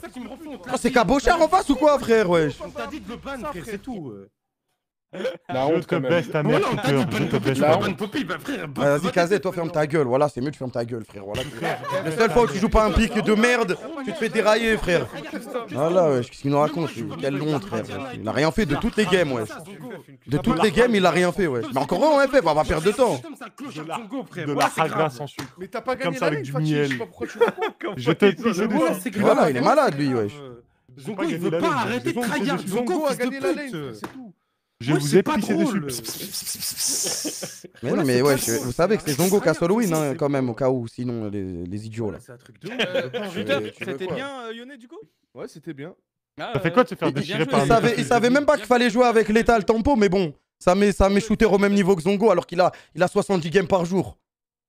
C'est Cabochard en face ou quoi, frère, wesh? On t'a dit de le ban, frère, c'est tout. La honte quand même. Je te baisse ta mère, Shooter. Vas-y, K Z, toi ferme ta gueule. Voilà, c'est mieux de fermer ta gueule, frère. Voilà. La seule fois que tu joues pas un pic de merde, tu te fais dérailler, frère. Voilà, wesh, qu'est-ce qu'il nous raconte? Quelle honte, frère. Il a rien fait de toutes les games, wesh. De toutes les games, il a rien fait, wesh. Mais encore un, on fait, on va perdre de temps. De la ragra sans sucre. Mais t'as pas gagné la ligne, Fatih, je sais pas pourquoi tu l'as. Je t'ai dit, c'est dessus. Voilà, il est malade, lui, wesh. Zongo, il veut pas arrêter de trahir. Zongo a gagné la ligne, c'est tout. Je ouais, vous ai pissé dessus. Pss, pss, pss. Mais ouais, non, mais ouais, je, vous savez que c'est Zongo qui a Halloween hein, quand même, au cas où, sinon les, les idiots là. C'était bien, Yone, du coup? Ouais, c'était bien. Ah, ça fait quoi de se faire déchirer par un mec? Il savait même pas qu'il fallait jouer avec l'étal tempo, mais bon, ça met, ça met Shooter au même niveau que Zongo alors qu'il a, il a soixante-dix games par jour.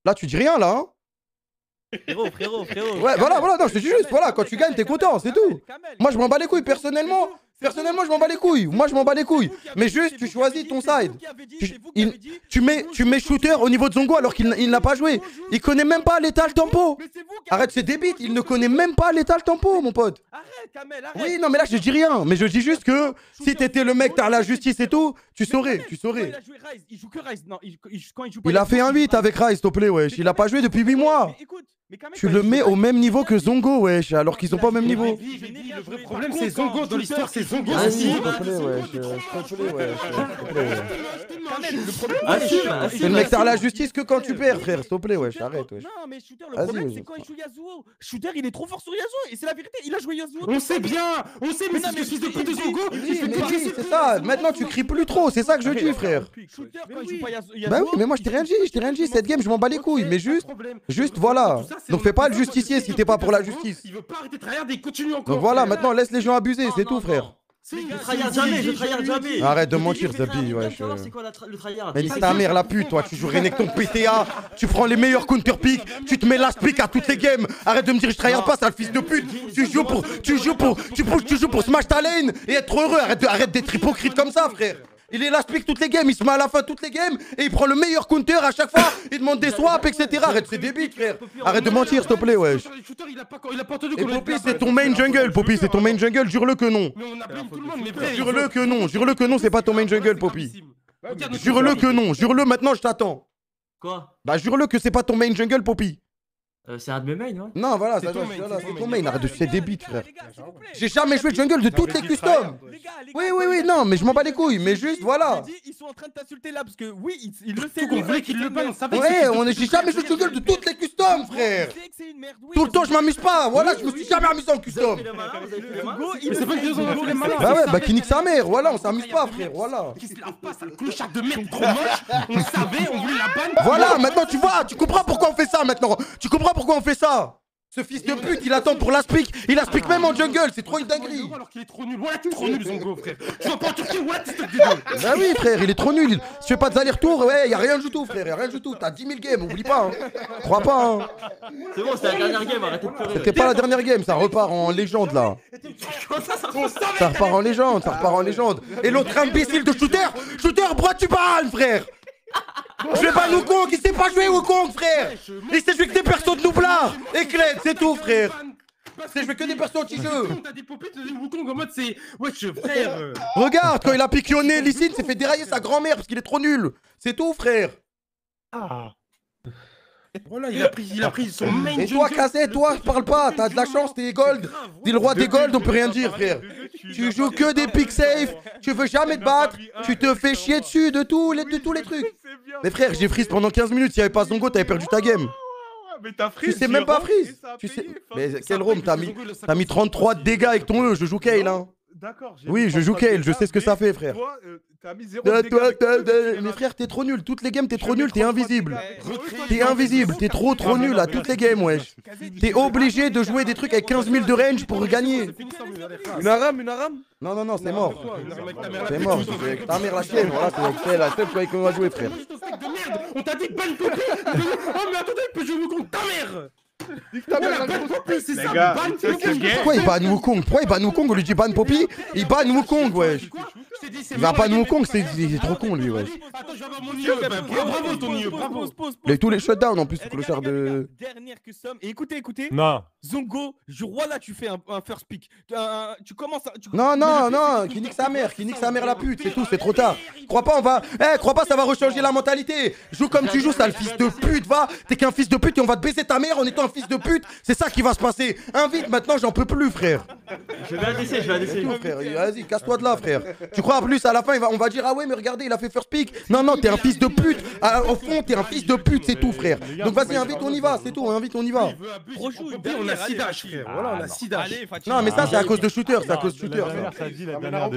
Là, tu dis rien là, hein? Frérot, frérot, frérot. Ouais, voilà, voilà, non, je te dis juste, voilà, quand tu gagnes, t'es content, c'est tout. Moi, je m'en bats les couilles, personnellement. Personnellement, je m'en bats les couilles. Moi, je m'en bats les couilles. Mais juste, tu choisis ton side. Tu mets, tu mets Shooter au niveau de Zongo alors qu'il n'a pas joué. Il connaît même pas l'étal tempo. Arrête ces débites. Il ne connaît même pas l'étal tempo, mon pote. Arrête, Kamel, arrête. Oui, non, mais là, je dis rien. Mais je dis juste que si t'étais le mec, t'as la justice et tout, tu saurais, tu saurais. Il joue que Rise. Non, quand il joue pas. Il a fait un huit avec Rise, s'il te plaît, wesh. Il a pas joué depuis huit mois. Tu le mets au même niveau que Zongo, wesh, alors qu'ils sont pas au même niveau. Le vrai problème, c'est Zongo dans l'histoire, c'est Zongo aussi. C'est le mec tard la justice que quand tu perds, frère, s'il te plaît, wesh, arrête, wesh. Non, mais Shooter, le problème, c'est quand il joue Yasuo. Shooter, il est trop fort sur Yasuo, et c'est la vérité, il a joué Yasuo. On sait bien, on sait, mais c'est le fils de pute de Zongo. C'est ça, maintenant tu cries plus trop, c'est ça que je dis, frère. Bah oui, mais moi je t'ai rien dit, je t'ai rien dit, cette game, je m'en bats les couilles, mais juste, juste, voilà. Ça, donc fais pas le justicier si t'es pas pour la justice. Il veut pas arrêter de tryhard et il continue encore. Donc voilà, maintenant laisse les gens abuser, c'est tout, frère. Je tryhard jamais, je tryhard jamais. Arrête de mentir, Zabi, ouais. Mais dis ta mère la pute, toi, tu joues rien avec ton P T A, tu prends les meilleurs counter pick, tu te mets last pick à toutes les games. Arrête de me dire je tryhard pas, sale fils de pute. Tu joues pour, tu joues pour, tu pousses, tu joues pour smash ta lane et être heureux. Arrête, arrête d'être hypocrite comme ça, frère. Il est last pick toutes les games, il se met à la fin toutes les games et il prend le meilleur counter à chaque fois, il demande des swaps, et cetera. Arrête, c'est débile, frère. Arrête de mentir, s'il te plaît, wesh. Et Poppy, c'est ton main jungle, Poppy, c'est ton main jungle, jure-le que non. Jure-le que non, jure-le que non, c'est pas ton main jungle, Poppy. Jure-le que non, jure-le maintenant, je t'attends. Quoi? Bah, jure-le que c'est pas ton main jungle, Poppy. Euh, c'est un de mes mains, ouais. Non, voilà, c'est ton main, arrête de faire des bites, frère. J'ai jamais joué jungle de toutes les customs. Oui, oui, oui, non, mais je m'en bats les couilles, mais juste, voilà. Ils sont en train de t'insulter là, parce que oui, ils le savent. On voulait qu'ils le balancent. Ouais, j'ai jamais joué jungle de toutes les customs, frère. Tout le temps, je m'amuse pas, voilà, je me suis jamais amusé en custom. Bah ouais, bah qui nique sa mère, voilà, on s'amuse pas, frère, voilà. Clochard de merde trop moche, on savait, on voulait la banne. Voilà, maintenant tu vois, tu comprends pourquoi on fait ça maintenant. Tu comprends pourquoi on fait ça? Ce fils de pute, il attend pour last pick, il last pick même en jungle, c'est trop une dinguerie. Alors qu'il est trop nul, ouais, trop nul Zongo, frère. Tu vas pas en Turquie, ouais, c'est cette vidéo. Bah oui, frère, il est trop nul. Si tu fais pas des allers-retours, ouais, y'a rien du tout, frère, y'a rien du tout. T'as dix mille games, oublie pas, hein. Crois pas, hein. C'est bon, c'était la dernière game, arrêtez de pleurer. C'était pas la dernière game, ça repart en légende là. Ça repart en légende, ça repart en légende. Et l'autre imbécile de Shooter, Shooter, pourquoi tu parles, frère? Je vais pas Wukong, il sait pas jouer Wukong, frère. Il sait jouer que des persos de Noublar et Kled, c'est tout, frère. C'est jouer que des persos anti-jeu. Regarde, quand il a piquionné, Lee Sin s'est fait dérailler sa grand-mère parce qu'il est trop nul. C'est tout, frère. Ah. Voilà, il a pris, il a pris son main. Et toi, K Z, toi, je parle pas. T'as de la chance, t'es gold. T'es le roi des gold, on peut rien dire, frère. Tu joues que des pick safe. Tu veux jamais te battre. Tu te fais chier dessus de tous les, de tous les trucs. Mais frère, j'ai freeze pendant quinze minutes. S'il y avait pas Zongo, t'avais perdu ta game. Mais t'as freeze. Tu sais même pas freeze. Tu sais. Mais quel roam t'as mis, t'as mis trente-trois de dégâts avec ton E. Je joue Kayle, hein. D'accord. Oui, je joue Kayle. Je sais ce que ça fait, frère. T'as mis zéro de dégâts. Mais frère, t'es trop nul. Toutes les games, t'es trop nul. T'es invisible. T'es invisible. T'es trop trop nul à toutes les games, wesh. T'es obligé de jouer des trucs avec quinze mille de range pour gagner. Une arame, une arame. Non, non, non, c'est mort. C'est mort. Ta mère la chienne. Voilà, c'est la seule fois qu'on va jouer, frère. On t'a dit que bonne copie. Oh, mais attendez, je me compte ta mère. Pourquoi il ban Wukong? Pourquoi il ban Wukong? On lui dit ban Poppy, il ban Wukong, wesh. Il va pas nous Wukong, c'est trop con lui, ouais. Attends, je vais avoir mon I E quand même. Bravo ton I E, bravo. Tous les shutdowns en plus, le clochard de. Dernière que somme. Et écoutez, écoutez. Non. Zongo, je vois là, tu fais un first pick. Tu commences à. Non, non, non, qui nique sa mère, qui nique sa mère la pute, c'est tout, c'est trop tard. Crois pas, on va. Eh, crois pas, ça va rechanger la mentalité. Joue comme tu joues, sale fils de pute, va. T'es qu'un fils de pute et on va te baiser ta mère en étant un fils de pute. C'est ça qui va se passer. Invite maintenant, j'en peux plus, frère. Je vais adresser, je vais adresser. Vas-y, casse-toi de là, frère. Tu crois en plus à la fin, on va dire ah ouais, mais regardez, il a fait first pick. Non, non, t'es un fils de pute. Au fond, t'es un fils de pute, c'est tout, frère. Donc vas-y, invite, on y va, c'est tout, invite, on y va. On a six dash, frère. Voilà, on a six dash. Non, mais ça, c'est à cause de shooter, c'est à cause de shooter. Mais non,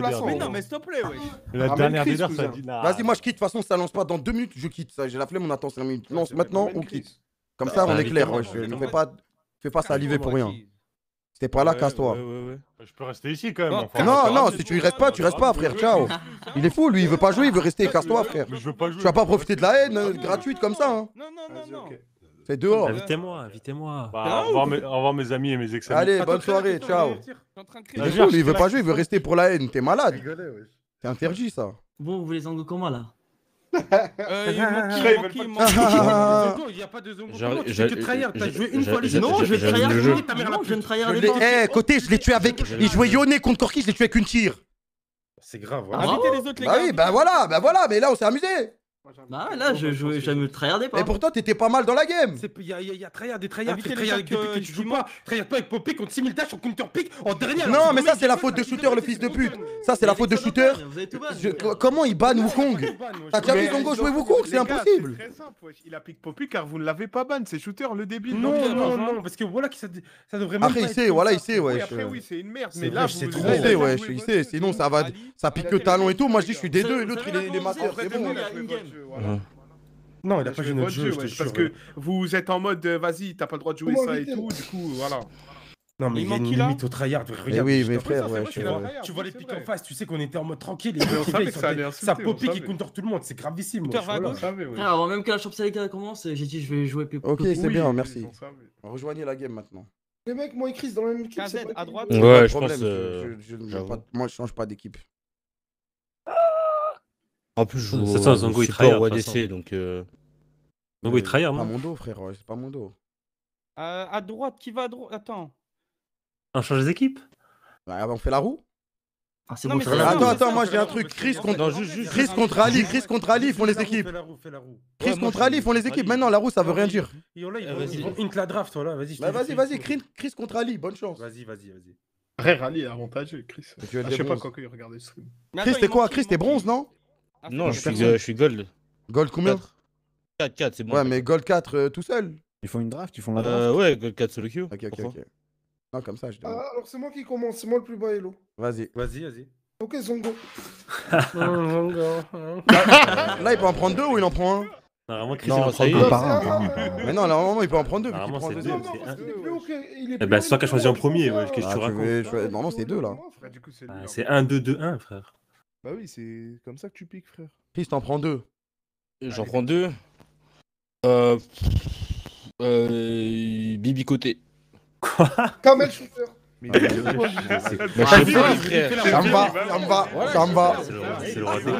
mais s'il te plaît, ouais. La dernière des heures, ça dit là. Vas-y, moi je quitte, de toute façon, ça lance pas. Dans deux minutes, je quitte. J'ai la flemme, on attend cinq minutes. Lance maintenant, on quitte. Comme ça, on est clair. Fais pas saliver pour rien. T'es pas là, ouais, casse-toi. Ouais, ouais, ouais. Je peux rester ici quand même. Non, enfin, non, non, si tu y restes pas, tu restes pas, frère. Ciao. Il est fou, lui, il veut pas jouer, il veut rester. Casse-toi, frère. Mais je veux pas jouer. Tu vas pas profiter de la haine non, non, gratuite non, comme ça. Hein. Non, non, non, non. Okay. C'est dehors. Invitez-moi, invitez-moi. Bah, au, ou... au revoir, mes amis et mes ex-amis. Allez, bonne soirée, ciao. Il est fou, lui, il veut pas jouer, il veut rester pour la haine. T'es malade. C'est interdit, ça. Bon, vous voulez Zango comment là? Il n'y a pas de Zongo. Je vais te trahir. T'as joué une fois. Non, je vais trahir. Non, je vais trahir les gens. Eh, Kotei, je l'ai tué avec. Il jouait Yone contre Corki, je l'ai tué avec une tire. C'est grave. Invitez les autres, les gars. Bah oui, bah voilà, bah voilà, mais là on s'est amusé. Bah là, je ne tryhardais pas. Et pourtant, t'étais pas mal dans la game. Il y a tryhard des tryhards. Tu joues pas. Tryhard pas avec Poppy contre six mille dash en counter pick en dernier. Non, mais ça, c'est la faute de shooter, le fils de pute. Ça, c'est la faute de shooter. Comment il banne Wukong? T'as déjà vu Zongo jouer Wukong? C'est impossible. C'est très simple. Il applique Poppy car vous ne l'avez pas ban. C'est shooter, le débile. Non, non, non. Parce que voilà, ça devrait même. Après, il sait, voilà, il sait, ouais. Après, oui, c'est une merde. Mais là, c'est trop. Il sait, ouais. Il sait. Sinon, ça va. Ça pique le talon et tout. Moi, je dis, je suis des deux. L'autre, il est master. C'est bon. Voilà. Non, il a pas joué notre jeu, jeu ouais, parce que vous êtes en mode vas-y, t'as pas le droit de jouer oh, ça et tout, du coup, voilà. Non, mais il y a une limite au tryhard. Regarde, oui, mais frère, ouais, tu vois, tu vois les pics en face, tu sais qu'on était en mode tranquille. Ça Poppy qui contre tout le monde, c'est gravissime. Avant même que la chambre sélective commence, j'ai dit je vais jouer Poppy. Ok, c'est bien, merci. Rejoignez la game maintenant. Les mecs m'ont écrit dans la même équipe. K Z à droite. Ouais, je pense. Moi, je change pas d'équipe. En plus, je joue ça, Zongo, il tryhard, A D C, donc... Euh... Zongo, il tryhard, non? C'est pas mon dos, frère, ouais, c'est pas mon dos. Euh, à droite, qui va à droite? Attends. On change les équipes? Bah, on fait la roue. Ah, c'est bon, mais attends, attends, moi j'ai un truc. Chris contre Rally, Chris contre Rally, font les équipes. Chris contre Rally, font les équipes. Maintenant, la roue, ça veut rien dire. Ils vont int la draft, toi, là, vas-y. Bah, vas-y, vas-y, Chris contre Rally, bonne chance. Vas-y, vas-y, vas-y. Après, Rally est avantageux, Chris. Je sais pas quoi que regardez ce stream. Chris, t'es quoi? Chris, t'es bronze, non? Non, je suis, euh, je suis gold. Gold combien? quatre, quatre, c'est bon. Ouais, mais gold quatre euh, tout seul. Ils font une draft, ils font la draft. Euh, ouais, gold quatre solo queue. Ok, ok, ok. Non, comme ça, je demande. Ah, alors c'est moi qui commence, c'est moi le plus bas elo. Vas-y. Vas-y, vas-y. Ok, Zongo. Zongo. Là, là, il peut en prendre deux ou il en prend un? Normalement, Chris, non, il en prend deux par un. Mais non, normalement, il peut en prendre deux. Normalement, c'est deux. Eh ben, c'est toi qui as choisi en premier, ouais, qu'est-ce que tu racontes? Normalement, c'est deux, là. C'est un, deux, deux, un, frère. Bah oui, c'est comme ça que tu piques, frère. Chris, t'en prends deux. J'en prends deux. Euh... Euh... Bibi Kotei. Quoi? Kamel Shooter. Mais je sais pas, ça me va, ça me va, ça me va. C'est le roi des clés.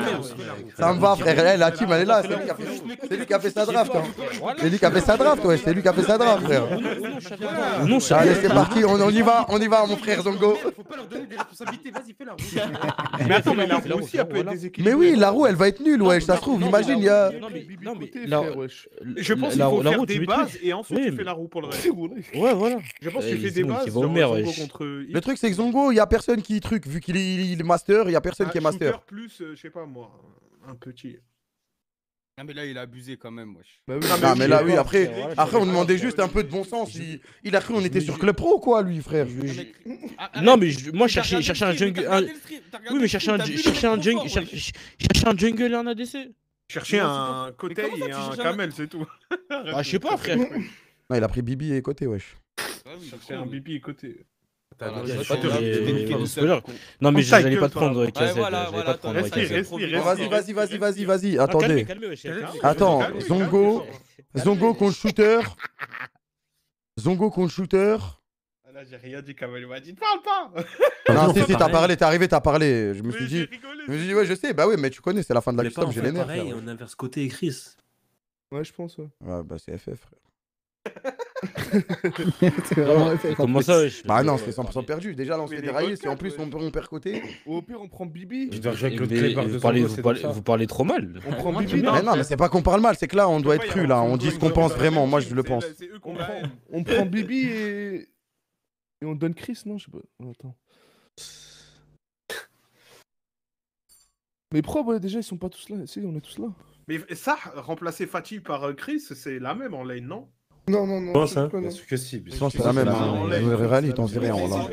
Ça me va, frère. La team, elle est là. C'est lui qui a fait sa draft. C'est lui qui a fait sa draft, ouais. C'est lui qui a fait sa draft, frère. Non, allez, c'est parti. On y va, on y va, mon frère Zongo. Faut pas leur donner des responsabilités. Vas-y, fais la roue. Mais attends, mais la roue aussi, elle peut être déséquilibrée. Mais oui, la roue, elle va être nulle, ouais. Ça se trouve, imagine, il y a. Non, mais je pense qu'il faut faire des bases et ensuite tu fais la roue pour le reste. Ouais, voilà. Je pense que tu fais des bases. Le truc c'est que Zongo, il y a personne qui truc vu qu'il est master, il y a personne qui est master. Plus, je sais pas moi, un petit. Ah mais là il a abusé quand même, wesh. Bah oui, ah mais là oui, après, après on demandait juste un peu de bon sens. Il a cru on était sur Club Pro quoi, lui frère. Non mais moi chercher chercher un jungle, oui mais chercher un chercher un jungle, chercher un jungle et un A D C. Chercher un Kotei et un Kamel, c'est tout. Ah je sais pas frère. Non il a pris Bibi et Kotei, wesh. Chercher un Bibi et Kotei. Non mais j'allais pas te prendre K Z, j'allais pas te prendre K Z. Vas-y, vas-y, vas-y, vas-y, attendez. Attends, Zongo, Zongo contre shooter. Zongo contre shooter. Là, j'ai rien dit, Kamel m'a dit, ne parle pas. Non, si, si, t'as parlé, t'es arrivé, t'as parlé. Je me suis dit, je me suis dit, ouais, je sais, bah oui, mais tu connais, c'est la fin de la custom, j'ai les nerfs. Pareil, on inverse Kotei et Chris. Ouais, je pense, ouais. Ouais, bah c'est F F, frère. Vraiment F F. Comment ça, wesh? Bah non, c'est cent pour cent perdu. Déjà, là, on se fait dérailler, si en plus on perd Kotei. Ou au pire, on prend Bibi. Je dois jouer avec le clébard de vous parlez trop mal. On prend Bibi. Non, mais c'est pas qu'on parle mal, c'est que là, on doit être cru, là. On dit ce qu'on pense vraiment, moi, je le pense. On prend Bibi et. Et on donne Chris, non? Je sais pas. Oh, attends. Mais propre, ouais, déjà, ils sont pas tous là. Si, on est tous là. Mais ça, remplacer Fatih par euh, Chris, c'est la même en lane, non? Non, non, non. Parce que si. Je pense que c'est la même. Rally, t'en dirais en lane.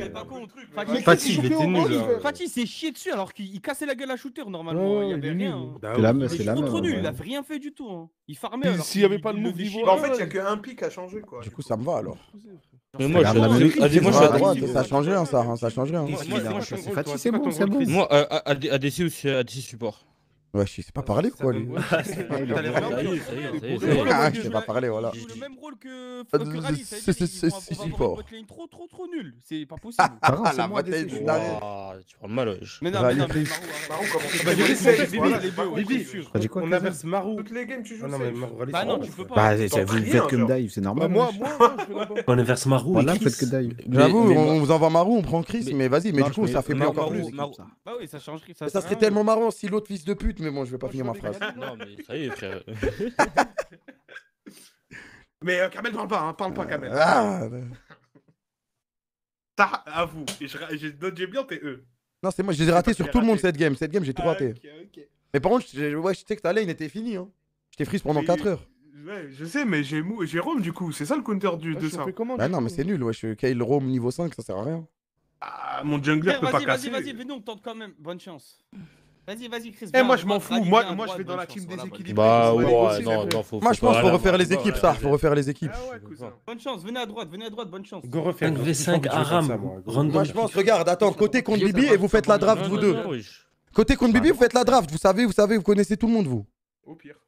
Fatih, il était nul. Fatih, il s'est chié dessus alors qu'il cassait la gueule à Shooter, normalement. Il y avait rien. C'est la même. Il a rien fait du tout. Il farmait. S'il y avait pas le move niveau. En fait, il y a qu'un pic à changer, quoi. Du coup, ça me va alors. Mais moi, je suis à ça change rien, ça, ça change rien. Moi, je suis fatigué, c'est bon, c'est bon. Moi, A D C ou A D C support? Ouais, je sais pas parler, quoi, lui. Je sais pas parler, voilà. Il joue le même rôle que Rally, c'est support. C'est trop, trop, trop nul. C'est pas possible. La bataille du Darius. Tu prends le mal, wesh. Mais non, mais non, mais Marou, comment on fait? On inverse Marou. Toutes les games, tu joues safe. Bah non, tu peux pas. Bah, vous faites que me dive, c'est normal. Moi, moi, on inverse Marou et Chris. J'avoue, on vous envoie Marou, on prend Chris, mais vas-y, mais du coup, ça fait plus encore plus. Bah oui, ça change. Ça serait tellement marrant si l'autre fils de pute. Mais bon, je vais pas finir ma phrase. Non, mais ça y est, frère. Mais euh, Kamel, parle pas, hein, parle pas, Kamel. Ah, t'as à vous. Et j'ai j'ai bien tes E. Non, c'est moi, je les ai ratés sur tout le monde cette game. Cette game, j'ai tout raté. Mais par contre, ouais, je sais que ta lane était finie. Hein. Je t'ai freeze pendant quatre heures. Ouais, je sais, mais j'ai Rome du coup. C'est ça le counter du, de ça. Bah non, mais c'est nul. Ouais, je Kayle Rome niveau cinq, ça sert à rien. Ah, mon jungler peut pas casser. Vas-y, vas-y, venez, on tente quand même. Bonne chance. Vas-y, vas-y, Chris. Eh, moi je m'en fous. Moi, moi je vais dans la team déséquilibrée. Bah ouais, non, non, faut. Moi je pense qu'il faut refaire les équipes, ça. Faut refaire les équipes. Bonne chance, venez à droite, venez à droite, bonne chance. Go refaire. un v cinq, Aram. Moi je pense, regarde, attends, Kotei contre Bibi et vous faites la draft, vous deux. Kotei contre Bibi, vous faites la draft, vous savez, vous savez, vous connaissez tout le monde, vous. Au pire.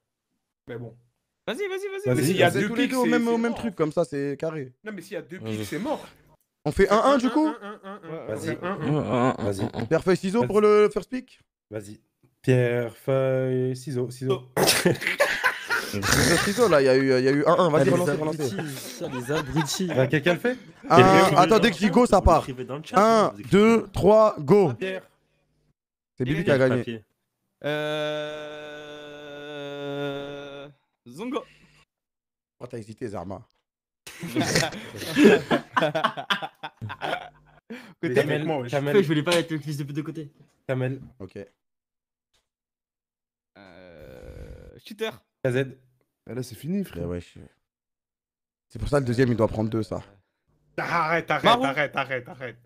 Mais bon. Vas-y, vas-y, vas-y. Il y a tous les deux au même truc, comme ça, c'est carré. Non, mais s'il y a deux pics, c'est mort. On fait un un du coup. Vas-y, vas-y. Pierre, feuille, ciseaux pour le first pick. Vas-y. Pierre, feuille, ciseaux, ciseaux. Ciseaux, là, il y a eu un un. Vas-y, relancez, relancez. Ça, les abrutis. Quelqu'un le fait? Attends, dès que je dis go, ça part. un, deux, trois, go. C'est Bibi qui a gagné. Euh... Zongo. Oh, t'as hésité, Zarma. Kamel, moi, je voulais pas être le fils de pute de Kotei. Kamel. Ok. Euh... Shooter. K Z. Ah là, c'est fini, frère. Ouais, ouais, je... C'est pour ça le deuxième, il doit prendre deux, ça. Arrête, arrête, Marou. arrête, arrête, arrête.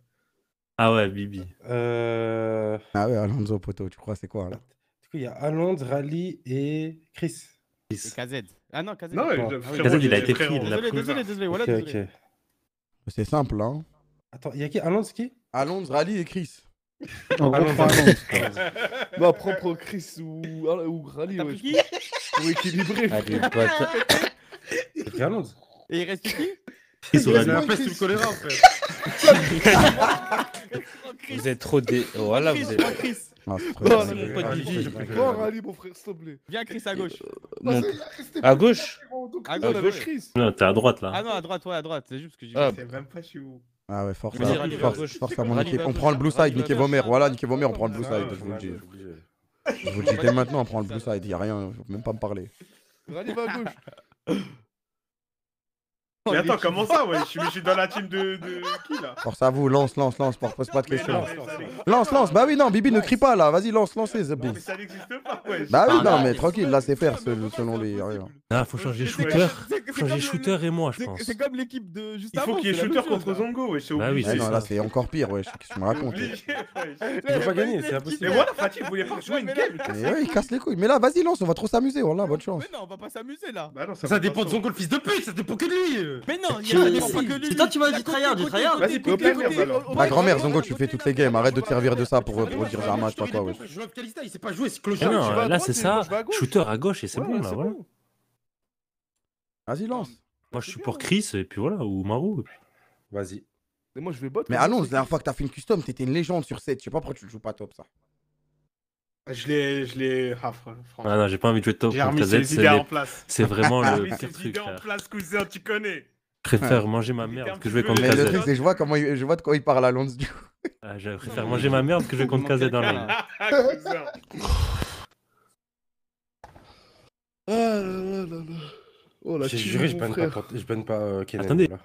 Ah ouais, Bibi. Euh... Ah ouais, Alonzo, poteau, tu crois, c'est quoi, là? Du coup, il y a Alonzo, Rally et Chris. Et K Z. Ah non, K Z. Non, non. K Z, il a été pris. Désolé, désolé, désolé, voilà, désolé. C'est simple, hein. Attends, y'a qui? Alonzo qui? Alonzo, Rally et Chris. Non, Alonzo, Alonzo. Bah, propre Chris ou, ou Rally, ouais. Qui? Pour équilibrer. Allez, pote. Alonzo. Et il reste qui? Chris ou Rally. Après, c'est le choléra, frère. Vous êtes trop dé... Voilà, vous êtes... Non, c'est pas Bibi. Viens, Rally, mon frère, s'il te plaît. Viens, Chris, à gauche. À gauche? À gauche, Chris. Non, t'es à droite, là. Ah non, à droite, ouais, à droite. C'est juste que j'ai... C'est même pas chez vous. Ah ouais, force à mon équipe. On prend le blue side, niquez vos mères. Voilà, niquez vos mères, on prend le blue side, je vous le dis. Je vous le dis dès maintenant, on prend le blue side, y'a rien, faut même pas me parler. Rally va à gauche. Mais attends, comment ça, ouais, je suis dans la team de qui là? Force à vous, lance, lance, lance, pose pas de questions. Lance, lance, bah oui, non, Bibi ne crie pas là, vas-y, lance, lancez, Zabi. Mais ça n'existe pas, ouais. Bah oui, non, mais tranquille, là c'est faire selon les. Ah, faut changer Shooter. Changer Shooter et moi, je pense. C'est comme l'équipe de juste avant. Il faut qu'il y ait Shooter contre Zongo, ouais, c'est obligé. Ah non, là c'est encore pire, ouais, qu'est-ce que tu me racontes? Il faut pas gagner, c'est impossible. Mais voilà, Fatih, vous voulez pas jouer une game? Mais ouais, il casse les couilles. Mais là, vas-y, lance, on va trop s'amuser, voilà, bonne chance. Mais non, on va pas s'amuser là. Ça dépend de Zongo, le fils de pute, ça dépend que lui. Mais non, il y a pas que lui. Putain, tu m'as dit tryhard, du tryhard. Vas-y, pique les côtés. Ma grand-mère, Zongo, tu fais toutes les games. Arrête de te servir de ça pour dire Zarma, je sais pas quoi. Je joue à Kalista, il sait pas jouer, c'est clochard. Non, là, c'est ça. Shooter à gauche et c'est bon, là, voilà. Vas-y, lance. Moi, je suis pour Chris et puis voilà, ou Marou. Vas-y. Mais moi je vais bot. Mais Alonzo, la dernière fois que t'as fait une custom, t'étais une légende sur sept. Je sais pas pourquoi tu le joues pas top ça. Je l'ai, je l'ai, ah, ah non, j'ai pas envie de jouer top. J'ai remis ses idées en place. C'est vraiment le pire truc. J'ai idées en place, cousin, tu connais. Je préfère manger ma merde que jouer contre K Z. Mais le truc, c'est je vois comment il, je vois de quoi il parle à Alonzo du coup. Ah, je préfère manger ma merde que jouer contre K Z dans la ligne. Oh là, j'ai juré, je banne pas, je banne pas Kennen. Attendez. Là,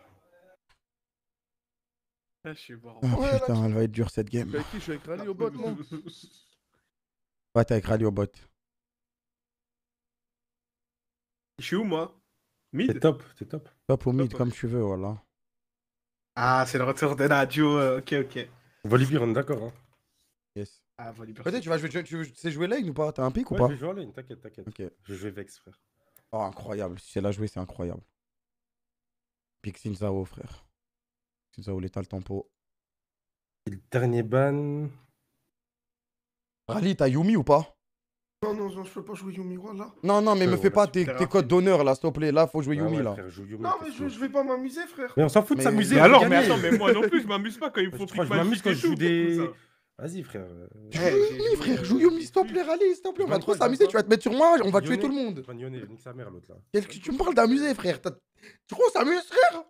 je suis mort. Putain, elle va être dure cette game. Je suis avec Rally au bot, non? Ouais, t'es avec Rally au bot. Je suis où, moi? Mid? T'es top, t'es top. Top ou mid, comme tu veux, voilà. Ah, c'est le retour de la duo, ok, ok. Volibear, on est d'accord, hein. Yes. Ah, Volibear. Peut-être, tu vas jouer, tu sais jouer lane ou pas? T'as un pic ou pas? Je vais jouer en lane, t'inquiète, t'inquiète. Ok. Je vais jouer Vex, frère. Oh, incroyable. Si elle a joué, c'est incroyable. Pic Sinzao, frère. Sinzao, l'état le tempo. Et le dernier ban. Rally, t'as Yuumi ou pas? Non, non, non, je peux pas jouer Yuumi, voilà. Non, non, mais me fais pas tes codes d'honneur là, s'il te plaît. Là, faut jouer Yuumi là. Non, mais je vais pas m'amuser, frère. Mais on s'en fout de s'amuser. Alors, mais attends, mais moi non plus, je m'amuse pas quand il faut que je m'amuse quand je joue des. Vas-y, frère. Joue Yuumi, frère. Joue Yuumi, s'il te plaît, Rally, s'il te plaît. On va trop s'amuser, tu vas te mettre sur moi, on va tuer tout le monde. Yone, nique sa mère, l'autre là. Qu'est-ce que tu me parles d'amuser, frère? Tu crois qu'on s'amuse, frère?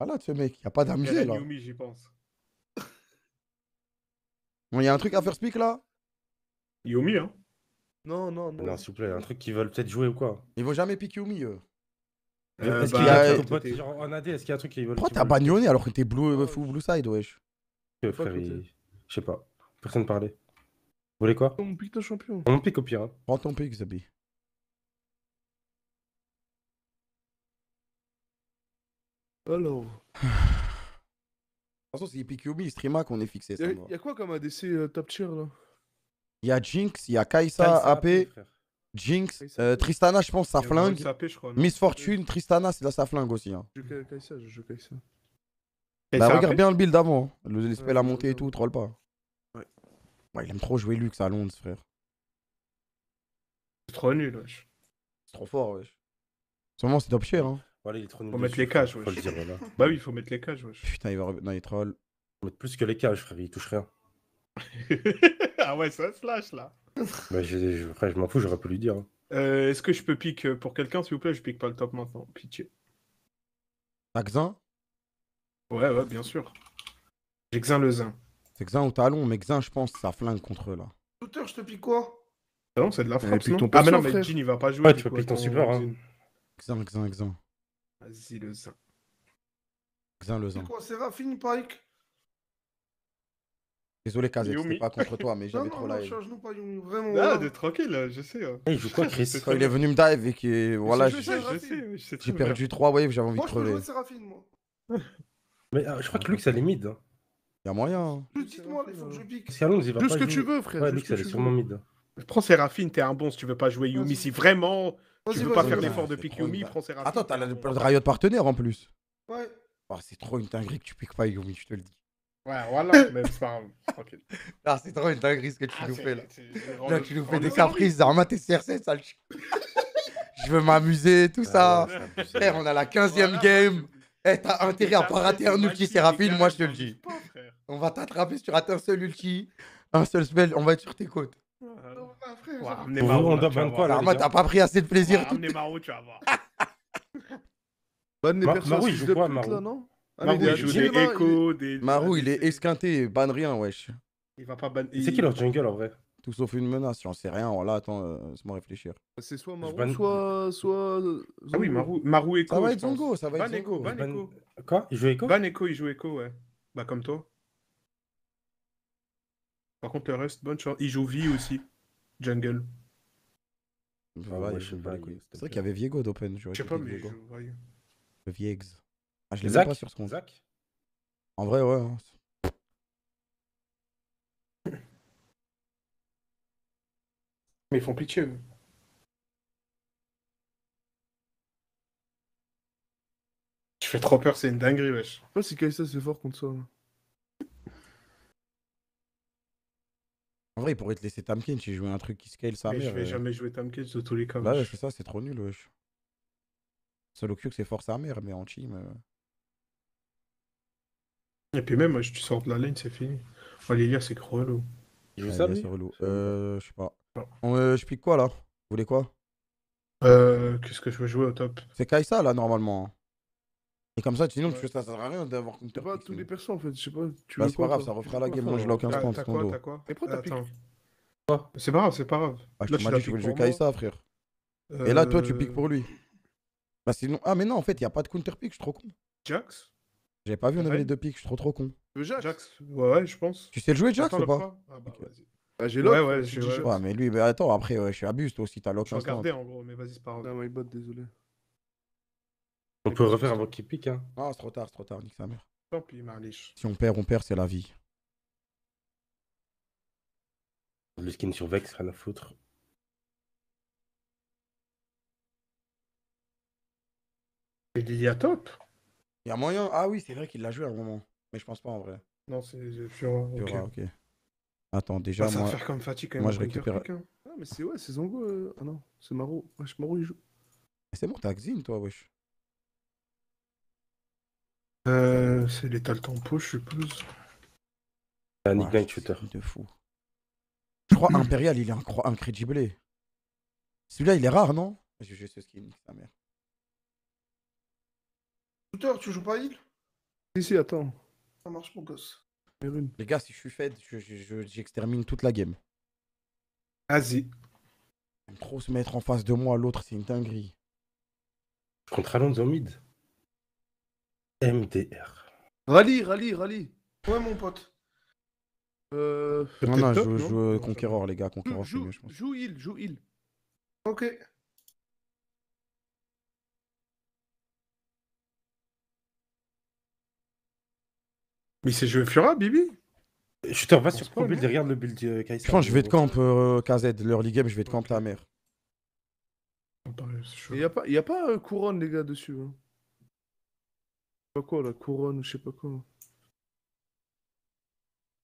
Voilà, ce mec, y a pas d'amuser là. Yuumi, j'y pense. Bon, y a un truc à faire speak là? Yuumi, hein? Non, non, non. Non, s'il vous plaît, un truc qu'ils veulent peut-être jouer ou quoi? Ils vont jamais piquer Yuumi, eux. Euh, est-ce bah, qu'il y a, euh, pote, genre, en A D, est-ce qu'il y a un truc qu'ils veulent... Pourquoi t'as bagnonné alors que t'es blue, euh, blue side, wesh? Euh, frère, il... je sais pas. Personne parlait. Vous voulez quoi? On pique ton champion. On pique au pire, hein. Prends ton pique, Zabi. Alors... De toute façon, c'est P Q B, Streamac, on est fixé. Y'a y a quoi comme A D C euh, top tier là? Y'a Jinx, y'a Kaïsa, A P, frère. Jinx, euh, Tristana, je pense, ça flingue. A P, je crois, Miss Fortune, Tristana, c'est là, ça flingue aussi. Hein. Je joue Kaïsa, je joue Kaïsa. Bah, regarde A P bien le build avant. L'espèce ouais, la montée ouais, et tout, troll pas. Ouais. Ouais, il aime trop jouer Lux à Londres, frère. C'est trop nul, wesh. C'est trop fort, wesh. Ce moment, c'est top tier, hein. Voilà, il est trop nul. Faut dessus, mettre les cages, wesh. Dire, voilà. Bah oui, faut mettre les cages, wesh. Putain, il va revenir dans les trolls. Faut mettre plus que les cages, frère, il touche rien. Ah ouais, ça se lâche là. Bah, je, je, frère, je m'en fous, j'aurais pu lui dire. Hein. Euh, Est-ce que je peux pique pour quelqu'un, s'il vous plaît? Je pique pas le top maintenant, pitié. T'as Xin? Ouais, ouais, bien sûr. J'ai Xin le Xin. C'est Xin au talon, mais Xin, je pense, ça flingue contre eux là. Shooter, je te pique quoi? Ah non, c'est de la frappe. Ton ah, mais non, mais Jin, il va pas jouer. Ouais, tu peux piquer ton super, hein. Xin, Xin, Xin. Vas-y, le Xin. Xin, le Xin. C'est quoi, Seraphine, Pike? Désolé, K Z, c'était pas contre toi, mais j'avais trop live. Non, non, change-nous pas, Yumi, vraiment. Ah, t'es tranquille, je sais. Il joue quoi, Chris? Il est venu me dive et qui. Voilà, j'ai perdu trois waves, j'avais envie de crever. Moi, je peux jouer Seraphine, moi. Mais je crois que Lux, elle est mid. Y'a moyen. Juste moi, il faut que je pique. Parce qu'à Londres, il va pas jouer. Juste ce que tu veux, frère. Ouais, Lux, elle est sûrement mid. Prends Seraphine, t'es un bon si tu veux pas jouer Yumi. Si vraiment tu veux pas faire l'effort de pique Yumi, prends Seraphine. Attends, t'as le Riot partenaire en plus. Ouais. C'est trop une dinguerie que tu piques pas Yumi, je te le dis. Ouais, voilà, mais c'est pas grave, tranquille. Ah, c'est trop une dinguerie ce que tu ah, nous fais là. Là, tu nous fais des caprices, Zarma, t'es C R C, sale. Je veux m'amuser, tout ah, ça. Frère, on a la quinzième voilà, game. Eh, hey, t'as intérêt à pas rater un ulti, Séraphine, moi je te le dis. Pas, on va t'attraper si tu rates un seul ulti, un seul spell, on va être sur tes côtes. Zarma, t'as pas pris assez de plaisir. Ramenez Marou, tu vas voir. Bonne des personnes, je joue pas Marou, non? Ah, Marou, il joue des échos, des... Marou, il est esquinté, ban rien, wesh. Il va pas ban... C'est il... qui leur jungle, en vrai? Tout sauf une menace, j'en sais rien, voilà, attends, euh, laisse-moi réfléchir. C'est soit Marou, ban... soit... soit... Ah oui, Marou, Marou écho, ça va être Zongo, ça va ban être Zongo. Ban écho, ban... Quoi? Il joue écho? Ban écho, il joue écho, ouais. Bah, comme toi. Par contre, le reste, bonne chance. Il joue vie aussi, jungle. Bah, ouais, ouais, je sais pas. C'est vrai qu'il y avait Viego d'open, je sais pas, mais je... Le Viegs. Ah, je les ai pas sur ce compte. Zach? En vrai, ouais. Hein. Mais ils font pitié. Eux. Je fais trop peur, c'est une dinguerie, wesh. Je sais pas si Kaïsa c'est fort contre soi. En vrai, il pourrait te laisser Tamkin si je jouais un truc qui scale sa mère. Je vais euh... jamais jouer Tamkin de tous les cas. Là, c'est ça, c'est trop nul, wesh. Solo queue que c'est force armée, mais en team. Euh... Et puis même, tu sors de la lane, c'est fini. Oh, les gars, c'est relou. Je ouais, c'est relou. Euh, je sais pas. On, euh, je pique quoi là? Vous voulez quoi? Euh, qu'est-ce que je veux jouer au top? C'est Kaïsa là, normalement. Et comme ça, sinon, ouais. tu, ça sert à rien d'avoir compté. Pas tous les persos en fait, je sais pas. Tu bah, c'est pas grave, ça refera la game, moi je lock instant. T'as quoi, t'as quoi? Et pourquoi t'as piqué? C'est pas grave, c'est pas grave. Ah, je te m'as dit, tu voulais jouer Kaïsa, frère. Euh... Et là, toi, tu piques pour lui. Bah sinon, ah mais non, en fait, il y a pas de counter pick, je suis trop con. Jax? J'avais pas vu, on avait les deux pics, je suis trop trop con. Le Jax? Jax? Ouais, ouais, je pense. Tu sais le jouer, Jax, ou pas? Ah bah vas-y. Bah j'ai lock. Ouais, ouais, j'ai lock. Ouais, mais lui, bah attends, après, je suis abuse, toi aussi, t'as lock instant. Je regardais en gros, mais vas-y, c'est pas grave. Ah, my bot, désolé. On peut refaire avant qu'il pique, hein. Ah, c'est trop tard, c'est trop tard, nique sa mère. Tant pis, Marlich. Si on perd, on perd, c'est la vie. Le skin sur Vex, rien à foutre. Il y a top. Il y a moyen. Ah oui, c'est vrai qu'il l'a joué à un moment. Mais je pense pas en vrai. Non, c'est Fura. Fura, ok. Attends, déjà. Ça va faire comme Fatih quand même. Moi, je récupère. Ah, mais c'est ouais, c'est Zongo. Ah non, c'est Marou. Wesh, Marou, il joue. C'est bon, t'as Xin, toi, wesh. Euh. C'est l'étal tempo, je suppose. Un nickname shooter. De fou. Je crois Impérial, il est incrédible. Celui-là, il est rare, non? J'ai joué ce skin, sa merde. Shooter, tu joues pas heal? Si, si, attends. Ça marche, mon gosse. Les gars, si je suis fed, j'extermine je, je, toute la game. Vas-y. J'aime trop se mettre en face de moi, l'autre, c'est une dinguerie. Contre Alonzo mid. M D R. Rally, rally, rally. Ouais, mon pote. Euh... Non, non, top, je joue euh, Conqueror, les gars. Conqueror, c'est mieux, je pense. Joue heal, joue heal. Ok. Mais c'est joué Fura, Bibi? Je te revois sur ton build, regarde le build euh, Kaïsa. Je pense que je vais de camp euh, K Z, l'early game, je vais de camp la mère. Il n'y a pas, y a pas euh, couronne, les gars, dessus. Hein. Je sais pas quoi, la couronne ou je sais pas quoi.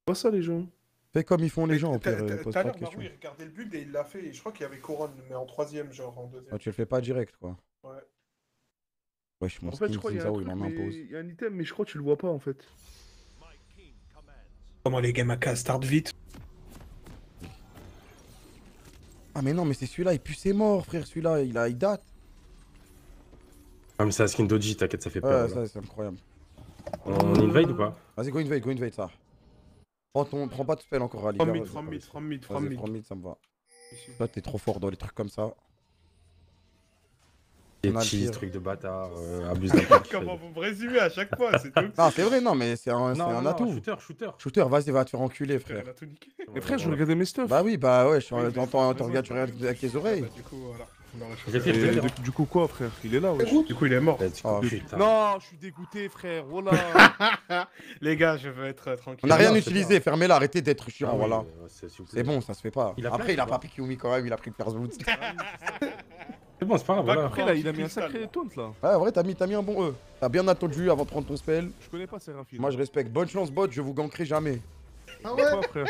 Pas ça, les gens. Fais comme ils font les mais gens, en pire. Tout à l'heure, Marou, il regardait le build et il l'a fait. Et je crois qu'il y avait couronne, mais en troisième, genre en deuxième. Ah, tu le fais pas direct, quoi. Ouais. Ouais, je m'en fous. En fait, je crois qu'il y a un item, mais je crois que tu le vois pas, en fait. Comment les games A K start vite? Ah mais non mais c'est celui-là, il pue ses morts frère, celui-là il a il date. Ah mais c'est un skin d'O G, t'inquiète, ça fait peur. Ouais, ça c'est incroyable. On invade ou pas? Vas-y go invade, go invade ça. Prends ton, prends pas de spell encore à l'hiver. From mid, from mid, from mid, from mid. From mid ça me va. Toi t'es trop fort dans les trucs comme ça. Des cheese, trucs de bâtard, euh, abuse d'un peu. Comment vous me résumez à chaque fois? C'est tout. Non, c'est vrai, non, mais c'est un, non, un non, atout. Shooter, shooter. Shooter, vas-y, va te faire enculer, frère. frère mais frère, je regardais mes stuff. Bah oui, bah ouais, je oui, t'entends, tu regardes avec tes oreilles. Bah, du coup, voilà. Non, là, je... Et, du, du coup, quoi, frère? Il est là, ouais. Du coup, il est mort. Oh, non, je suis dégoûté, frère. Voilà. Les gars, je veux être tranquille. On n'a rien utilisé, fermez-la, arrêtez d'être chiant, voilà. C'est bon, ça se fait pas. Après, il a pas piqué Yuumi quand même, il a pris le perse boot. C'est bon, c'est pas grave, voilà. Après, là, il a mis un sacré taunt, là. Ouais, en vrai, t'as mis, t'as mis un bon E. T'as bien attendu avant de prendre ton spell. Je connais pas Seraphine. Moi, je respecte. Bonne chance, bot, je vous gankerai jamais. Ah ouais? Frère.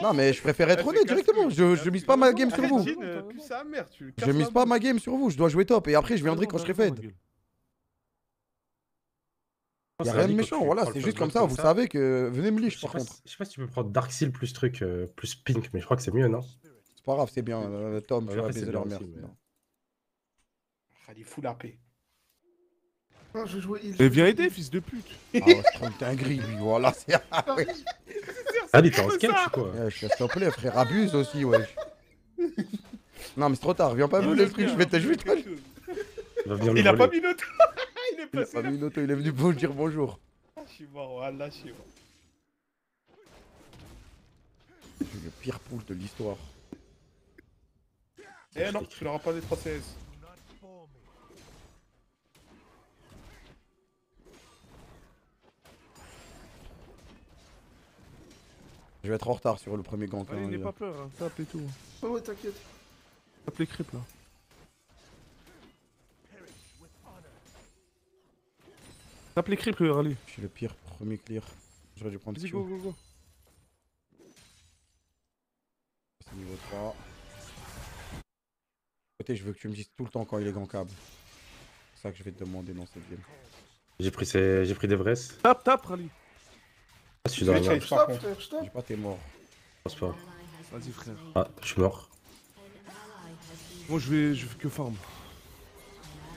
Non, mais je préfère être honnête directement. Je, je mise pas ma game sur vous. Je mise pas ma game sur vous. Je dois jouer top. Et après, je viendrai quand je serai fed. Y'a rien de méchant, voilà, c'est juste comme ça, vous savez que... Venez me leash, par contre. Je sais pas si tu peux prendre Dark Seal plus truc, plus pink, mais je crois que c'est mieux, non? C'est pas grave, c'est bien, euh, Tom, je vais baiser leur merde. Allez, fous la paix. Non, je jouais il. Mais viens aider, fils de pute. Ah ouais, c'est un gris, lui, voilà, c'est... Allez, t'es en sketch, quoi. Ouais, je suis s'il te plaît, frère, abuse aussi, wesh. Non, mais c'est trop tard, viens pas me le truc, je vais te jouer, toi. Il a pas mis l'auto. Il est passé. Il a pas mis l'auto, il est venu pour dire bonjour. Je suis mort, voilà, je suis mort. J'ai le pire pool de l'histoire. Eh non, tu l'auras pas des trois C S. Je vais être en retard sur le premier gant. Allez, n'aie pas peur, hein. Tape et tout. Oh ouais, t'inquiète. Tape les creeps là. Tape les creeps, Rally. Je suis le pire premier clear. J'aurais dû prendre. Vas-y, go, go, go. C'est niveau trois. Kotei, je veux que tu me dises tout le temps quand il est gankable. C'est ça que je vais te demander dans cette game. J'ai pris, ses... j'ai pris des vresses. Tape, tape, Rally. Ah, je suis dans la merde. Je sais pas, t'es mort. Je pense pas. Vas-y, frère. Ah, je suis mort. Moi, je vais, je vais que farm.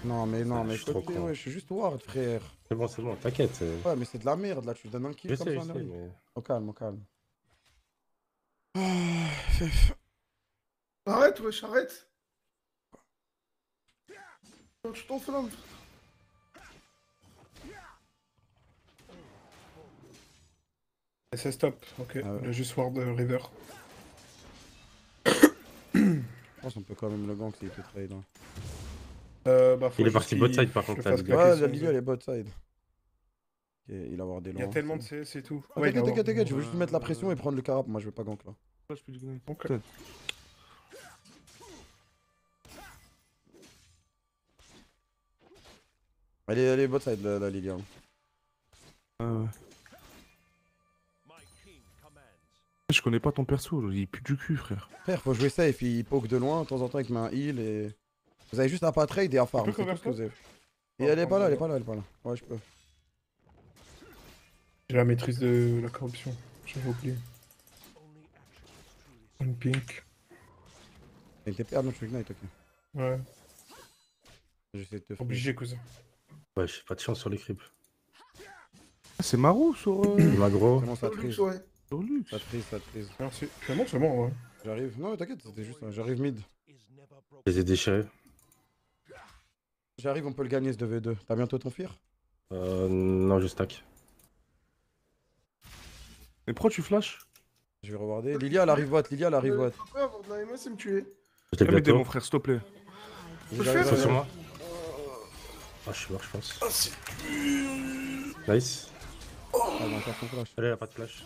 Non, mais non, mais je suis trop con. Ouais, je suis juste ward, frère. C'est bon, c'est bon, t'inquiète. Ouais, mais c'est de la merde là, tu donnes un kill comme ça. Je sais, mais... Au calme, au calme. Arrête, wesh, arrête. Je t'enflamme. Et c'est stop, ok. Ah ouais. Le juste ward euh, river. Je pense qu'on peut quand même le gank s'il était trade. Hein. Euh, bah, il est parti bot side par contre. Ouais, la milieu elle est bot side. Okay, il a wardé loin. Il y a tellement de C S, c'est tout. Ah, ouais, t'inquiète, t'inquiète, je veux juste mettre la pression et prendre le carap. Moi je veux pas gank là. Ouais, je peux le gank. Ok. Elle est, elle est bot side la, la Lilia. Ah ouais. Je connais pas ton perso, il pue du cul, frère. Frère, faut jouer safe, il poke de loin, de temps en temps, avec ma heal et... Vous avez juste à pas trade et à farm, c'est tout ce que vous avez. Et elle est pas là, elle est pas là, elle est pas là. Ouais, je peux. J'ai la maîtrise de la corruption, j'avais oublié. Une pink. Elle était perdue, je suis ignite, ok. Ouais. J'essaie de te faire. Obligé, cousin. Ouais, j'ai pas de chance sur les creeps. C'est Marou sur... Magro. Comment ça triche ? Ça trise, ça trise. Merci. Finalement, c'est bon, ouais. J'arrive. Non, mais t'inquiète, c'était juste. J'arrive mid. Je les ai déchirés. J'arrive, on peut le gagner ce deux v deux. T'as bientôt ton fear? Euh. Non, je stack. Mais pro, tu flash? Je vais rewarder. Lilia, elle arrive boîte. Lilia, elle arrive boîte. Je peux avoir de la M S et me tuer. Je t'ai pété, mon frère, s'il te plaît. Je suis sur moi. Ah, je suis mort, je pense. Ah, c'est dur. Nice. Ah, elle a encore son flash. Allez, elle a pas de flash.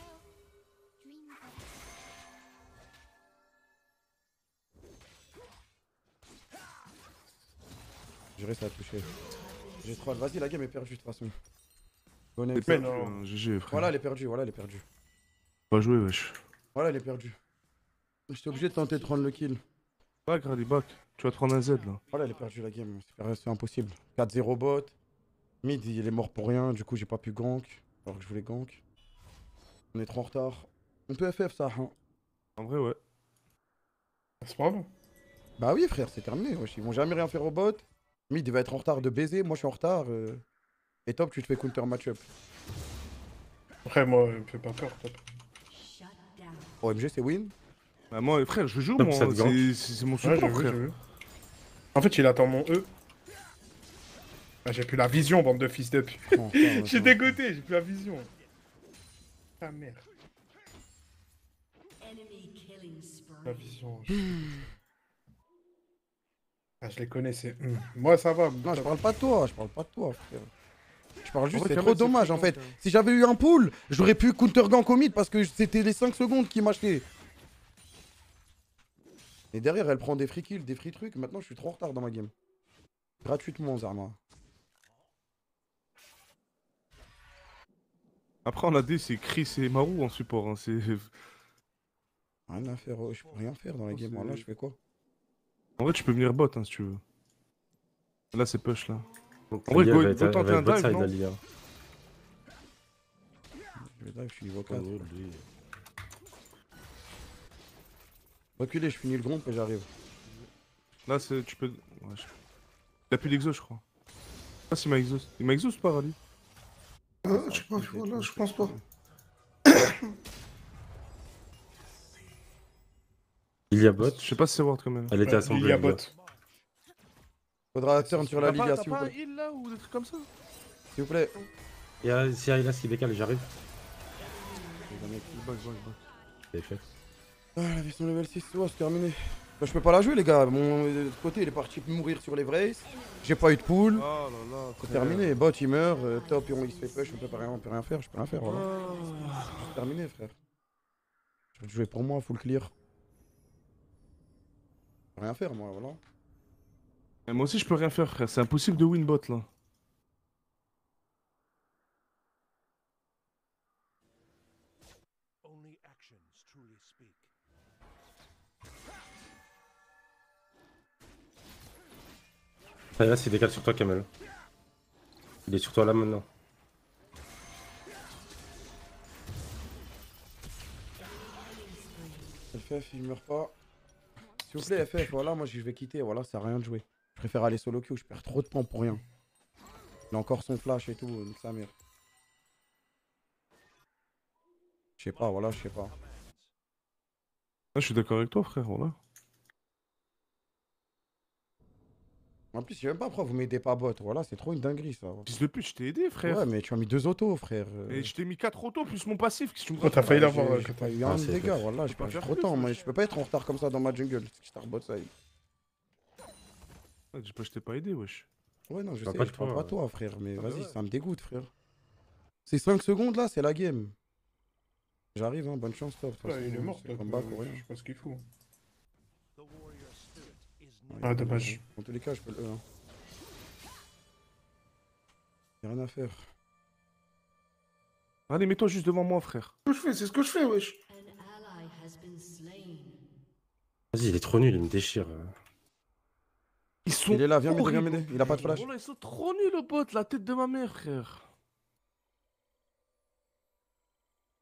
Je reste à toucher. J'ai troll. Vas-y, la game est perdue de toute façon. Bonne peine. G G, frère. Voilà, elle est perdue. Voilà, elle est perdue. Pas joué, wesh. Voilà, elle est perdue. J'étais obligé de tenter de prendre le kill. Back, Rally, back. Tu vas te prendre un Z là. Voilà, elle est perdue la game. C'est impossible. quatre zéro bot. Mid, il est mort pour rien. Du coup, j'ai pas pu gank. Alors que je voulais gank. On est trop en retard. On peut F F ça, hein. En vrai, ouais. C'est pas grave. Bah oui, frère, c'est terminé, wesh. Ils vont jamais rien faire au bot. Mid va être en retard de baiser, moi je suis en retard. Euh... Et top, tu te fais counter match-up. Après, moi, je me fais pas peur, top. O M G, c'est win. Bah, moi, frère, je joue, top moi. C'est mon support, ouais, frère. Vu, en fait, il attend mon E. Ah, j'ai plus la vision, bande de fils de pute. J'ai dégoûté, j'ai plus la vision. Ta mère. La vision. Je... Ah, je les connais, c'est... Mmh. Moi, ça va. Non, je parle pas de toi, je parle pas de toi, frère. Je parle juste, c'est trop dommage, en fait. Si j'avais eu un pull, j'aurais pu counter-gank au mid parce que c'était les cinq secondes qui m'achetaient. Et derrière, elle prend des free kills, des free trucs. Maintenant, je suis trop en retard dans ma game. Gratuitement, Zarma. Après, en A D, c'est Chris et Marou en support. Hein. C'est... Rien à faire, je peux rien faire dans la game. Là, je fais quoi ? En vrai, tu peux venir bot hein, si tu veux. Là, c'est push là. Donc, en vrai, go, go tenter un dive. Non je vais dive, je suis niveau quatre. Reculez, je finis le groupe et j'arrive. Là, c'est. Tu peux. Ouais, je... Il a plus d'exo, je crois. Ah, si, il m'a exo. Il m'a exo ou pas, Rally? Ah, je sais pas, là, je pense pas. Lilia bot. Je sais pas si c'est ward quand même. Elle était assemblée. Lilia bot. Faudra turn sur la Lilia s'il vous plaît. T'as pas un heal là ou des trucs comme ça? S'il vous plaît. Il y a un là qui décale, j'arrive. C'est fait. Ah la version level six, ouais, c'est terminé. Bah, je peux pas la jouer les gars, mon Kotei il est parti mourir sur les vraces. J'ai pas eu de pool. Oh là là. C'est terminé, bot il meurt, euh, top et on se fait push, on peut pas rien, on peut rien faire, je peux rien faire voilà. Oh. C'est terminé frère. Je vais jouer pour moi, full clear. Rien faire moi voilà. Et moi aussi je peux rien faire frère, c'est impossible de win bot là. Là, il décale sur toi, Kamel. Il est sur toi là maintenant. F F, il meurt pas. S'il vous plaît, F F, voilà, moi je vais quitter. Voilà, ça sert à rien de jouer. Je préfère aller solo queue, je perds trop de temps pour rien. Il a encore son flash et tout, donc sa mère. Je sais pas, voilà, je sais pas. Ah, je suis d'accord avec toi, frère, voilà. En plus, je sais même pas pourquoi vous mettez pas bot, voilà, c'est trop une dinguerie ça. Plus le plus, je t'ai aidé, frère. Ouais, mais tu as mis deux autos, frère. Et je t'ai mis quatre autos plus mon passif. Qu'est-ce que tu me racontes ? T'as failli l'avoir. J'ai pas eu un dégât, voilà, j'ai pas eu trop de temps. Je peux pas être en retard comme ça dans ma jungle. Je start bot, ça y est. Je t'ai pas aidé, wesh. Ouais, non, je sais, je prends pas toi, frère, mais vas-y, ça me dégoûte, frère. C'est cinq secondes là, c'est la game. J'arrive, hein, bonne chance, top. Il est mort, là, je sais pas ce qu'il faut. Ah dommage. En tous les cas je peux le... Hein. Y'a rien à faire. Allez mets-toi juste devant moi frère. C'est ce que je fais, c'est ce que je fais wesh. Vas-y il est trop nul, il me déchire. Ils sont il est là, viens m'aider, viens m'aider, il a pas de flash. Ils sont trop nuls le bot, la tête de ma mère frère.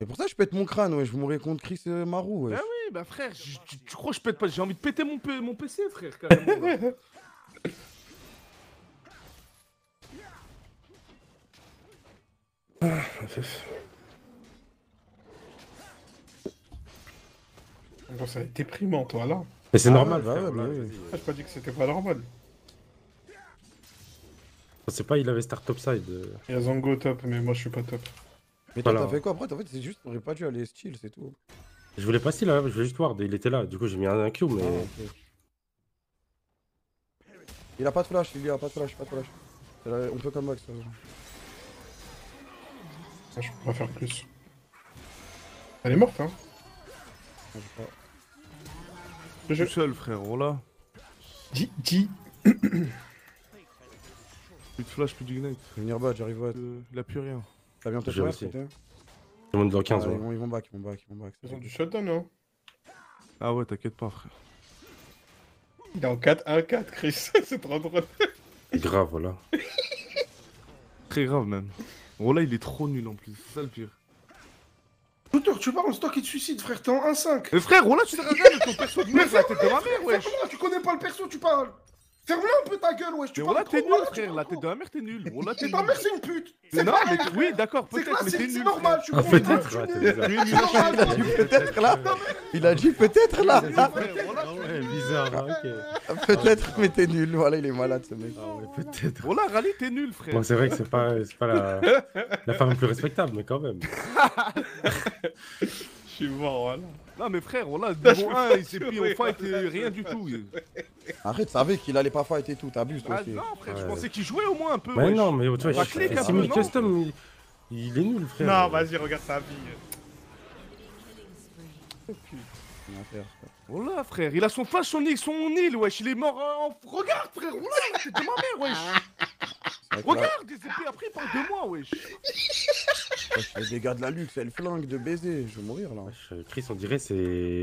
C'est pour ça que je pète mon crâne, ouais, je mourrais contre Chris et Marou. Ouais. Ah oui, bah frère, je, tu, tu crois que je pète pas, j'ai envie de péter mon, mon P C, frère, carrément. Là. Ah, bon, ça a été primant, toi, là. Mais c'est ah normal, ouais, frère, ouais, bah, ouais, ouais. Ah, j'ai pas dit que c'était pas normal. Je sais pas, il avait start topside. Il y a Zongo top, mais moi je suis pas top. Mais toi voilà. T'as fait quoi après? En fait c'est juste on aurait pas dû aller steal c'est tout. Je voulais pas steal, hein. Je voulais juste ward, il était là, du coup j'ai mis un, un Q mais... Ah, okay. Il a pas de flash, il a pas de flash, pas de flash. On peut comme max. Ah, je peux pas faire plus. Elle est morte hein ah, pas... Je suis seul frère, voilà. Dis, dis. Plus de flash, plus d'ignite. Je vais venir bas, j'arrive à... Euh, il a plus rien. T'as bien touché aussi. Ils vont dans quinze. Ah, ouais. ils, vont, ils vont back, ils vont back, ils vont back. Ils ont du shutdown, non? Ah ouais, t'inquiète pas, frère. Il est en quatre un quatre, Chris. C'est trop drôle. Grave, voilà. Très grave, même. Oh là, il est trop nul en plus, c'est ça le pire. Shooter, tu pars en stock et te suicide, frère, t'es en un cinq. Mais frère, oh là, tu te regardes ton perso de merde, la tête de ma mère, wesh. Tu connais pas le perso, tu parles. Ferme-le un peu ta gueule, wesh! Tu mais on là t'es nul, frère! La tête de ma mère, t'es nul! On là t'es nul! Ta mère, c'est une pute! C'est non, mais oui, d'accord, peut-être, mais t'es nul! C'est normal, je suis peut-être là! Il a dit peut-être là! Ouais, bizarre, ok! Peut-être, mais t'es nul, voilà, il est malade ce mec! Peut-être! On là, Rally, t'es nul, frère! Bon, c'est vrai que c'est pas la femme la plus respectable, mais quand même! Je suis mort, voilà. Non mais frère, on l'a niveau un, il s'est pris au fight et rien du tout. Arrête, ça savait qu'il allait pas fight et tout, t'abuses toi aussi. Ah non frère, je pensais qu'il jouait au moins un peu. Mais non, mais tu vois, c'est mis custom, il est nul frère. Non, vas-y, regarde sa vie. Oh là frère, il a son flash, son île, son île, wesh, il est mort en... Regarde frère, oh là, c'est de ma mère, wesh. Regarde, il s'est pris après par deux mois, wesh. Les dégâts de la luxe, elle flingue de baiser, je vais mourir là. Chris, on dirait c'est...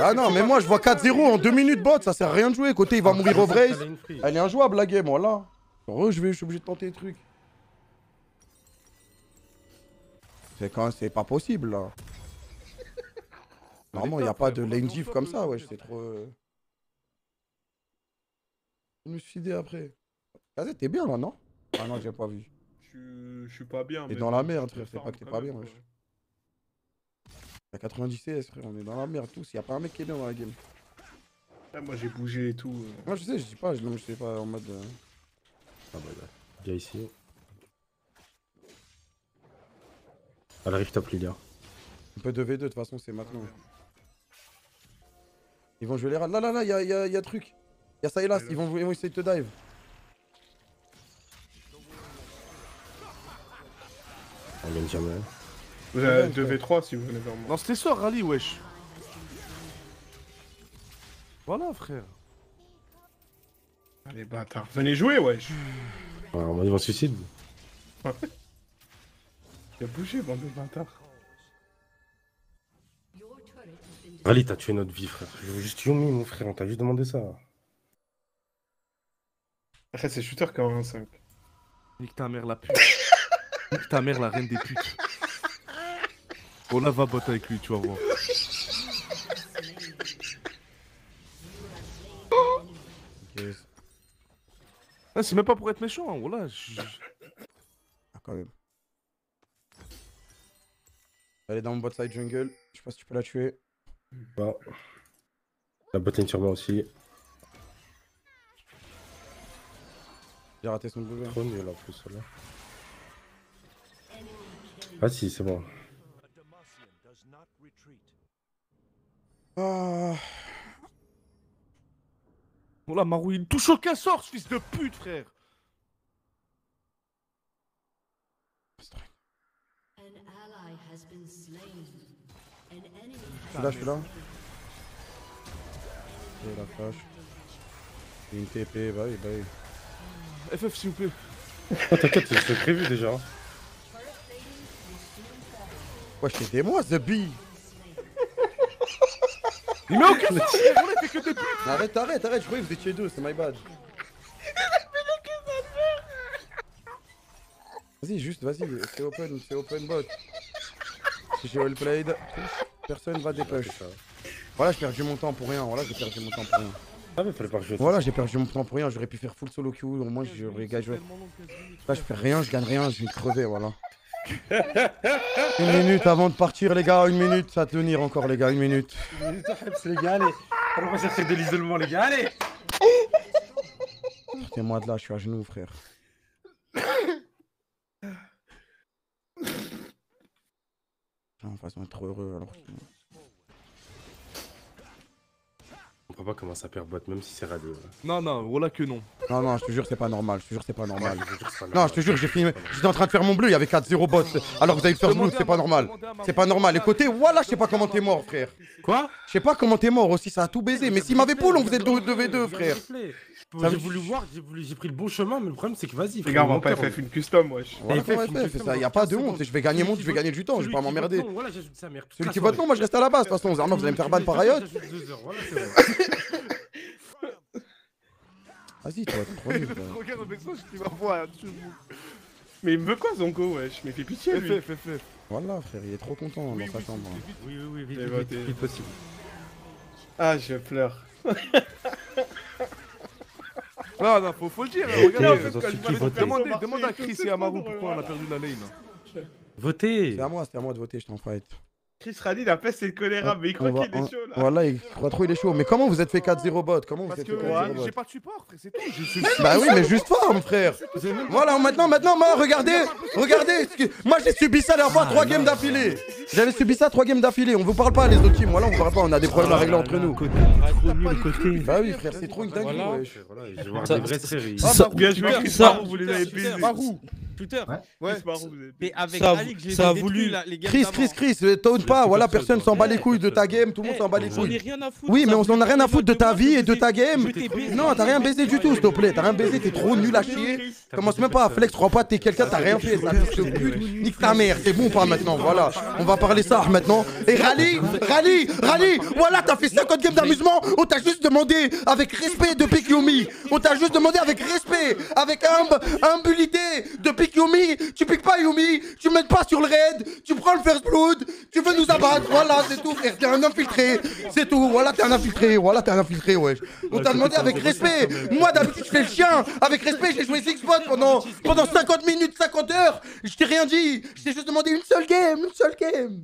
Ah non, mais moi je vois quatre zéro en deux minutes bot, ça sert à rien de jouer. Kotei, il va mourir au race. Elle est injouable la game, voilà. Re, je vais, je suis obligé de tenter des trucs. C'est quand c'est pas possible là. Normalement, il n'y a pas de lane diff comme ça, wesh, c'est trop... Je me suis dit après. K Z, t'es bien là, non? Ah non, j'ai pas vu. Je suis pas bien. T'es dans la merde, frère, c'est pas que t'es pas bien. T'as quatre-vingt-dix C S, frère, on est dans la merde tous. Y'a pas un mec qui est bien dans la game. Moi j'ai bougé et tout. Moi je sais, je dis pas, je sais pas en mode. Ah bah là, bien ici. Elle arrive top, les gars. Un peu de V deux, de toute façon, c'est maintenant. Ils vont jouer les rats. Là, là, là, y'a y'a truc. Y'a ça et là, ils vont essayer de te dive. On gagne jamais. Vous avez deux v trois si vous venez vers moi. Non, c'était ça, Rally, wesh. Voilà, frère. Allez, bâtard, venez jouer, wesh. Ouais, on va y voir suicide. Ouais. Il a bougé, bande de bâtards. Rally, t'as tué notre vie, frère. Je veux juste Yuumi, mon frère, on t'a juste demandé ça. Après, c'est Shooter quand même, cinq. Nique ta mère la pute. Nique ta mère la reine des putes. Bon, là, va battre avec lui, tu vas voir. Okay. Ah, c'est même pas pour être méchant, hein, voilà. Ah, quand même. Elle est dans mon bot side jungle, je sais pas si tu peux la tuer. Bah. La bot lane sur moi aussi. J'ai raté son boulot. Trop nul en plus, là. Ah si, c'est bon. Ah. Oh là, Marou, il touche aucun sort, ce fils de pute, frère. Je suis là, je suis là. Et la flash. Et une T P, bah oui, bah oui. F F, s'il vous plaît. Oh, t'inquiète, c'est prévu déjà. Ouais, je t'ai moi, ce bille. Il met aucun sort, il fait que des putes. Arrête, arrête, arrête, je croyais que vous étiez deux, c'est my bad. Vas-y, juste, vas-y, c'est open, c'est open bot. J'ai all played, personne va dépush. Voilà, j'ai perdu mon temps pour rien, voilà, j'ai perdu mon temps pour rien. Ah mais fallait pas que je... Voilà, j'ai perdu mon temps pour rien, j'aurais pu faire full solo queue, au moins j'aurais gagné. Là, je perds rien, je gagne rien, je vais crever, voilà. Une minute avant de partir, les gars, une minute, ça va tenir encore, les gars, une minute. Une minute, les gars, allez. On va chercher de l'isolement, les gars, allez. Sortez-moi de là, je suis à genoux, frère. De toute façon, trop heureux alors. On peut pas commencer à perdre bot même si c'est radio. Non non, voilà que non. Non non, je te jure c'est pas normal, je te jure c'est pas normal. Non, je te jure, j'ai fini, j'étais en train de faire mon bleu, il y avait quatre zéro bot. Alors vous allez le faire bleu, c'est pas normal. C'est pas normal. Et côté, voilà, je sais pas comment t'es mort, frère. Quoi? Je sais pas comment t'es mort aussi, ça a tout baisé. Mais s'il m'avait poule, on faisait deux v deux, frère. J'ai voulu voir, j'ai pris le bon chemin, mais le problème c'est que vas-y. Les gars, on va pas F F une custom, wesh. Il y a pas de honte, je vais gagner mon, je vais gagner du temps, je vais pas m'emmerder. Celui qui vote non, moi je reste à la base. De toute façon, Zarma, vous allez me faire ban par ailleurs. Vas-y, toi, trop nul. Regarde avec ça, je te vois, tu me... Mais il me veut quoi, Zongo, wesh? Mais fais pitié, lui. F F, F F. Voilà, frère, il est trop content dans sa chambre. Oui, oui, oui, vite, vite possible. Ah, je pleure. Non, non, faut, faut le dire, eh, regarde, eh, en fait, quand je demandez, demandez à Chris et à Marou pourquoi on a perdu la lane. Votez. C'est à moi, c'est à moi de voter, je t'en fight. Chris Rally, la peste c'est le choléra, mais il croit qu'il est chaud là. Voilà, il croit trop il est chaud. Mais comment vous êtes fait quatre zéro bot? Comment vous êtes fait quatre zéro bot? J'ai pas de support, frère, c'est tout. Bah oui, mais juste forme, frère. Voilà, maintenant, maintenant, regardez, regardez. Moi j'ai subi ça la fois, trois games d'affilée. J'avais subi ça trois games d'affilée. On vous parle pas, les autres teams. Voilà, on vous parle pas, on a des problèmes à régler entre nous. Bah oui, frère, c'est trop une dinguerie. Voilà, je vais voir des vraies séries. Bien joué, Chris Marou, vous les avez baisés. Marou, Shooter. Ouais, mais avec Alix, j'ai voulu. Chris, Chris, Chris, t'aunes pas, voilà, personne s'en bat les couilles de ta game, tout le monde s'en bat les couilles. Oui, mais on a rien à foutre de ta vie et de ta game. Non, t'as rien baisé du tout, s'il te plaît. T'as rien baisé, t'es trop nul à chier. Commence même pas à flex, crois pas, t'es quelqu'un, t'as rien fait. Nique ta mère, c'est bon pas maintenant, voilà. On va parler ça maintenant. Et Rally, Rally, Rally, voilà, t'as fait cinquante games d'amusement. On t'a juste demandé avec respect de Yuumi. On t'a juste demandé avec respect, avec humilité de Yuumi. Tu piques pas Yuumi, tu mets pas sur le raid, tu prends le first blood. Tu veux nous abattre, voilà, c'est tout, frère, t'es un infiltré, c'est tout, voilà, t'es un infiltré, voilà, t'es un infiltré, wesh. On t'a demandé avec respect, moi d'habitude je fais le chien, avec respect j'ai joué six bots pendant, pendant cinquante minutes, cinquante heures, je t'ai rien dit, je t'ai juste demandé une seule game, une seule game.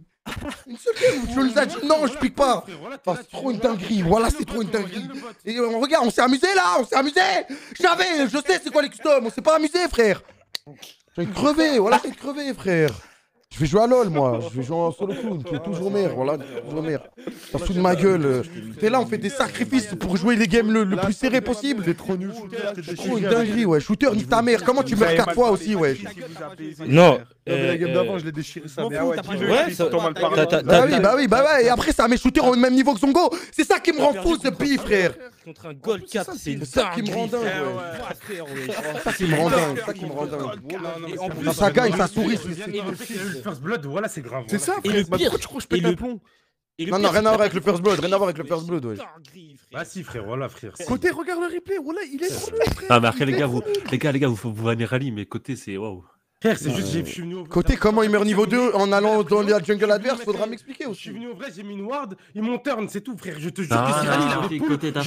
Une seule game, je nous a dit non, je pique pas. Enfin, c'est trop une dinguerie, voilà, c'est trop une dinguerie. Et on regarde, on s'est amusé là, on s'est amusé. J'avais, je sais c'est quoi les customs, on s'est pas amusé, frère. J'ai crevé, voilà, j'ai crevé, frère. Je vais jouer à LoL, moi, je vais jouer en solo queue, tu es toujours merde, voilà, toujours merde. T'as foutu de ma gueule. T'es là, on fait des sacrifices pour jouer les games le, le plus serré possible. T'es trop nul, Shooter, trop une dinguerie, ouais. Shooter, nique ta mère, comment tu meurs quatre fois aussi, ouais. Non. La game d'avant, je l'ai déchiré, ça. Ouais, bah oui, bah oui, bah ouais, et après, ça met Shooter au même niveau que Zongo. C'est ça qui me rend fou, ce pif, frère. Contre un gold quatre, c'est ça qui me rend dingue, ouais. C'est ça qui me rend dingue, c'est ça qui me rend dingue. Ça gagne, ça sourit, c'est... First Blood, voilà, c'est grave. C'est ça, frère. Et le pire, Et non, non, rien à voir avec le First Blood, rien à voir avec le First Blood, ouais. Bah si, frère, voilà, frère. Kotei, regarde le replay, voilà, il est trop nul, frère. Ah, mais après, les gars, vous, les gars, les gars, vous vous vannez Rally, mais Kotei, c'est waouh. Frère, c'est juste, je suis venu au. Kotei, comment il meurt niveau deux en allant dans la jungle adverse, faudra m'expliquer aussi. Je suis venu au vrai, j'ai mis une ward, il m'ont turn, c'est tout, frère. Je te jure que c'est Rally, il avait Kotei, t'as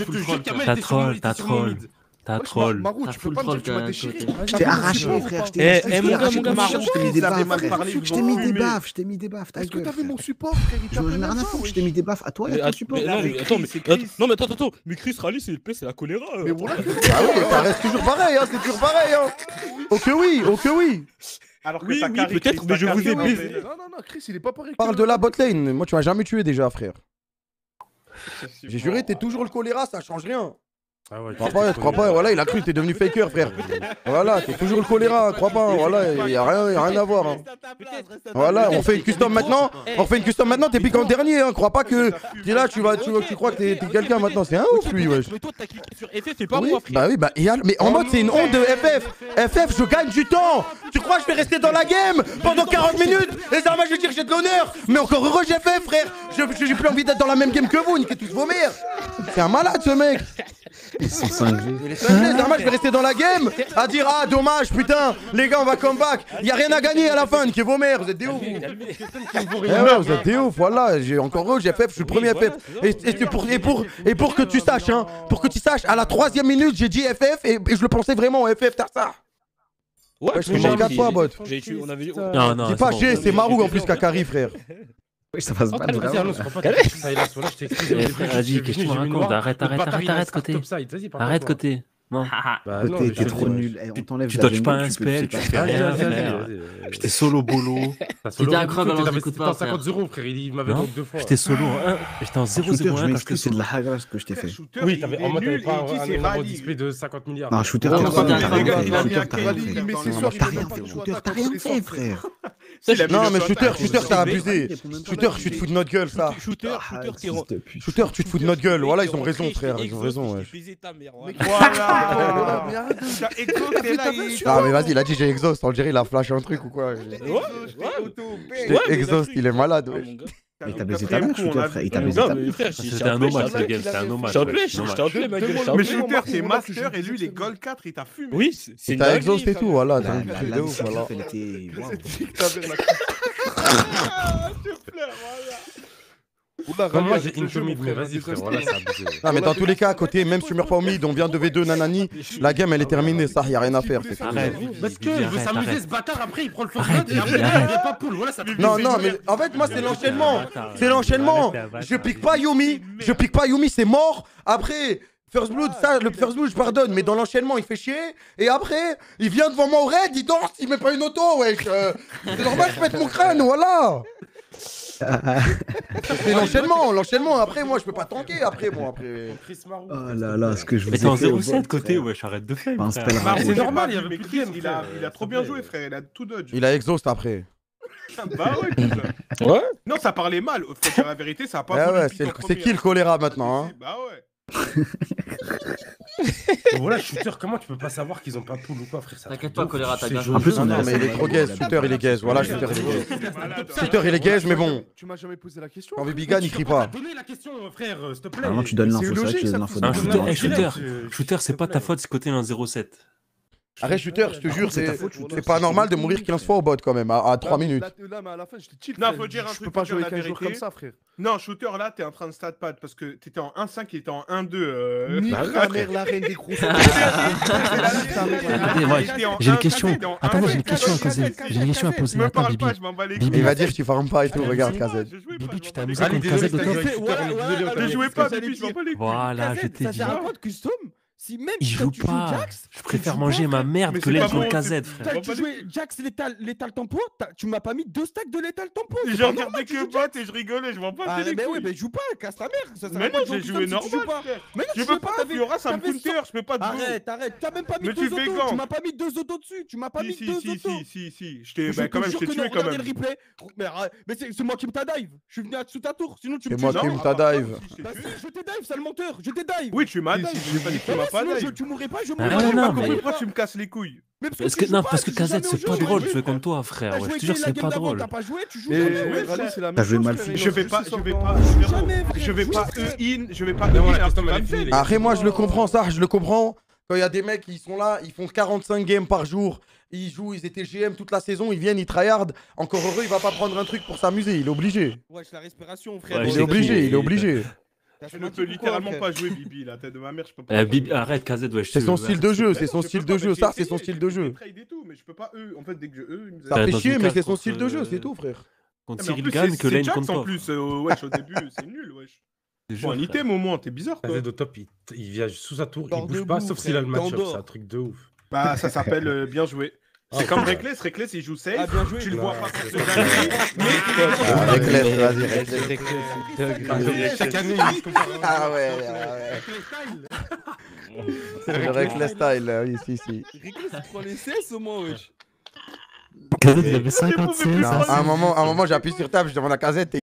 troll, t'as troll, t'as troll. T'as troll. Marou, tu peux pas me dire que tu m'as déchiré. Je t'ai arraché, frère. Je t'ai arraché comme Marou. Je t'ai mis des baffes. Je t'ai mis des baffes. Je t'ai mis des baffes. Est-ce que t'avais mon support, frère? J'en ai rien à foutre. Je t'ai mis des baffes à toi et à ton support. Non, mais attends, attends, attends. Mais Chris, Rally, c'est le P, c'est la choléra. Mais voilà. Ah oui, ça reste toujours pareil, hein. C'est toujours pareil, hein. Oh que oui, oh que oui. Alors que oui, oui, peut-être, mais je vous ai baisé. Non, non, non, Chris, il est pas pareil. Parle de la botlane. Moi, tu m'as jamais tué déjà, frère. J'ai juré, t'es toujours le choléra, ça change rien. Ah ouais, crois pas, crois pas, voilà, il a cru, t'es devenu faker, frère. Voilà, t'es toujours le choléra, crois pas, voilà, y a rien, y a rien à voir. Hein. Voilà, on fait une custom maintenant, on fait une custom maintenant, t'es piqué en dernier, hein. Crois pas que t'es là, tu vas, tu, tu crois que t'es quelqu'un maintenant, c'est un ouf lui, wesh. Mais toi, t'as cliqué sur F F, c'est pas moi, frère. Bah oui, bah, y a, mais en mode, c'est une honte de F F. F F, je gagne du temps. Tu crois que je vais rester dans la game pendant quarante minutes? Et ça va, je vais dire que j'ai de l'honneur. Mais encore heureux, j'ai fait, frère. J'ai plus envie d'être dans la même game que vous, niquez tous vos mères. C'est un malade, ce mec. Ils sont cinglés. Ils sont cinglés, normal, je vais rester dans la game à dire ah dommage putain les gars on va comeback, y'a rien à gagner à la fin, niquez vos mères, vous êtes des ouf vous. Eh ouais, vous êtes des ouf, voilà, j'ai encore eux, j'ai F F, je suis le premier F F. Et, et, pour, et, pour, et pour que tu saches hein, pour que tu saches, à la troisième minute j'ai dit F F et, et je le pensais vraiment F F Tarsa. Ouais, ouais je te regarde pas bot. Non non. Dis pas G, c'est Marou en plus Kakari frère. Oui, ça passe pas de vas-y, qu'est-ce que tu me racontes? Arrête, arrête, arrête, arrête, Kotei. Arrête, Kotei. Non. Kotei, t'es trop nul. On t'enlève. Tu dodges pas un spell, tu fais rien, frère. J'étais solo bolo. J'étais incroyable, alors j'écoute pas. J'étais en cinquante zéro, frère. Il m'avait donc deux fois. J'étais solo en un. J'étais en zéro zéro un. Parce que c'est de la hagra ce que je t'ai fait. Oui, t'avais en mode pas un gros display de cinquante milliards. Non, shooter, t'as rien fait, frère. Non mais shooter, shooter t'as abusé. Shooter, tu te fous de notre gueule ça. Shooter, tu te fous de notre gueule. Voilà ils ont raison frère, ils ont raison. Voilà. Ah mais vas-y il a dit j'ai exhaust, on dirait il a flashé un truc ou quoi. Exhaust, il est malade ouais. Mais t'as baisé ta mère, Shooter, frère. Il t'a baisé ta mère. C'était un hommage, ce game. C'était un hommage. Je t'en plais, ma gueule. Mais Shooter, c'est master et lui, il est gold quatre. Il t'a fumé. Oui, c'est une dinguerie. Il t'a exhausté tout, voilà. La musique, elle était... Moi j'ai une chemie frère, vas-y frère, voilà ça abusé. Non mais dans tous les cas à Kotei, même si tu meurs pas au mid, on vient de V deux nanani, la game elle est terminée, ça y'a rien à faire. Arrête, parce que il veut s'amuser ce bâtard après il prend le first blood et après il est pas poule, voilà ça. Non non mais en fait moi c'est l'enchaînement, c'est l'enchaînement, je pique pas Yuumi, je pique pas Yuumi c'est mort, après... First Blood, ça, le First Blood, je pardonne, mais dans l'enchaînement, il fait chier. Et après, il vient devant moi au raid, il danse, il met pas une auto, wesh. Euh, c'est normal, je pète mon crâne, voilà. C'est l'enchaînement, l'enchaînement. Après, moi, je peux pas tanker. Après, bon, après. Oh là là, ce que je vous ai fait. Mais t'es en zéro sept Kotei, wesh, arrête de faire. C'est normal, il y avait plus de game. Il a, il a trop bien joué, frère, il a tout dodge. Il a exhaust après. Bah ouais, putain. Ouais. Non, ça parlait mal. Frère, la vérité, ça a pas. Ah ouais, c'est qui le choléra maintenant, hein? Bah ouais. Voilà, Shooter, comment tu peux pas savoir qu'ils ont pas poule ou quoi, frère? T'inquiète pas, choléra, t'as bien joué. En plus, on a. Mais il est trop gaze, Shooter, il est gaze. Voilà, Shooter, il est gaze. Shooter, il est gaze, mais bon. Tu m'as jamais posé la question. Quand Bibi gagne, il crie pas. Donnez la question, frère, s'il te plaît. Non, tu donnes l'info, c'est l'info. Shooter, Shooter, c'est pas ta faute ce Kotei un zéro sept. Arrête, Shooter, je te jure, c'est pas normal de mourir quinze fois au bot quand même, à trois minutes. Là, mais à la fin, j'étais chill. Non, faut dire un truc. Je peux pas jouer quinze jours comme ça, frère. Non, Shooter, là, t'es en train de stat pad parce que t'étais en un cinq, il était en un deux. Ni ta mère, la reine des gros. J'ai une question. Attends, moi, j'ai une question à poser. J'ai une question à poser. Attends, Bibi. Il va dire que tu farmes pas et tout. Regarde, K Z. Bibi, tu t'es amusé contre K Z de toi. Ne jouez pas, Bibi, je m'en bats les couilles. Voilà, j'étais dit. Si même il joue pas. Jax, je préfère manger ma merde que l'être bon, K Z, frère. Tu jouais Jax l'étal tempo, tu m'as pas mis deux stacks de l'étal tempo. J'ai regardé que bot et je rigolais, je vois pas. Ah, mais oui, mais joue pas, casse ta merde. Ça, ça mais non, j'ai joué normal. Mais non, je peux pas, Fiora, ça me counter, je peux pas te jouer. Arrête, arrête, t'as même pas mis deux autos, tu m'as pas mis deux autos dessus, tu m'as pas mis deux autos. Si, si, si, si, je t'ai quand même, je t'ai tué quand même. Mais c'est moi qui me t'adive, je suis venu sous ta tour, sinon tu me tues. C'est moi qui me t'adive. Je t'ai dive, sale menteur, je t'ai dive. Oui, tu m'as dive, je pas dit que pas là. Tu mourrais pas, je mourrais pas. Non, non, mais pourquoi tu me casses les couilles? Parce que non, parce que K Z c'est pas drôle de jouer comme toi, frère. Je te jure c'est pas drôle. T'as pas joué, tu joues comme t'as joué mal. Je vais pas, je vais pas, je vais pas e-in, je vais pas e-in. Après moi je le comprends ça, je le comprends. Quand il y a des mecs, ils sont là, ils font quarante-cinq games par jour, ils jouent, ils étaient G M toute la saison, ils viennent, ils tryhard. Encore heureux, il va pas prendre un truc pour s'amuser, il est obligé. Ouais, c'est la respiration, frère. Il est obligé, il est obligé. Je ne peux littéralement pas jouer Bibi, la tête de ma mère, je peux pas. Bibi, arrête, K Z, ouais, je te. C'est son style de jeu, c'est son style de jeu, ça, c'est son style de jeu. Mais je peux pas eux, en fait, dès que je eux, ils me. Ça fait chier, mais c'est son style de jeu, c'est tout, frère. Contre Cyril Gann, que lane contre toi. En plus, wesh, au début, c'est nul, wesh. Bon, un item au moins, t'es bizarre quoi. K Z au top, il, il vient sous sa tour, il bouge pas sauf s'il a le match-up, c'est un truc de ouf. Bah ça s'appelle euh, bien joué. C'est comme Reckless, Reckless il joue safe, ah, bien joué, tu le vois pas pour se gagner. Reckless, vas-y, Reckless. Chaque année, ah ouais, ah ouais. C'est le Reckless style, oui, si, si. Reckless il prend les seize au moins, wesh. K Z il avait cinquante-six. À un moment, j'appuie sur table, je demande à K Z.